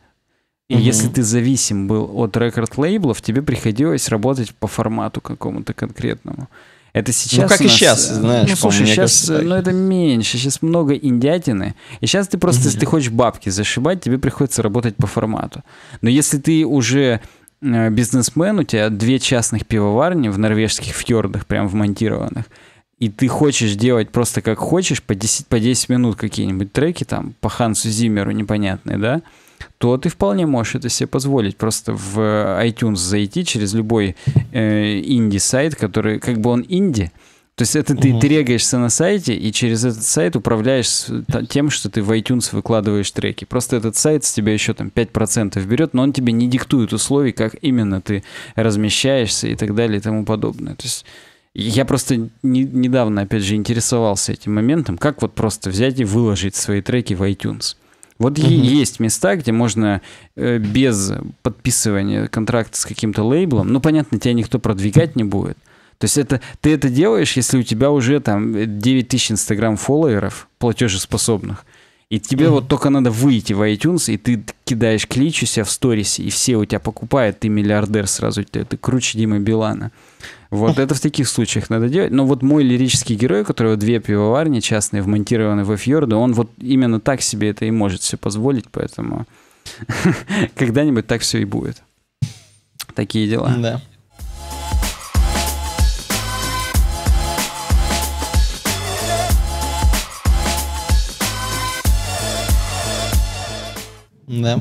И mm-hmm. если ты зависим был от рекорд-лейблов, тебе приходилось работать по формату какому-то конкретному. Это сейчас. Ну, как нас... и сейчас, знаешь, ну, слушай, сейчас, кажется, ну, это меньше, сейчас много индятины. И сейчас ты просто, mm-hmm. если ты хочешь бабки зашибать, тебе приходится работать по формату. Но если ты уже бизнесмен, у тебя две частных пивоварни в норвежских фьордах, прям вмонтированных, и ты хочешь делать просто как хочешь, по десять, по десять минут какие-нибудь треки, там, по Хансу Зиммеру непонятные, да, то ты вполне можешь это себе позволить. Просто в iTunes зайти через любой э, инди-сайт, который, как бы он инди, то есть это ты, ты регаешься на сайте и через этот сайт управляешь тем, что ты в iTunes выкладываешь треки. Просто этот сайт с тебя еще там пять процентов берет, но он тебе не диктует условий, как именно ты размещаешься и так далее и тому подобное. То есть я просто не, недавно, опять же, интересовался этим моментом, как вот просто взять и выложить свои треки в iTunes. Вот mm-hmm. есть места, где можно э, без подписывания контракта с каким-то лейблом, ну, понятно, тебя никто продвигать не будет. То есть это, ты это делаешь, если у тебя уже там девять тысяч Instagram-фолловеров платежеспособных, и тебе mm-hmm. вот только надо выйти в iTunes, и ты кидаешь клич у себя в сторисе, и все у тебя покупают, ты миллиардер сразу, ты, ты круче Димы Билана. Вот это в таких случаях надо делать. Но вот мой лирический герой, у которого две пивоварни частные, вмонтированы во фьорды, он вот именно так себе это и может себе позволить, поэтому когда-нибудь так все и будет. Такие дела. Да. Да.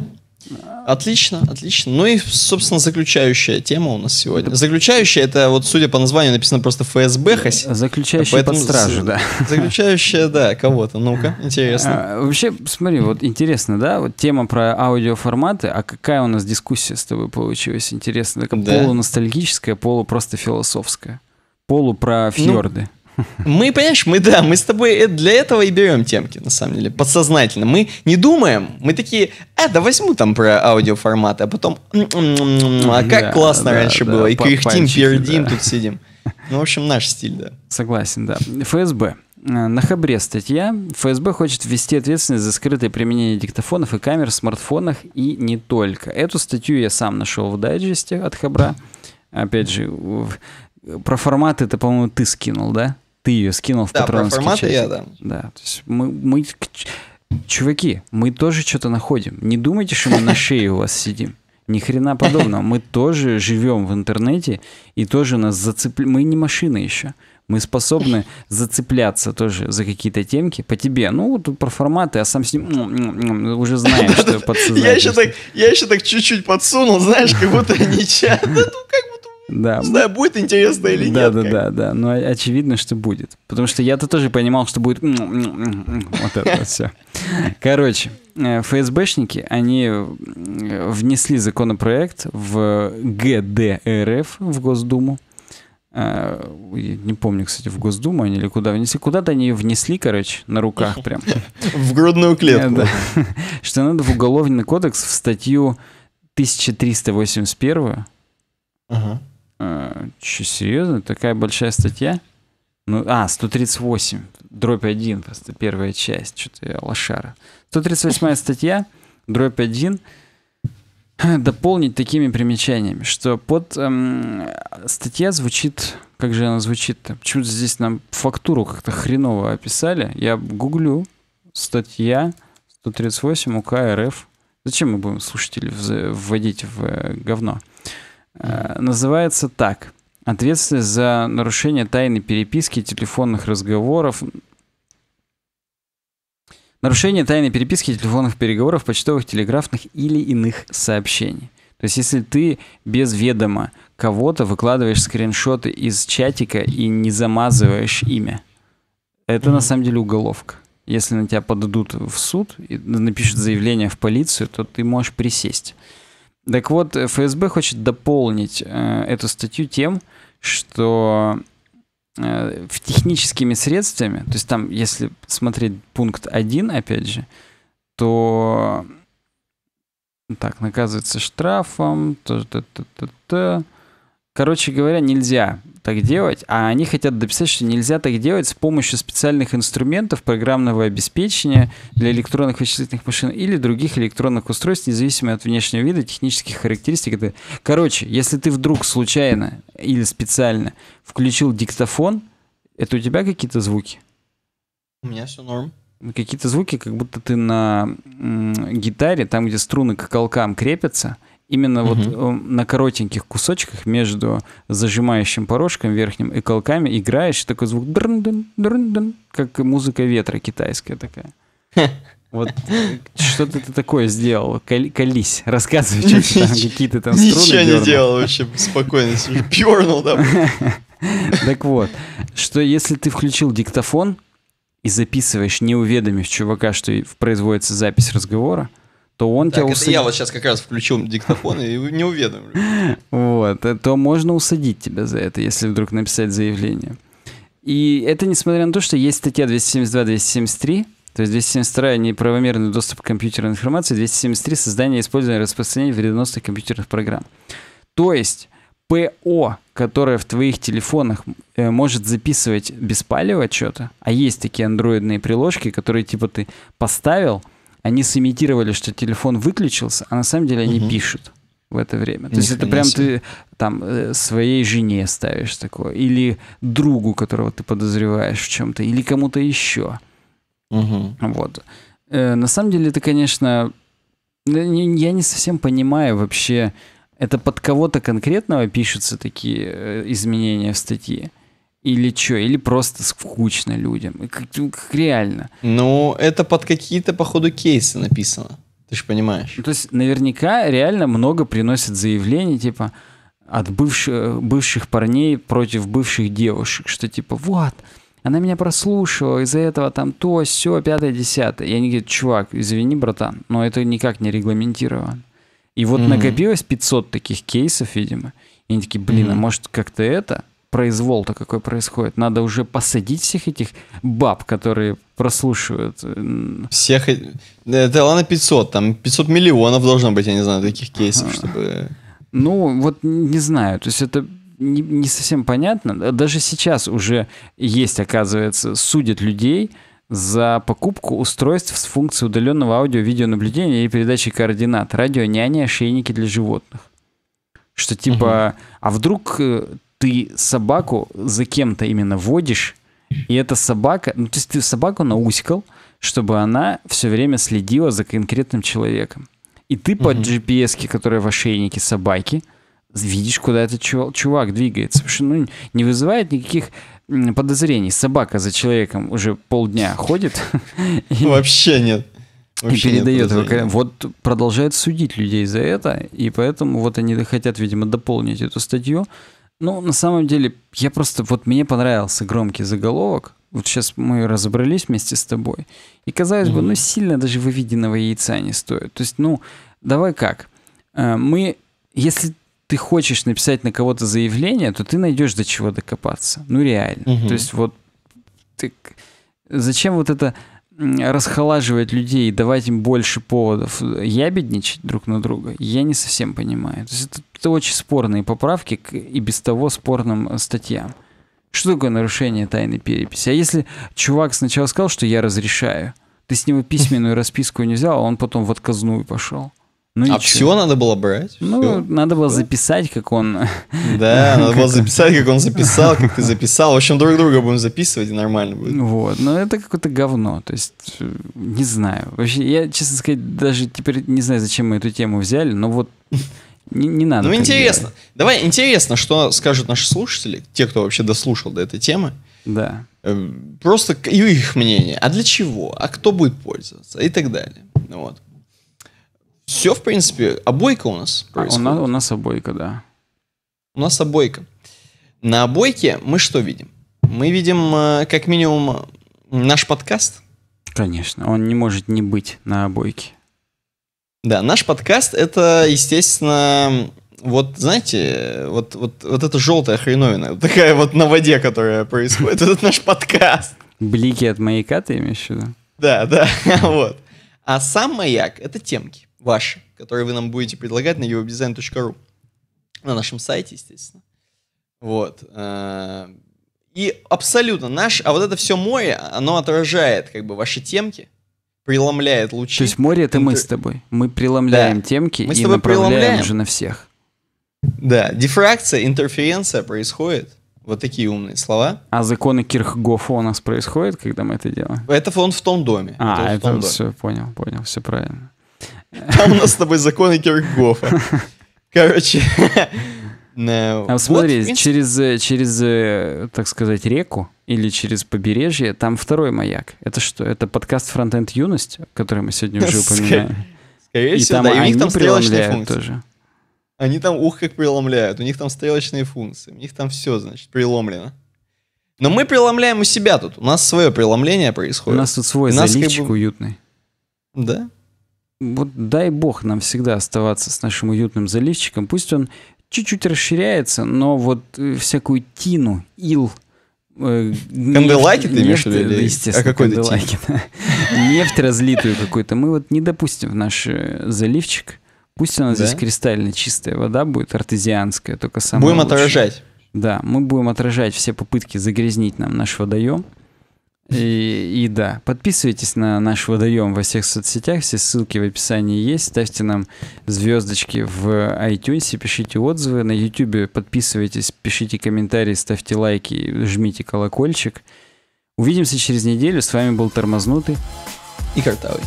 Отлично, отлично. Ну и, собственно, заключающая тема у нас сегодня. Заключающая, это вот, судя по названию, написано просто эф эс бэ. Заключающая под стражу, да. Заключающая, да, кого-то. Ну-ка, интересно. А, вообще, смотри, вот интересно, да, вот тема про аудиоформаты, а какая у нас дискуссия с тобой получилась? Интересно, такая да. полуностальгическая, полу просто философская. Полу про фьорды. Ну... Мы, понимаешь, мы, да, мы с тобой для этого и берем темки, на самом деле, подсознательно. Мы не думаем, мы такие, а, да возьму там про аудиоформаты, а потом, а как да, классно да, раньше да, было, да, и кряхтим, пердим, да. тут сидим. Ну, в общем, наш стиль, да. Согласен, да. эф эс бэ. На Хабре статья. ФСБ хочет ввести ответственность за скрытое применение диктофонов и камер в смартфонах и не только. Эту статью я сам нашел в дайджесте от Хабра. Опять же, про форматы это, по-моему, ты скинул, да? Ты ее скинул в да, патронский чатик. Я, да, да. То есть мы, мы, чуваки, мы тоже что-то находим. Не думайте, что мы на шее у вас сидим. Ни хрена подобного. Мы тоже живем в интернете и тоже нас зацепляют. Мы не машины еще. Мы способны зацепляться тоже за какие-то темки по тебе. Ну, тут про форматы, а сам с ним уже знаем, что подсознательно. Я еще так чуть-чуть подсунул, знаешь, как будто нечаянно. Да. Не знаю, будет интересно или да, нет. Да, да, да. Но очевидно, что будет. Потому что я-то тоже понимал, что будет... Вот это вот все. Короче, ФСБшники, они внесли законопроект в ГДРФ, в Госдуму. Я не помню, кстати, в Госдуму они или куда внесли. Куда-то они ее внесли, короче, на руках прям. В грудную клетку. Что надо в Уголовный кодекс, в статью тысяча триста восемьдесят первую. Ага. Че, серьезно? Такая большая статья? Ну, а, сто тридцать восемь, дробь один, просто первая часть, что-то я лошара. сто тридцать восьмая статья, дробь один, дополнить такими примечаниями, что под эм, статья звучит, как же она звучит-то? Почему-то здесь нам фактуру как-то хреново описали. Я гуглю статья сто тридцать восемь УК РФ. Зачем мы будем слушателей вводить в говно? Называется так. Ответственность за нарушение тайны переписки, телефонных разговоров. Нарушение тайны переписки, телефонных переговоров, почтовых, телеграфных или иных сообщений. То есть, если ты без ведома кого-то выкладываешь скриншоты из чатика и не замазываешь имя, это mm-hmm. на самом деле уголовка. Если на тебя подадут в суд и напишут заявление в полицию, то ты можешь присесть. Так вот, ФСБ хочет дополнить э, эту статью тем, что э, в техническими средствами, то есть там, если смотреть пункт один, опять же, то так, наказывается штрафом, то, то, то, то, то. Короче говоря, нельзя так делать, а они хотят дописать, что нельзя так делать с помощью специальных инструментов программного обеспечения для электронных вычислительных машин или других электронных устройств, независимо от внешнего вида, технических характеристик. Короче, если ты вдруг случайно или специально включил диктофон, это у тебя какие-то звуки? У меня все норм. Какие-то звуки, как будто ты на м- гитаре, там, где струны к колкам крепятся, именно uh-huh. вот на коротеньких кусочках между зажимающим порожком верхним и колками играешь, такой звук, как музыка ветра китайская такая. Вот что-то ты такое сделал. Колись, рассказывай, что там, какие ты там струны дернул. Ничего не делал вообще, спокойно, пёрнул там. Так вот, что если ты включил диктофон и записываешь, не уведомив чувака, что производится запись разговора, то он так, тебя это усадит... Я вот сейчас как раз включил диктофон и не уведомлю. Вот, то можно усадить тебя за это, если вдруг написать заявление. И это несмотря на то, что есть статья двести семьдесят два - двести семьдесят три, то есть двести семьдесят два неправомерный доступ к компьютерной информации, двести семьдесят три создание и использование распространения вредоносных компьютерных программ. То есть ПО, которое в твоих телефонах э, может записывать, беспаливать что-то, а есть такие андроидные приложки, которые типа ты поставил, они сымитировали, что телефон выключился, а на самом деле они угу. пишут в это время. То есть это прям ты там своей жене ставишь такое, или другу, которого ты подозреваешь в чем-то, или кому-то еще. Угу. Вот. Э, на самом деле это, конечно, я не совсем понимаю вообще, это под кого-то конкретного пишутся такие изменения в статье? Или что? Или просто скучно людям? Как, как реально. Ну, это под какие-то, походу, кейсы написано. Ты же понимаешь. Ну, то есть, наверняка реально много приносят заявлений, типа, от бывших, бывших парней против бывших девушек, что типа, вот, она меня прослушивала, из-за этого там то, сё, пятое, десятое. И они говорят, чувак, извини, братан, но это никак не регламентировано. И вот mm-hmm. накопилось пятьсот таких кейсов, видимо. И они такие, блин, mm-hmm. а может как-то это... произвол-то какой происходит. Надо уже посадить всех этих баб, которые прослушивают. Всех... Это ладно пятьсот, там пятьсот миллионов должно быть, я не знаю, таких кейсов, чтобы... Ну, вот не знаю. То есть это не, не совсем понятно. Даже сейчас уже есть, оказывается, судят людей за покупку устройств с функцией удаленного аудио-видеонаблюдения и передачи координат. Радио, няня, ошейники для животных. Что типа, угу. а вдруг ты собаку за кем-то именно водишь, и эта собака, ну то есть ты собаку науськал, чтобы она все время следила за конкретным человеком. И ты угу. по джи пи эс-ке, которая в ошейнике собаки, видишь, куда этот чувак, чувак двигается. Потому что ну, не вызывает никаких подозрений. Собака за человеком уже полдня ходит. Вообще нет. И передает. Вот продолжает судить людей за это. И поэтому вот они хотят, видимо, дополнить эту статью. Ну, на самом деле, я просто... Вот мне понравился громкий заголовок. Вот сейчас мы разобрались вместе с тобой. И, казалось бы, ну, сильно даже выведенного яйца не стоит. То есть, ну, давай как. Мы... Если... ты хочешь написать на кого-то заявление, то ты найдешь до чего докопаться. Ну, реально. Угу. То есть вот ты, зачем вот это расхолаживать людей и давать им больше поводов ябедничать друг на друга, я не совсем понимаю. То есть это, это очень спорные поправки к и без того спорным статьям. Что такое нарушение тайной переписи? А если чувак сначала сказал, что я разрешаю, ты с него письменную расписку не взял, а он потом в отказную пошел. Ну, а все надо было брать? Ну, все. надо было да. записать, как он... Да, надо было записать, как он записал, как ты записал. В общем, друг друга будем записывать, и нормально будет. Вот, но это какое-то говно. То есть, не знаю. Вообще, я, честно сказать, даже теперь не знаю, зачем мы эту тему взяли, но вот не, не надо. Ну, интересно. Делать. Давай, интересно, что скажут наши слушатели, те, кто вообще дослушал до этой темы. Да. Просто и их мнение. А для чего? А кто будет пользоваться? И так далее. Вот. Все, в принципе, обойка у нас происходит. А, у, нас, у нас обойка, да. У нас обойка. На обойке мы что видим? Мы видим, как минимум, наш подкаст. Конечно, он не может не быть на обойке. Да, наш подкаст — это, естественно, вот, знаете, вот, вот, вот эта желтая хреновина, такая вот на воде, которая происходит, это наш подкаст. Блики от маяка ты имеешь в виду? Да, да, вот. А сам маяк — это темки. Ваши, которые вы нам будете предлагать на ю веб дизайн точка ру. На нашем сайте, естественно. Вот. И абсолютно наш... А вот это все море, оно отражает как бы ваши темки, преломляет лучи. То есть море — это мы с тобой. Мы преломляем да. темки мы и направляем преломляем. Уже на всех. Да. Дифракция, интерференция происходит. Вот такие умные слова. А законы Кирхгофа у нас происходят, когда мы это делаем? Это он в том доме. А, это, это том все, доме. понял, понял. Все правильно. Там у нас с тобой законы Кирхгофа. Короче. No. А смотри, вот, через, через, так сказать, реку или через побережье, там второй маяк. Это что? Это подкаст «Фронтенд Юность», который мы сегодня уже упоминали. Скорее всего, там да. И у них там стрелочные функции. Тоже. Они там ух как преломляют. У них там стрелочные функции. У них там все, значит, преломлено. Но мы преломляем у себя тут. У нас свое преломление происходит. У нас тут свой заливчик как бы... уютный. Да. Вот дай бог нам всегда оставаться с нашим уютным заливчиком. Пусть он чуть-чуть расширяется, но вот всякую тину, ил... Э, канделаки ты имеешь в виду? Естественно, а какой-то канделаки. Нефть разлитую какую-то. Мы вот не допустим в наш заливчик. Пусть она здесь кристально чистая вода будет, артезианская, только самая лучшая. Будем отражать. Да, мы будем отражать все попытки загрязнить нам наш водоем. И, и да, подписывайтесь на наш водоем во всех соцсетях, все ссылки в описании есть, ставьте нам звездочки в iTunes, пишите отзывы, на YouTube подписывайтесь, пишите комментарии, ставьте лайки, жмите колокольчик. Увидимся через неделю, с вами был Тормознутый и Картавый.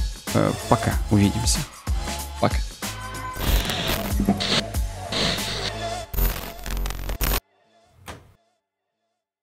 Пока, увидимся. Пока.